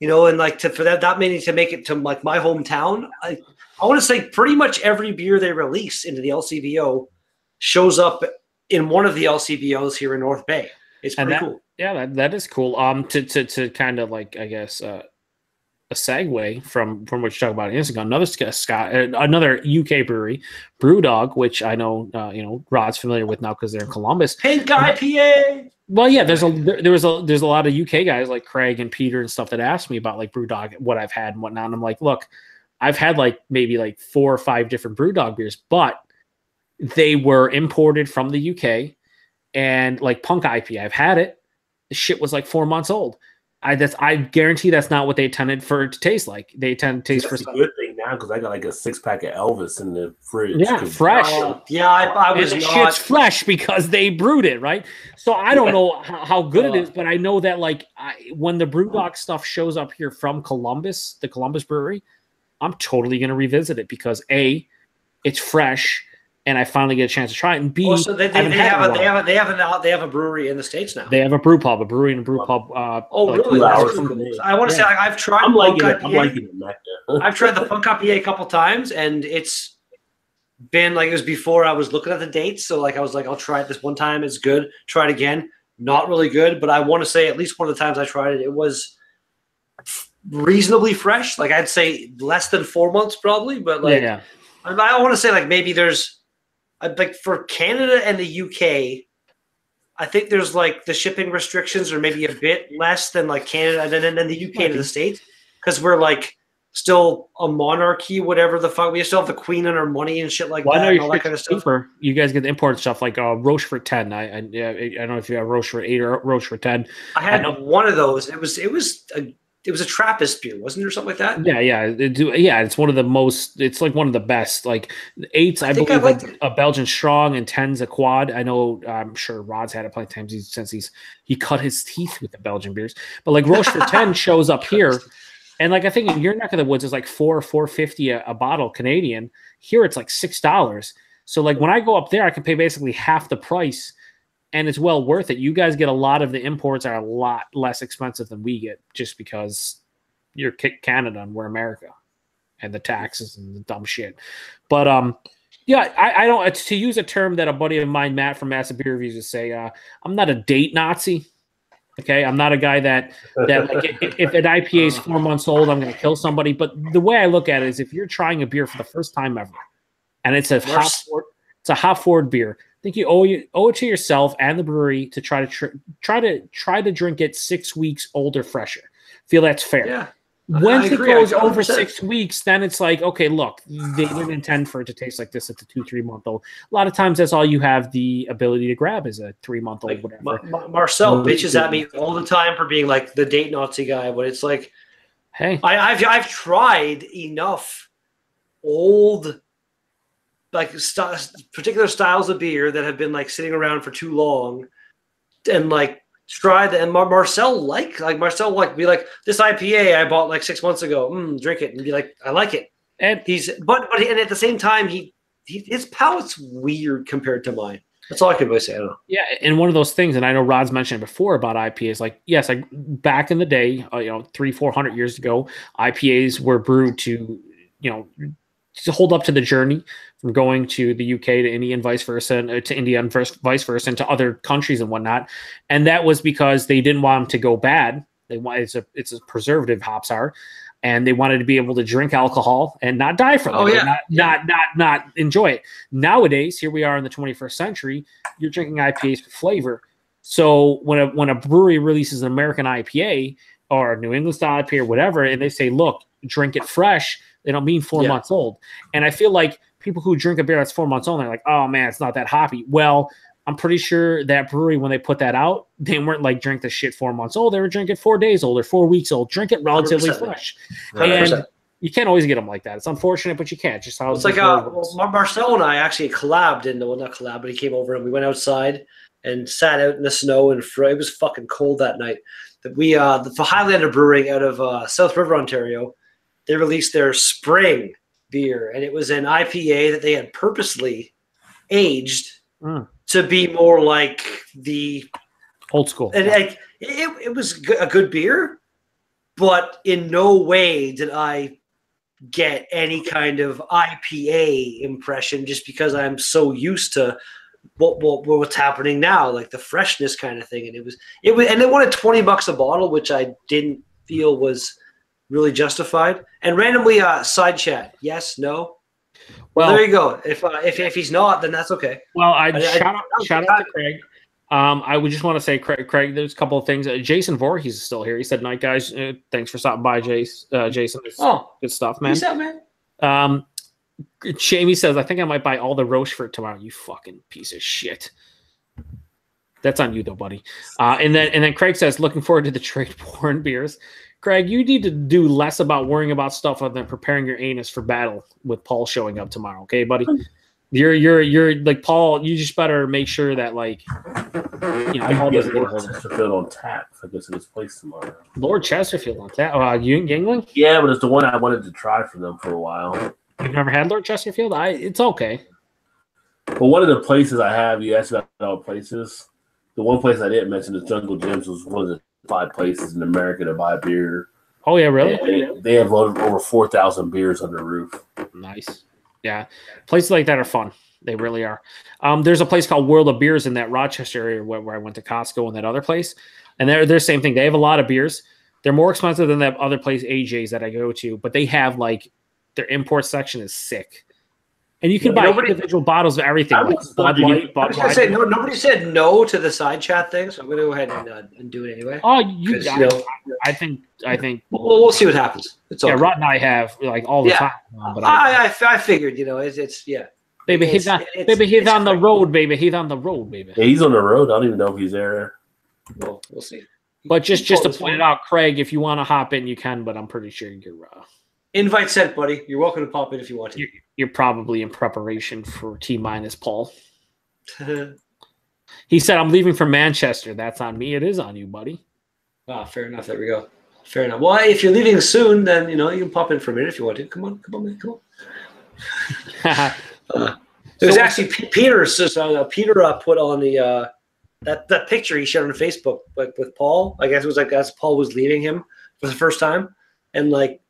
you know, and like to for that that many to make it to like my hometown, I I want to say pretty much every beer they release into the L C B O shows up in one of the L C B Os here in North Bay. It's pretty that, cool. Yeah, that, that is cool. Um, to to to kind of like I guess uh, a segue from from what you talk about Instagram, another Scott, another U K brewery, Brewdog, which I know uh, you know Rod's familiar with now because they're in Columbus. Pink I P A. Well, yeah, there's a there was a there's a lot of U K guys like Craig and Peter and stuff that asked me about like BrewDog, what I've had and whatnot. And I'm like, look, I've had like maybe like four or five different BrewDog beers, but they were imported from the U K. And like Punk I P A, I've had it. The shit was like four months old. I that's I guarantee that's not what they intended for it to taste like. They tend to taste that's for something. Good thing now because I got like a six pack of Elvis in the fridge. Yeah, fresh. Oh, yeah, I, I was. It's not... fresh because they brewed it, right? So I don't know how, how good uh, it is, but I know that like I, when the BrewDog stuff shows up here from Columbus, the Columbus brewery, I'm totally gonna revisit it because A, it's fresh, and I finally get a chance to try it. And B, well, so they, they, they, have a, they have a, they have a, they have a brewery in the States now. They have a brew pub, a brewery and a brew pub. Uh, oh, like really? Cool. I want to yeah. say like, I've tried. I'm liking it. I'm liking it. I've tried the Punk I P A a couple times, and it's been like it was before. I was looking at the dates, so like I was like, I'll try it this one time. It's good. Try it again. Not really good, but I want to say at least one of the times I tried it, it was reasonably fresh. Like I'd say less than four months probably, but like yeah, yeah. I, I want to say like maybe there's. I like for Canada and the U K, I think there's like the shipping restrictions are maybe a bit less than like Canada and then and the U K and the States because we're like still a monarchy, whatever the fuck. We still have the Queen and her money and shit like well, that. I know and all that kind of stuff. Cheaper. You guys get the import stuff like uh, Roche for ten. I, I I don't know if you have Roche for eight or Roche for ten. I had I one of those. It was it was. A, It was a Trappist beer, wasn't there something like that? Yeah, yeah, it, yeah. It's one of the most. It's like one of the best. Like eights, I, I believe, I like it. A Belgian strong, and tens a quad. I know, I'm sure Rod's had it plenty of times he's, since he's he cut his teeth with the Belgian beers. But like Roche for ten shows up here, and like I think in your neck of the woods is like four, four fifty a, a bottle Canadian. Here it's like six dollars. So like when I go up there, I can pay basically half the price. And it's well worth it. You guys get a lot of the imports are a lot less expensive than we get just because you're Canada and we're America and the taxes and the dumb shit. But, um, yeah, I, I don't – to use a term that a buddy of mine, Matt from Massive Beer Reviews, would say, uh, I'm not a date Nazi, okay? I'm not a guy that, that like, if, if an I P A is four months old, I'm going to kill somebody. But the way I look at it is if you're trying a beer for the first time ever and it's a hop forward, it's a hop forward beer – I think you owe you owe it to yourself and the brewery to try to tr try to try to drink it six weeks older, fresher. Feel that's fair. Yeah, once it goes over six weeks, then it's like, okay, look, they didn't intend for it to taste like this at the two, three month old. A lot of times, that's all you have the ability to grab is a three month old. Like, whatever. Ma Ma Marcel bitches at me all the time for being like the date Nazi guy, but it's like, hey, I, I've I've tried enough old. Like st particular styles of beer that have been like sitting around for too long, and like try the and Mar Marcel like like Marcel like be like this I P A I bought like six months ago. Mm, drink it and be like I like it. And he's but but and at the same time he, he his palate's weird compared to mine. That's all I can really say. I don't know. Yeah, and one of those things, and I know Rod's mentioned before about I P As. Like yes, like back in the day, uh, you know, three four hundred years ago, I P As were brewed to you know. to hold up to the journey from going to the U K to India and vice versa, and to India and vice versa, and to other countries and whatnot. And that was because they didn't want them to go bad. They want it's a it's a preservative hops are, and they wanted to be able to drink alcohol and not die from it. Oh, yeah. not, yeah. not not not enjoy it. Nowadays, here we are in the twenty-first century. You're drinking I P As for flavor. So when a when a brewery releases an American I P A or a New England style I P A or whatever, and they say, look, drink it fresh. They don't mean four yeah. months old. And I feel like people who drink a beer that's four months old, they're like, oh, man, it's not that hoppy. Well, I'm pretty sure that brewery, when they put that out, they weren't like, drink this shit four months old. They were drinking four days old or four weeks old. Drink it relatively one hundred percent fresh. one hundred percent And you can't always get them like that. It's unfortunate, but you can't. Just how it's like uh, Marcel and I actually collabed in the well, not collab, but he came over and we went outside and sat out in the snow, and it was fucking cold that night. That we uh, the Highlander Brewing out of uh, South River, Ontario, they released their spring beer, and it was an I P A that they had purposely aged mm. to be more like the old school. And like, it, it was a good beer, but in no way did I get any kind of I P A impression, just because I'm so used to what, what what's happening now, like the freshness kind of thing. And it was it was, and they wanted twenty bucks a bottle, which I didn't feel was really justified. And randomly, uh, side chat, yes, no. Well, well, there you go. If uh, if if he's not, then that's okay. Well, I, I shout out I, shout out to Craig. Um, I would just want to say, Craig, Craig, there's a couple of things. Uh, Jason Voorhees is still here. He said, "Night, guys. Uh, thanks for stopping by, Jace, uh, Jason. It's oh, good stuff, man. Peace out, man." Um, Jamie says, "I think I might buy all the Rochefort tomorrow." You fucking piece of shit. That's on you, though, buddy. Uh, and then and then Craig says, "Looking forward to the trade porn beers." Craig, you need to do less about worrying about stuff other than preparing your anus for battle with Paul showing up tomorrow, okay, buddy? You're you're you're like Paul. You just better make sure that, like, you know, Paul doesn't get Lord Chesterfield on tap for this in his place tomorrow. Lord Chesterfield on tap? Uh, you and Yingling? Yeah, but it's the one I wanted to try for them for a while. You've never had Lord Chesterfield? I. It's okay. Well, one of the places I have, you asked about all places. The one place I didn't mention, the Jungle Gyms, was one of the five places in America to buy beer. Oh yeah, really? They, they have over four thousand beers on their roof. Nice. Yeah, places like that are fun. They really are. Um, there's a place called World of Beers in that Rochester area where, where I went to Costco and that other place, and they're they're same thing. They have a lot of beers. They're more expensive than that other place, A J's, that I go to, but they have, like, their import section is sick. And you can yeah, buy nobody, individual bottles of everything. I was like Bud Light, Bud Light. Say, no, nobody said no to the side chat thing, so I'm going to go ahead and, uh, and do it anyway. Oh, you got it. I think. I think. Well, we'll see what happens. It's yeah, okay. Rod and I have, like, all the yeah. time. But I, I, I figured, you know, it's, it's yeah. Baby, it's, he's on. It's, baby, he's on the road. Baby, he's on the road. Baby, yeah, he's on the road. I don't even know if he's there. Well, we'll see. But just, just to point it out, Craig, if you want to hop in, you can. But I'm pretty sure you're. Uh, Invite sent, buddy. You're welcome to pop in if you want to. You're, you're probably in preparation for T minus Paul. He said, "I'm leaving for Manchester." That's on me. It is on you, buddy. Ah, fair enough. There we go. Fair enough. Well, if you're leaving soon, then, you know, you can pop in for a minute if you want to. Come on, come on, man, come on. uh, it was so actually P Peter. So, uh, Peter uh, put on the uh, that that picture he shared on Facebook, like, with Paul. I guess it was like as Paul was leaving him for the first time, and like.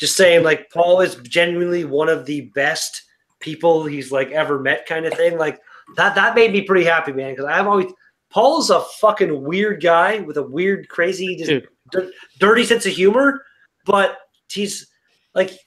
Just saying, like, Paul is genuinely one of the best people he's, like, ever met, kind of thing. Like, that that made me pretty happy, man, because I've always – Paul's a fucking weird guy with a weird, crazy, just dirty sense of humor, but he's, like,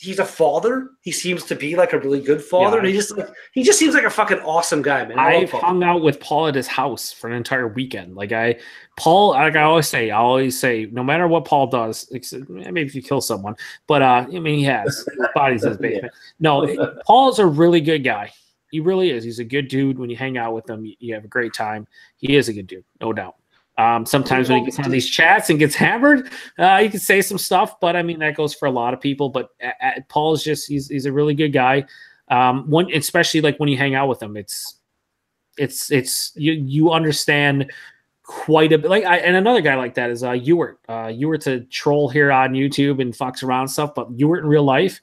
he's a father. He seems to be, like, a really good father, yeah. and he just, like, he just seems like a fucking awesome guy, man. I, I hung out with Paul at his house for an entire weekend. Like, I – Paul, like I always say, I always say, no matter what Paul does, except maybe if you kill someone, but uh, I mean, he has bodies in his basement. No, Paul's a really good guy. He really is. He's a good dude. When you hang out with him, you have a great time. He is a good dude, no doubt. Um, sometimes when he gets on these chats and gets hammered, uh, you can say some stuff, but I mean, that goes for a lot of people. But uh, Paul's just, he's, he's a really good guy. Um, one, especially like when you hang out with him, it's, it's, it's, you, you understand. Quite a bit, like I, and another guy like that is uh, Ewert. Uh, Ewert's a troll here on YouTube and fucks around and stuff, but Ewert in real life,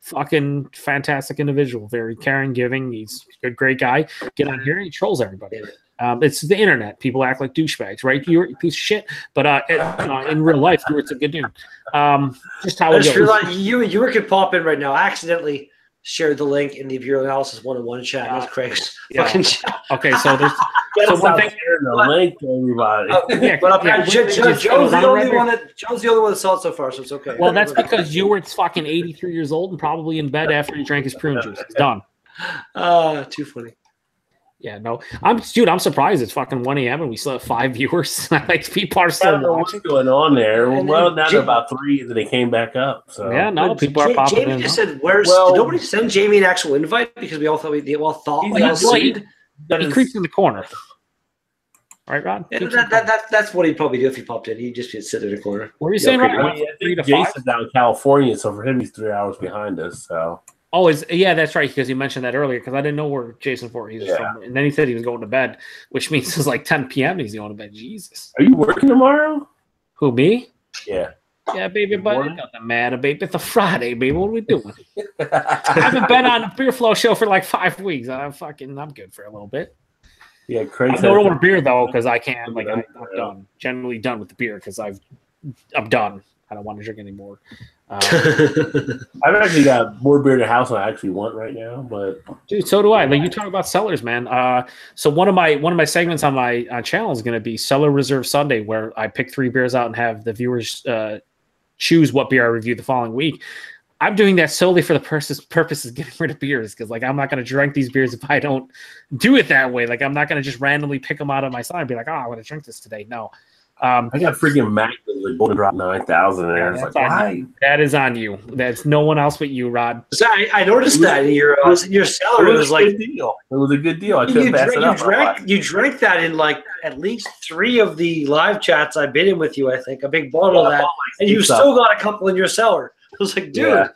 fucking fantastic individual, very caring, giving. He's a great guy. Get on here, he trolls everybody. Um, it's the internet. People act like douchebags, right? Ewert, piece of shit. But uh, it, uh, in real life, Ewert's a good dude. Um, just how it goes. You, Ewert could pop in right now. I accidentally shared the link in the Bureau Analysis one oh one chat. Yeah. That's Craig's yeah. fucking chat. Okay, so there's. So one thing, the link, everybody. Uh, yeah, but yeah, Joe, Joe, Joe's the only one that Joe's the only one that saw it so far, so it's okay. Well, that's because Ewert's fucking eighty-three years old and probably in bed after he drank his prune juice. He's done. Uh, too funny. Yeah, no, I'm dude. I'm surprised it's fucking one A M and we still have five viewers. Like people are still what's going on there. Well, well now they're about three, and then they came back up. So yeah, no, people are popping in. Jamie just said, "Where's nobody send Jamie an actual invite because we all thought we all thought like." That he is... creeps in the corner. All right, Rod? Yeah, that, that, that, that's what he'd probably do if he popped in. He'd just be sitting in the corner. What were you yeah, saying, Rod? Yeah, three to Jason's five? Out in California, so for him, he's three hours behind us. So. Oh, is yeah, that's right, because you mentioned that earlier, because I didn't know where Jason Voorhees yeah. was from. And then he said he was going to bed, which means it's like ten p.m. he's going to bed. Jesus. Are you working tomorrow? Who, me? Yeah. Yeah, baby, but it doesn't matter, baby. It's a Friday, baby. What are we doing? I haven't been on the Beer Flow show for like five weeks. I'm fucking, I'm good for a little bit. Yeah, crazy. I don't want a beer though, because I can't. Like, I'm done. Generally done with the beer because I've, I'm done. I don't want to drink anymore. Um, I've actually got more beer in the house than I actually want right now, but dude, so do I. Like you talk about cellars, man. Uh, so one of my one of my segments on my on channel is going to be Cellar Reserve Sunday, where I pick three beers out and have the viewers. Uh, choose what beer I review the following week. I'm doing that solely for the purpose purpose of getting rid of beers, because like I'm not going to drink these beers if I don't do it that way. Like I'm not going to just randomly pick them out of my side and be like, oh, I want to drink this today. No. Um, I got freaking Mac that Golden Drop nine thousand in there. Like, why? That is on you. That's no one else but you, Rod. So I, I noticed that in your, uh, your cellar. It was like a good deal. It was a good deal. I couldn't pass it up. Drank, you drank that in like at least three of the live chats I've been in with you, I think. A big bottle yeah, of that. And you still got a couple in your cellar. I was like, dude. Yeah.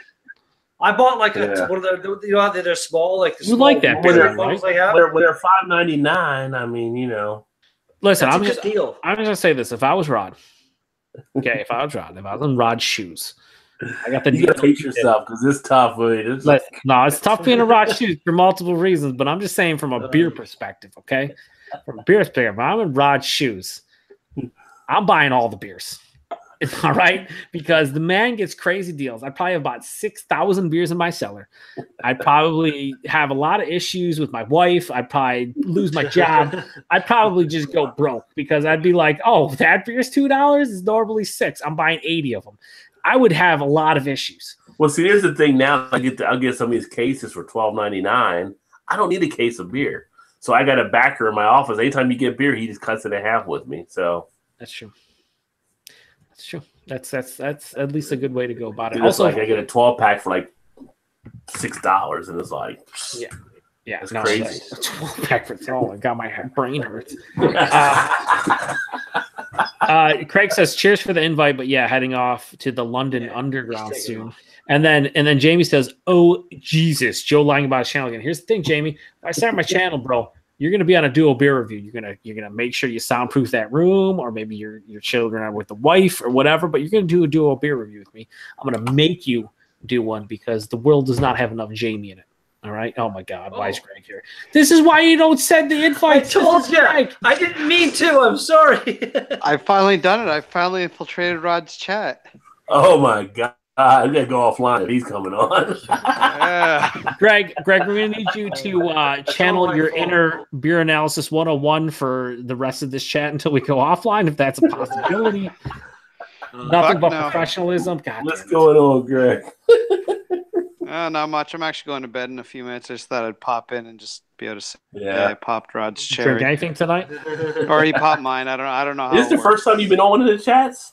I bought like yeah. a, one of the, you know how they're small? Like the you small like that beer, right? They have. When they're five ninety-nine, I mean, you know. Listen, That's I'm just deal. I'm just gonna say this. If I was Rod, okay, if I was Rod, if I was in Rod's shoes, I got the you gotta hate yourself because it's tough. It is like, no, it's tough being in Rod's shoes for multiple reasons. But I'm just saying from a beer perspective, okay, from a beer perspective, if I'm in Rod's shoes, I'm buying all the beers. All right, because the man gets crazy deals. I probably have about six thousand beers in my cellar. I'd probably have a lot of issues with my wife. I'd probably lose my job. I'd probably just go broke because I'd be like, oh, that beer's two dollars? It's normally six. I'm buying eighty of them. I would have a lot of issues. Well, see, here's the thing now. I get to, I'll get some of these cases for twelve ninety-nine. I don't need a case of beer. So I got a backer in my office. Anytime you get beer, he just cuts it in half with me. So that's true. Sure, that's that's that's at least a good way to go about it. Dude, also, like I get a twelve pack for like six dollars, and it's like yeah, yeah, it's crazy. Like a twelve pack for twelve. I got my brain hurts. Uh, uh, Craig says, "Cheers for the invite," but yeah, heading off to the London yeah, Underground soon. And then and then Jamie says, "Oh Jesus, Joe lying about his channel again." Here's the thing, Jamie. I started my channel, bro. You're gonna be on a dual beer review. You're gonna you're gonna make sure you soundproof that room, or maybe your your children are with the wife or whatever. But you're gonna do a dual beer review with me. I'm gonna make you do one because the world does not have enough Jamie in it. All right. Oh my God. Oh. Why is Greg here? This is why you don't send the invite. I told you. Greg. I didn't mean to. I'm sorry. I've finally done it. I finally infiltrated Rod's chat. Oh my God. Uh, I gotta go offline if he's coming on. yeah. Greg, Greg, we're gonna need you to uh, channel your inner beer analysis one oh one for the rest of this chat until we go offline, if that's a possibility. Nothing Fuck but no. professionalism. God, what's going on, Greg? uh, not much. I'm actually going to bed in a few minutes. I just thought I'd pop in and just be able to say yeah. I popped Rod's cherry. Drink anything tonight? Or he popped mine. I don't. I don't know. How Is this the works. first time you've been on one of the chats?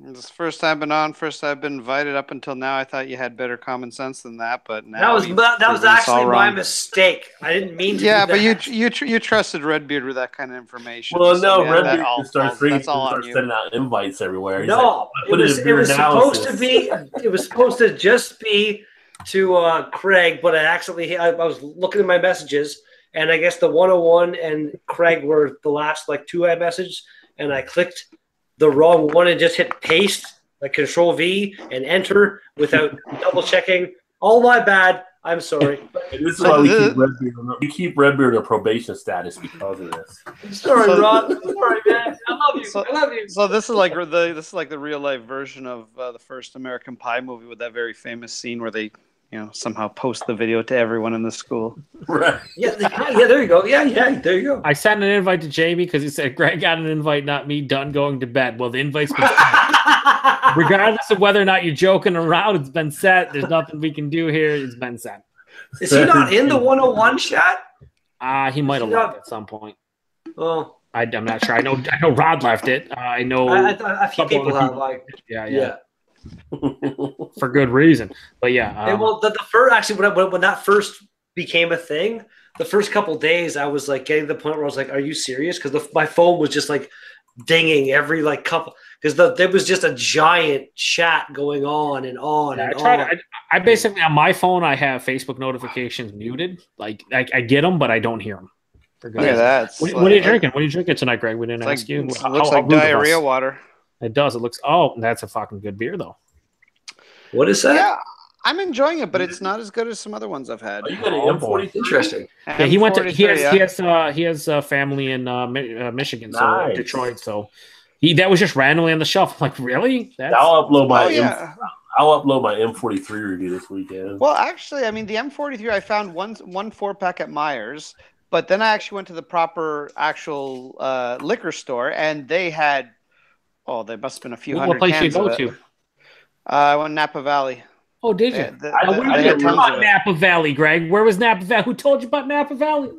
This first I've been on, first I've been invited up until now. I thought you had better common sense than that, but now that was that, that was actually my mistake. I didn't mean to. Yeah, but you you you trusted Redbeard with that kind of information. Well, no, Redbeard starts sending out invites everywhere. No, it was it was supposed to be it was supposed to just be to uh, Craig, but I actually I, I was looking at my messages, and I guess the one oh one and Craig were the last like two I messaged, and I clicked the wrong one and just hit paste, like control V and enter without double checking. All my bad. I'm sorry. This is why we keep Redbeard on, we keep Redbeard on probation status because of this. I'm sorry, so, Rod. I'm sorry, man. I love you. So, I love you. So this is like the this is like the real life version of uh, the first American Pie movie with that very famous scene where they, you know, somehow post the video to everyone in the school. Right. Yeah, yeah, there you go. Yeah, yeah, there you go. I sent an invite to Jamie because he said, Greg got an invite, not me, done going to bed. Well, the invite's been sent. Regardless of whether or not you're joking around, it's been set. There's nothing we can do here. It's been set. Is he not in the one oh one chat? Uh, he might have left at some point. Oh. I, I'm not sure. I know I know Rod left it. Uh, I know I, I, a few people have like Yeah, yeah. yeah. For good reason, but yeah. Um, and well, the, the first actually when, I, when when that first became a thing, the first couple days I was like getting to the point where I was like, are you serious? Because my phone was just like dinging every like couple, because the, there was just a giant chat going on and on. Yeah, and I, tried, on. I, I basically on my phone, I have Facebook notifications muted. Like I, I get them, but I don't hear them. Look at that. What, like, what are you drinking? What are you drinking tonight, Greg? We didn't ask like, you. It looks how, like how diarrhea water. It does. It looks. Oh, that's a fucking good beer, though. What is that? Yeah, I'm enjoying it, but it's not as good as some other ones I've had. Oh, you got an M forty-three? Interesting. Yeah, he went to. He has. Yeah. He has. Uh, he has uh, family in uh, Michigan, so nice. Detroit. So he that was just randomly on the shelf. I'm like, really? That's... I'll upload my. Oh, yeah. M- I'll upload my M forty-three review this weekend. Well, actually, I mean, the M forty-three. I found one one four pack at Meijer's. But then I actually went to the proper actual uh, liquor store, and they had – oh, there must have been a few what hundred cans of it. What place did you go to? Uh, I went to Napa Valley. Oh, did you? Yeah, the, I, the, I didn't know about Napa Valley, Greg. Where was Napa Valley? Who told you about Napa Valley?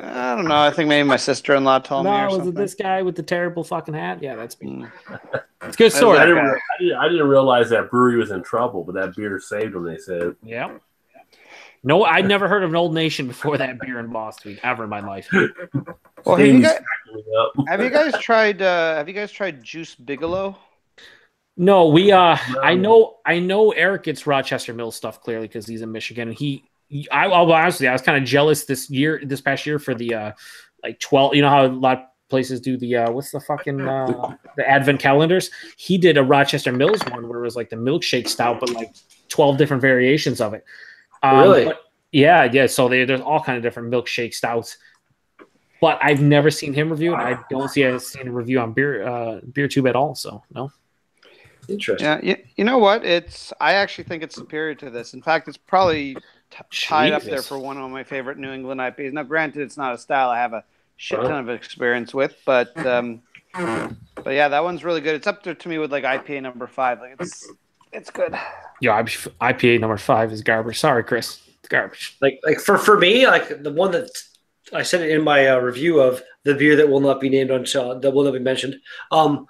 I don't know. I think maybe my sister-in-law told no, me or something. No, was it this guy with the terrible fucking hat? Yeah, that's me. It's a good story. I didn't, I, didn't, I didn't realize that brewery was in trouble, but that beer saved them, they said. Yeah. No, I'd never heard of an Old Nation before that beer in Boston ever in my life. Well, have you guys, have you guys tried? Uh, have you guys tried Juice Bigelow? No, we. Uh, no. I know. I know Eric gets Rochester Mills stuff clearly because he's in Michigan. And he, he I, I'll be honest with you, I was kind of jealous this year, this past year for the uh, like twelve. You know how a lot of places do the uh, what's the fucking uh, the Advent calendars? He did a Rochester Mills one where it was like the milkshake stout, but like twelve different variations of it. Um, really? But yeah, yeah. So they, there's all kind of different milkshake stouts, but I've never seen him review, and I don't see I've seen a review on beer uh, BeerTube at all. So no. Interesting. Yeah, you, you know what? It's I actually think it's superior to this. In fact, it's probably t- tied up there for one of my favorite New England I P As. Now, granted, it's not a style I have a shit ton of experience with, but um, but yeah, that one's really good. It's up there to me with like I P A number five. Like it's. It's good. Yeah, I P A number five is garbage. Sorry, Chris. It's garbage. Like, like for, for me, like the one that I said it in my uh, review of the beer that will not be named on show, that will not be mentioned. Um,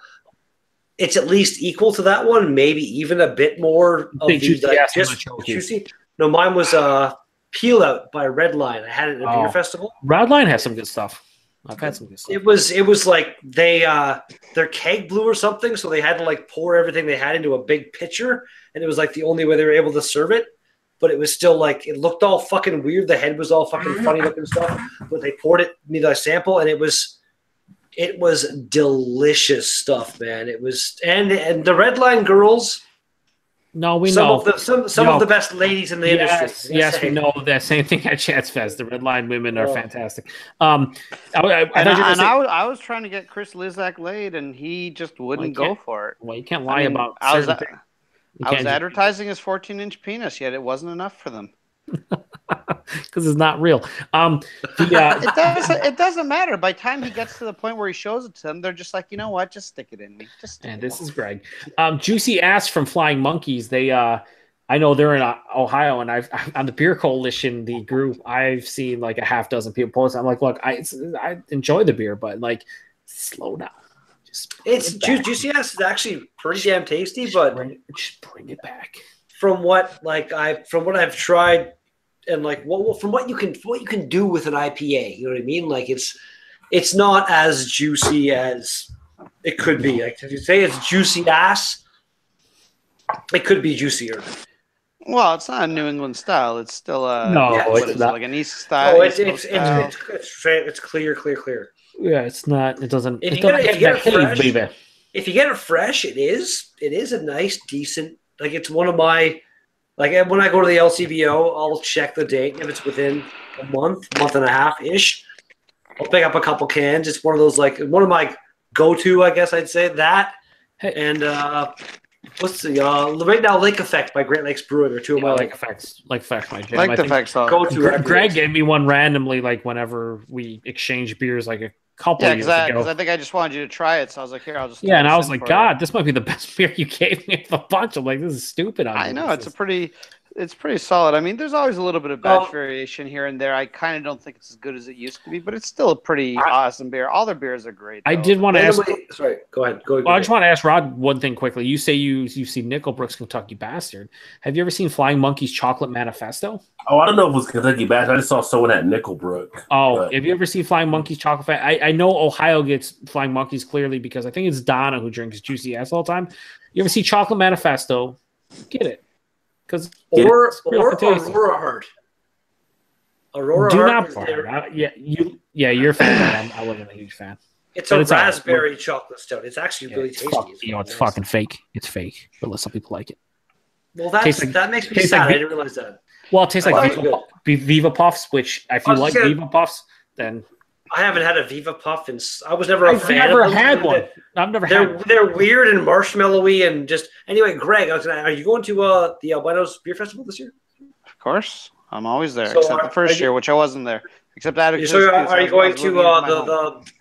it's at least equal to that one, maybe even a bit more of the juicy. Like, just juicy. No, mine was uh, Peel Out by Redline. I had it at a oh. beer festival. Redline has some good stuff. I've had some good stuff. It was it was like they uh, their keg blew or something, so they had to like pour everything they had into a big pitcher, and it was like the only way they were able to serve it. But it was still like it looked all fucking weird. The head was all fucking funny looking stuff. But they poured it into a sample, and it was it was delicious stuff, man. It was and and the Redline girls. No, we some know of the, some some no. of the best ladies in the yes, industry. Yes, yes, we know that same thing at Chats Fest. The Redline women are oh. fantastic. Um, I, I, I and, I, and say, I, was, I was trying to get Chris Lizak laid, and he just wouldn't well, go for it. Well, you can't lie I mean, about. I was, uh, I was advertising his fourteen-inch penis, yet it wasn't enough for them. Because it's not real. Um, the, uh, it doesn't. It doesn't matter. By the time he gets to the point where he shows it to them, they're just like, you know what? Just stick it in me. Just. And this is Greg. Um, Juicy Ass from Flying Monkeys. They. Uh, I know they're in uh, Ohio, and I've on the Beer Coalition, the group. I've seen like a half dozen people post. I'm like, look, I it's, I enjoy the beer, but like, slow down. Just it's it ju- Juicy Ass is actually pretty damn tasty, just but bring, just bring it back. From what like I from what I've tried. And like, what from what you can what you can do with an I P A, you know what I mean? Like, it's it's not as juicy as it could be. Like, if you say it's juicy ass, it could be juicier. Well, it's not a New England style. It's still a no, yeah, it's, it's not. Like an East style. Oh, it's it's, style. It's, it's it's clear, clear, clear. Yeah, it's not. It doesn't. If, it you, doesn't get it, if, you, get it fresh, if you get it fresh, it is it is a nice, decent. Like, it's one of my. Like when I go to the L C B O, I'll check the date. If it's within a month, month and a half ish, I'll pick up a couple cans. It's one of those like one of my go-to, I guess I'd say that. Hey. And uh, what's the uh, right now Lake Effect by Great Lakes Brewing are two of yeah, my Lake, Lake Effects, Lake Effect, my jam. Lake Effects. Go-to. Greg gave me one randomly, like whenever we exchanged beers, like a couple yeah, years I, ago. Yeah, because I think I just wanted you to try it, so I was like, here, I'll just. Yeah, and I was like, God, you. This might be the best beer you gave me of a bunch. I'm like, this is stupid. I, I know it's a pretty. it's pretty solid. I mean, there's always a little bit of batch oh. variation here and there. I kind of don't think it's as good as it used to be, but it's still a pretty I, awesome beer. All their beers are great, though. I did want to ask. Way, sorry, go ahead. Go ahead. Well, I just want to ask Rod one thing quickly. You say you you see Nickelbrook's Kentucky Bastard. Have you ever seen Flying Monkey's Chocolate Manifesto? Oh, I don't know if it was Kentucky Bastard. I just saw someone at Nickelbrook. Oh, but. Have you ever seen Flying Monkey's Chocolate? Fa- I I know Ohio gets Flying Monkeys clearly because I think it's Donna who drinks Juicy Ass all the time. You ever see Chocolate Manifesto? Get it. Because or or Aurora Heart. Aurora Do Heart. Not their... I, yeah, you yeah, you're a fan. I wasn't a huge fan. It's but a it's raspberry right. chocolate stone. It's actually yeah, really it's tasty. Fuck, you know, it's nice. Fucking fake. It's fake. But some people like it. Well, that's like, that makes me sad. Like, I didn't realize that. Well, it tastes like Viva, Puff, Viva Puffs, which if you like gonna, Viva Puffs, then I haven't had a Viva Puff in I was never a I've fan. I've never had one. That, I've never they're, had one. They're weird and marshmallowy and just anyway. Greg, I was gonna, are you going to uh, the Albinos Beer Festival this year? Of course, I'm always there. So except are, the first you, year, which I wasn't there. Except that. So are, are you going to uh, the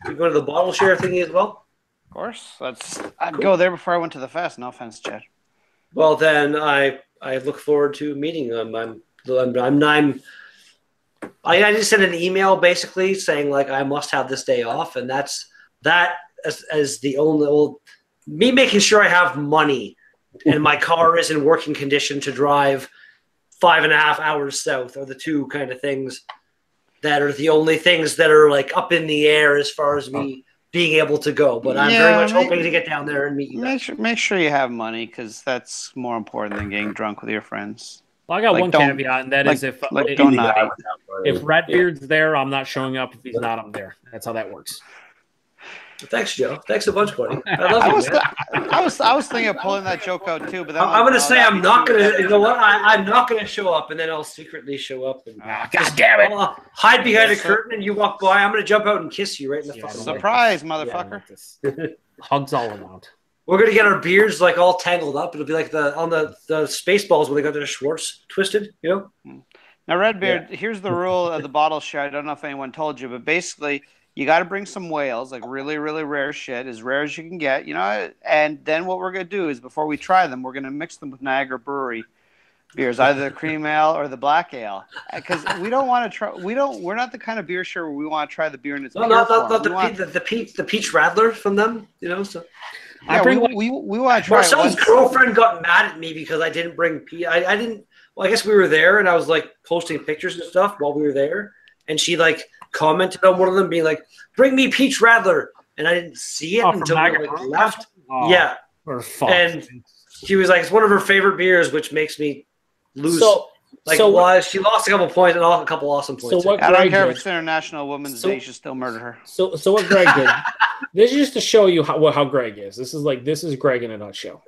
the you going to the bottle share thingy as well? Of course, that's. I'd cool. go there before I went to the fest. No offense, Chad. Well, then I I look forward to meeting them. I'm I'm I'm. I'm I, I just sent an email basically saying like I must have this day off, and that's that as, as the only old me making sure I have money and my car is in working condition to drive five and a half hours south are the two kind of things that are the only things that are like up in the air as far as me being able to go. But I'm yeah, very much make, hoping to get down there and meet you. Make sure, make sure you have money because that's more important than getting drunk with your friends. Well, I got like one caveat, and that like, is if like if, if Redbeard's yeah. there, I'm not showing up. If he's not, I'm there. That's how that works. Thanks, Joe. Thanks a bunch, buddy. I love I you, was man. Th- I was I was thinking of pulling that joke out too, but then I'm, I'm gonna say I'm not gonna. You know what? I, I'm not gonna show up, and then I'll secretly show up and ah, God damn it! I'll hide behind yes, a curtain, sir. And you walk by. I'm gonna jump out and kiss you right in the yeah, fucking surprise, like motherfucker! Yeah, hugs all around. We're gonna get our beards like all tangled up. It'll be like the on the the space balls when they got their Schwartz twisted, you know. Now, Redbeard, yeah. here's the rule of the bottle share. I don't know if anyone told you, but basically, you got to bring some whales, like really, really rare shit, as rare as you can get, you know. And then what we're gonna do is before we try them, we're gonna mix them with Niagara Brewery beers, either the cream ale or the black ale, because we don't want to try. We don't. We're not the kind of beer share where we want to try the beer in its. No, not the the, want... the the peach the peach rattler from them, you know. So. Yeah, I bring, we, we, we want to try Marcel's girlfriend got mad at me because I didn't bring pee. I, I didn't. Well, I guess we were there, and I was like posting pictures and stuff while we were there, and she like commented on one of them, being like, "Bring me peach rattler," and I didn't see it oh, until I like, left. Oh, yeah, and she was like, "It's one of her favorite beers," which makes me lose. So, like, so well, what, she lost a couple points and a couple awesome points. So what I don't care did, if it's International Women's so, Day; she still murder her. So, so what Greg did. This is just to show you how, how Greg is. This is like this is Greg in a nutshell.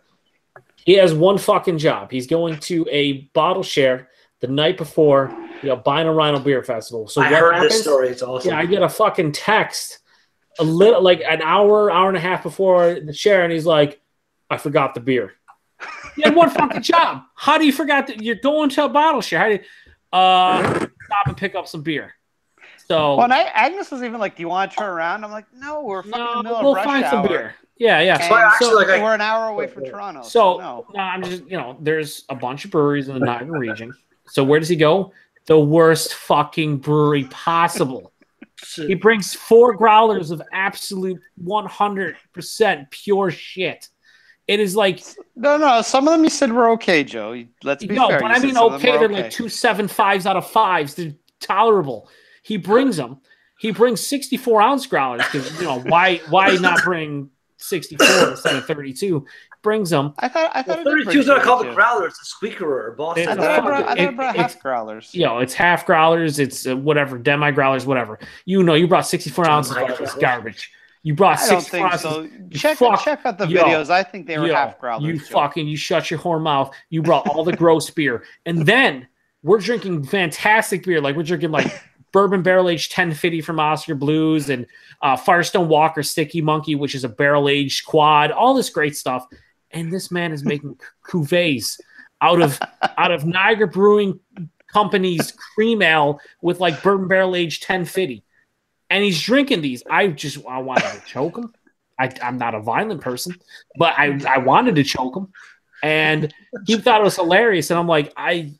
He has one fucking job. He's going to a bottle share the night before the Albino Rhino Beer Festival. So I heard happens? This story. It's awesome. Yeah, I get a fucking text a little like an hour, hour and a half before the share, and he's like, "I forgot the beer." You had one fucking job. How do you forgot that you're going to a bottle share? How do you uh, stop and pick up some beer? So, well, and I, Agnes was even like, "Do you want to turn around?" I'm like, "No, we're fucking no, in the middle we'll of rush hour. We'll find some beer." Yeah, yeah. So, actually, so, like, I, we're an hour away from Toronto. So, so no. no, I'm just you know, there's a bunch of breweries in the Niagara region. So where does he go? The worst fucking brewery possible. He brings four growlers of absolute one hundred percent pure shit. It is like no, no. Some of them you said were okay, Joe. Let's be no, fair. No, but you I mean okay. They're okay. Like two seven fives out of fives. They're tolerable. He brings them. He brings sixty-four ounce growlers because you know why? Why not bring sixty-four instead of thirty-two? Brings them. I thought I thought well, thirty-two is not called a growler. It's a squeaker or a Boston. I thought I brought, I thought I brought it, half growlers. You know, it's half growlers. It's uh, whatever demi growlers, whatever. You know, you brought sixty-four ounces. Oh, it's garbage. You brought I sixty-four don't think ounces. So. Check fuck, check out the yo, videos. I think they were yo, half growlers. You fucking you shut your whore mouth. You brought all the gross beer, and then we're drinking fantastic beer. Like we're drinking like. Bourbon Barrel Aged ten fifty from Oscar Blues and uh, Firestone Walker Sticky Monkey, which is a barrel aged quad, all this great stuff. And this man is making cuvées out of out of Niagara Brewing Company's cream ale with like Bourbon Barrel Aged ten fifty, and he's drinking these. I just I wanted to choke him. I, I'm not a violent person, but I I wanted to choke him, and he thought it was hilarious. And I'm like I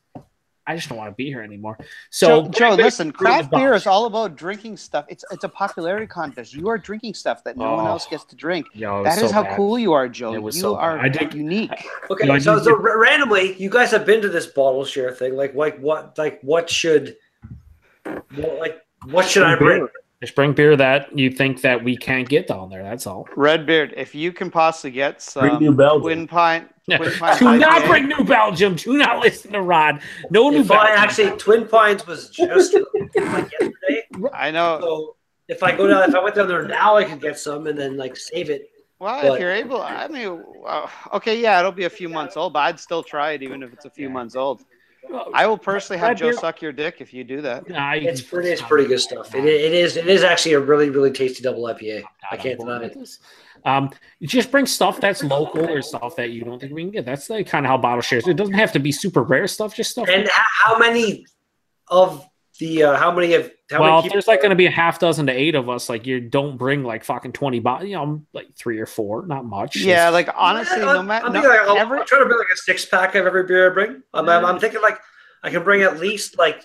I just don't want to be here anymore. So, Joe, Joe listen, craft beer is all about drinking stuff. It's it's a popularity contest. You are drinking stuff that no oh, one else gets to drink. Yo, that is so how bad. cool you are, Joe. It was you so are I did, unique. Okay, no, so, so get... randomly, you guys have been to this bottle share thing. Like, like what? Like, what should? What, like, what should I bring? Just bring beer that you think that we can't get down there. That's all. Redbeard, if you can possibly get some New Twin Pint. Yeah. Twin Pint Do not I P A. Bring New Belgium. Do not listen to Rod. No if New I, Belgium. Actually, Twin Pines was just like yesterday. I know. So if I go down, if I went down there now, I could get some and then like save it. Well, but if you're able, I mean, uh, okay, yeah, it'll be a few months old, but I'd still try it even if it's a few yeah. months old. I will personally have Joe suck your dick if you do that. Nah, you it's pretty, it's pretty good stuff. It, it is, it is actually a really, really tasty double I P A. I can't deny it. Um, just bring stuff that's local or stuff that you don't think we can get. That's the kind of how bottle shares. It doesn't have to be super rare stuff. Just stuff. And how many of the uh, how many of how well, many if there's like going to be a half dozen to eight of us. Like you don't bring like fucking twenty bottles. You know, like three or four, not much. Yeah, it's, like honestly, yeah, no matter. No, like, I'm trying to bring like a six pack of every beer I bring. I'm, yeah. I'm, I'm thinking like I can bring at least like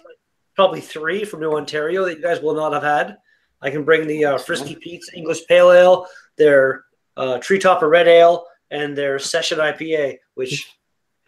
probably three from New Ontario that you guys will not have had. I can bring the uh, Frisky Pete's English Pale Ale, their uh, Treetopper Red Ale, and their Session I P A, which.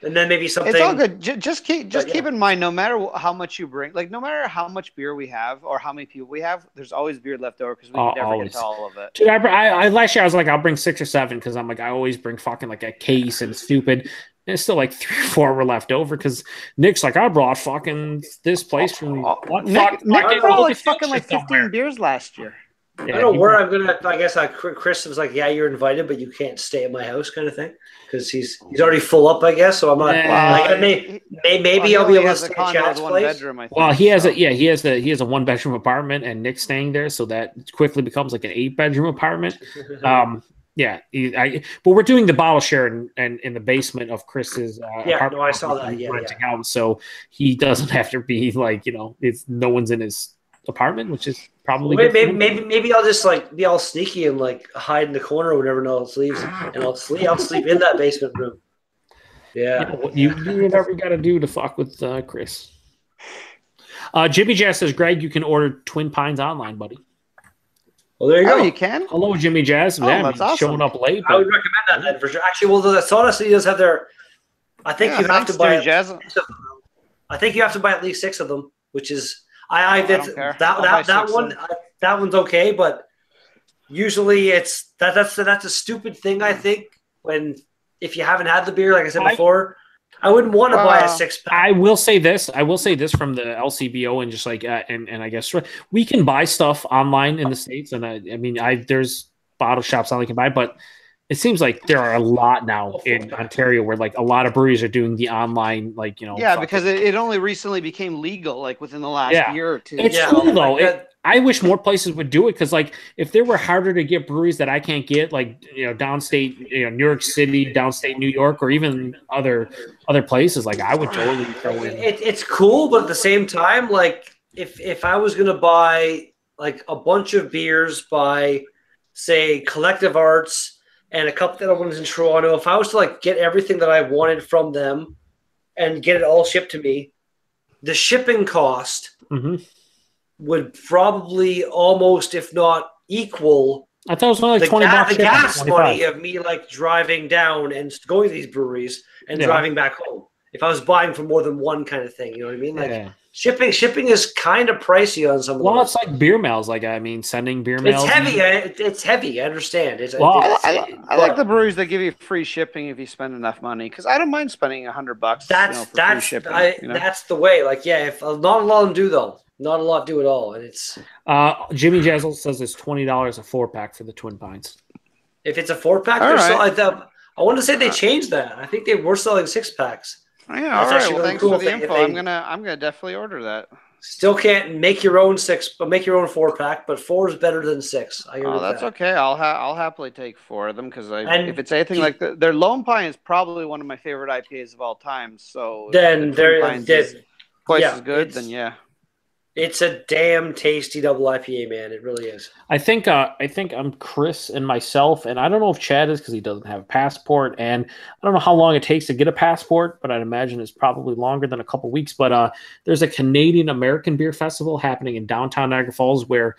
And then maybe something. It's all good. J just keep, just but, keep yeah. in mind, no matter how much you bring, like no matter how much beer we have or how many people we have, there's always beer left over because we uh, can never always. get to all of it. Dude, I, I, last year I was like, I'll bring six or seven because I'm like, I always bring fucking like a case and stupid. And it's still like three or four were left over because Nick's like, I brought fucking this place from. Oh, oh, Nick, fuck, Nick I brought like fucking like fifteen somewhere. beers last year. Yeah, I don't know where I'm gonna. I guess I, Chris was like, "Yeah, you're invited, but you can't stay at my house," kind of thing, because he's he's already full up, I guess. So I'm not. Uh, like, may, may, maybe well, I'll be able to stay at Chad's place. Bedroom, I think, well, he so. has a yeah, he has the he has a one bedroom apartment, and Nick's staying there, so that quickly becomes like an eight bedroom apartment. um, yeah, he, I, but we're doing the bottle share and in, in, in the basement of Chris's. Uh, yeah, apartment no, I saw that. Yeah, renting yeah. out, so he doesn't have to be like you know, it's no one's in his apartment, which is probably maybe maybe, maybe maybe I'll just like be all sneaky and like hide in the corner whenever no one else leaves, and I'll sleep I'll sleep in that basement room. Yeah, you do whatever you got to do to fuck with uh, Chris. Uh, Jimmy Jazz says, "Greg, you can order Twin Pines online, buddy." Well, there you oh, go. You can. Hello, Jimmy Jazz. Oh, man, that's awesome. Showing up late. But... I would recommend that then for sure. Actually, well, that's honestly does have their. I think yeah, you have to buy. Jazz. I think you have to buy at least six of them, which is. I, I, that's, I that that, that one I, that one's okay, but usually it's that that's that's a stupid thing. I think when if you haven't had the beer, like I said I, before, I wouldn't want to uh, buy a six pack. I will say this. I will say this from the L C B O and just like uh, and and I guess we can buy stuff online in the States, and I, I mean I there's bottle shops I can buy, but it seems like there are a lot now in Ontario where like a lot of breweries are doing the online, like, you know. Yeah, because it, it only recently became legal, like within the last yeah. year or two. It's yeah. cool though. Like it, I wish more places would do it because like if there were harder to get breweries that I can't get, like, you know, downstate, you know, New York City, downstate New York, or even other other places, like I would totally throw in. It, it's cool, but at the same time, like if if I was gonna buy like a bunch of beers by, say, Collective Arts. And a couple that I wanted in Toronto. If I was to like get everything that I wanted from them and get it all shipped to me, the shipping cost mm-hmm. would probably almost, if not equal, I thought it was only like the twenty bucks. The gas money of me like driving down and going to these breweries and yeah. driving back home. If I was buying for more than one kind of thing, you know what I mean? Like yeah. shipping, shipping is kind of pricey on some. Well, of it's like beer mails. Like I mean, sending beer mails. It's heavy. It, it's heavy. I understand. It's, well, it's, I, I, I like the breweries that give you free shipping if you spend enough money. Because I don't mind spending a hundred bucks. That's you know, for that's free shipping, I, you know? that's the way. Like yeah, if uh, not a lot of them do though. Not a lot do at all, and it's. Uh, Jimmy Jazzle says it's twenty dollars a four pack for the Twin Pines. If it's a four pack, all right. so, I, I want to say they changed that. I think they were selling six packs. Yeah, all right. Well, thanks for the info. I'm gonna, I'm gonna definitely order that. Still can't make your own six, but make your own four pack. But four is better than six. I oh, that's okay. I'll ha I'll happily take four of them because if it's anything like the, their Lone Pine is probably one of my favorite I P As of all time. So then there is twice as good. Then yeah. It's a damn tasty double I P A, man. It really is. I think uh, I think I'm Chris and myself, and I don't know if Chad is because he doesn't have a passport, and I don't know how long it takes to get a passport, but I'd imagine it's probably longer than a couple weeks. But uh, there's a Canadian American Beer Festival happening in downtown Niagara Falls where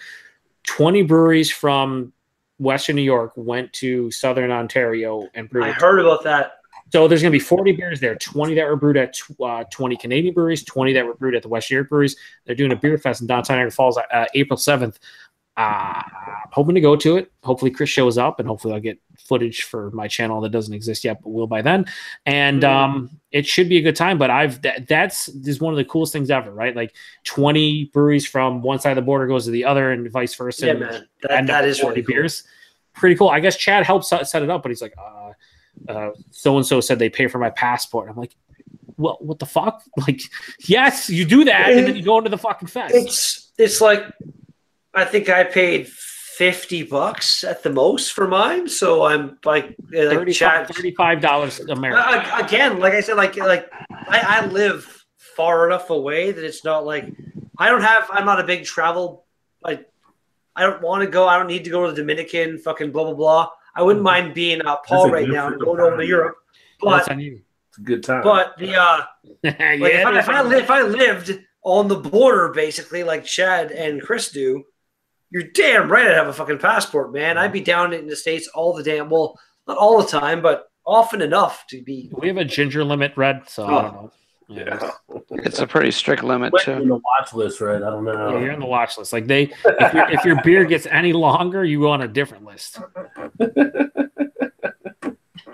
twenty breweries from Western New York went to Southern Ontario and brewed. I heard about that. So there's going to be forty beers there, twenty that were brewed at uh, twenty Canadian breweries, twenty that were brewed at the West New York breweries. They're doing a beer fest in downtown Niagara Falls uh, April seventh. Uh, I'm hoping to go to it. Hopefully Chris shows up, and hopefully I'll get footage for my channel that doesn't exist yet, but will by then. And um, it should be a good time. But I've that, that's is one of the coolest things ever, right? Like twenty breweries from one side of the border goes to the other, and vice versa. Yeah, and man, that, that is forty really cool. beers. Pretty cool. I guess Chad helped set it up, but he's like, uh, uh so-and-so said they pay for my passport. I'm like, well, what the fuck? Like, yes, you do that, and then you go into the fucking fest. It's it's like, I think I paid fifty bucks at the most for mine, so I'm like, like Chad, thirty-five dollars American. Uh, again, like I said, like like I, I live far enough away that it's not like I don't have. I'm not a big travel. Like I don't want to go. I don't need to go to the Dominican. Fucking blah blah blah. I wouldn't mind being uh, Paul right now and going over to Europe, but it's a good time. But the uh, like yeah, if, I, if, I li if I lived on the border, basically like Chad and Chris do, you're damn right I'd have a fucking passport, man. I'd be down in the States all the damn well, not all the time, but often enough to be. We have a ginger limit, Red, so oh. I don't know. Yeah, it's a pretty strict limit too. You're on the watch list, right? I don't know. Yeah, you're on the watch list. Like they, if, your, if your beer gets any longer, you go on a different list.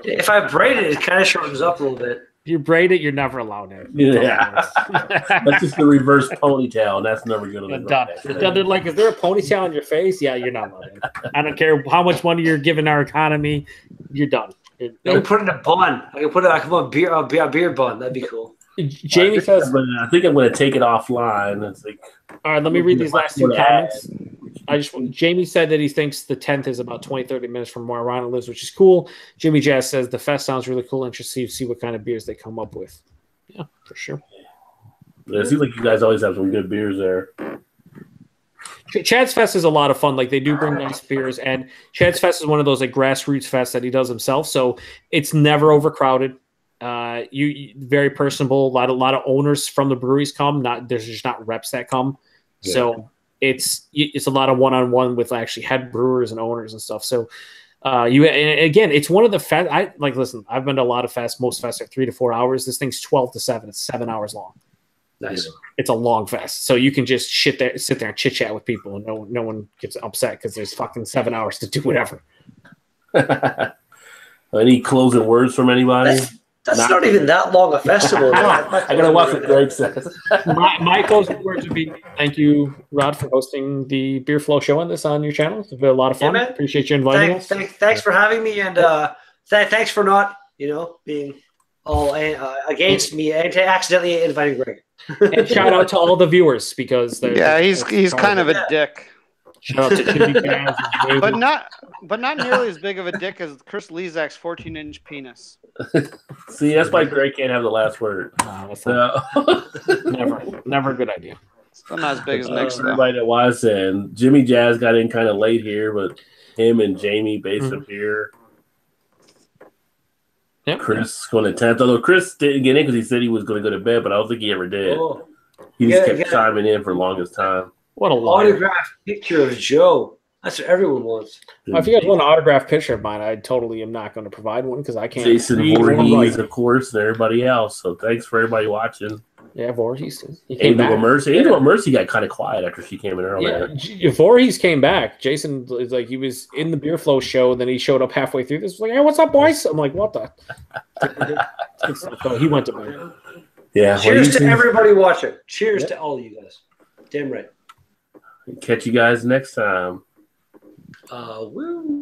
If I braid it, it kind of shortens up a little bit. If you braid it, you're never allowed in. Yeah, that's just the reverse ponytail, and that's never good enough. They're like, is there a ponytail on your face? Yeah, you're not allowed in. I don't care how much money you're giving our economy. You're done. It, I can put it in a bun. I can put it like a beer, a beer, a beer bun. That'd be cool. Jamie I says, gonna, I think I'm going to take it offline. It's like, all right, let me read these last two comments. I just Jamie said that he thinks the tenth is about twenty, thirty minutes from where Ryan lives, which is cool. Jimmy Jazz says the fest sounds really cool. Interesting to see what kind of beers they come up with. Yeah, for sure. Yeah, it seems like you guys always have some good beers there. Chad's Fest is a lot of fun. Like they do bring nice beers, and Chad's Fest is one of those like grassroots fests that he does himself, so it's never overcrowded. Uh, you, you very personable. A lot, a lot of owners from the breweries come. Not there's just not reps that come, yeah. So it's it's a lot of one on one with actually head brewers and owners and stuff. So uh, you and again, it's one of the fest. I like listen. I've been to a lot of fests. Most fests are three to four hours. This thing's twelve to seven. It's seven hours long. Nice. It's a long fest, so you can just shit there, sit there and chit chat with people, and no no one gets upset because there's fucking seven hours to do whatever. Any closing words from anybody? That's That's not, not even that long a festival. I gotta watch what Greg says. My, my closing words would be thank you, Rod, for hosting the Beer Flow show on this on your channel. It's been a lot of fun. Yeah, appreciate you inviting thanks, us. Thanks, thanks for having me, and uh, th thanks for not, you know, being all uh, against me and accidentally inviting Greg. And shout out to all the viewers because yeah, he's he's kind of a yeah. dick. Shout out to Jimmy Jazz and but not, but not nearly as big of a dick as Chris Lezak's fourteen inch penis. See, that's why Greg can't have the last word. No, so. never, never a good idea. Still not as big as Nick's. Uh, everybody that was in Jimmy Jazz got in kind of late here, but him and Jamie based mm-hmm. up here. Yep. Chris going to tenth, although Chris didn't get in because he said he was going to go to bed, but I don't think he ever did. Oh. He just yeah, kept yeah. chiming in for the longest time. What a autographed picture of Joe. That's what everyone wants. Well, if you guys want an autographed picture of mine, I totally am not going to provide one because I can't. Jason Voorhees, of course, and everybody else. So thanks for everybody watching. Yeah, Voorhees. Angela Mercy. Angela yeah. Mercy got kind of quiet after she came in earlier. Yeah, Voorhees came back. Jason is like he was in the Beer Flow show, and then he showed up halfway through this. Like, hey, what's up, boys? I'm like, what the? So he went to bed. Yeah. Cheers to everybody watching. Cheers yeah. to all of you guys. Damn right. Catch you guys next time. Uh, woo.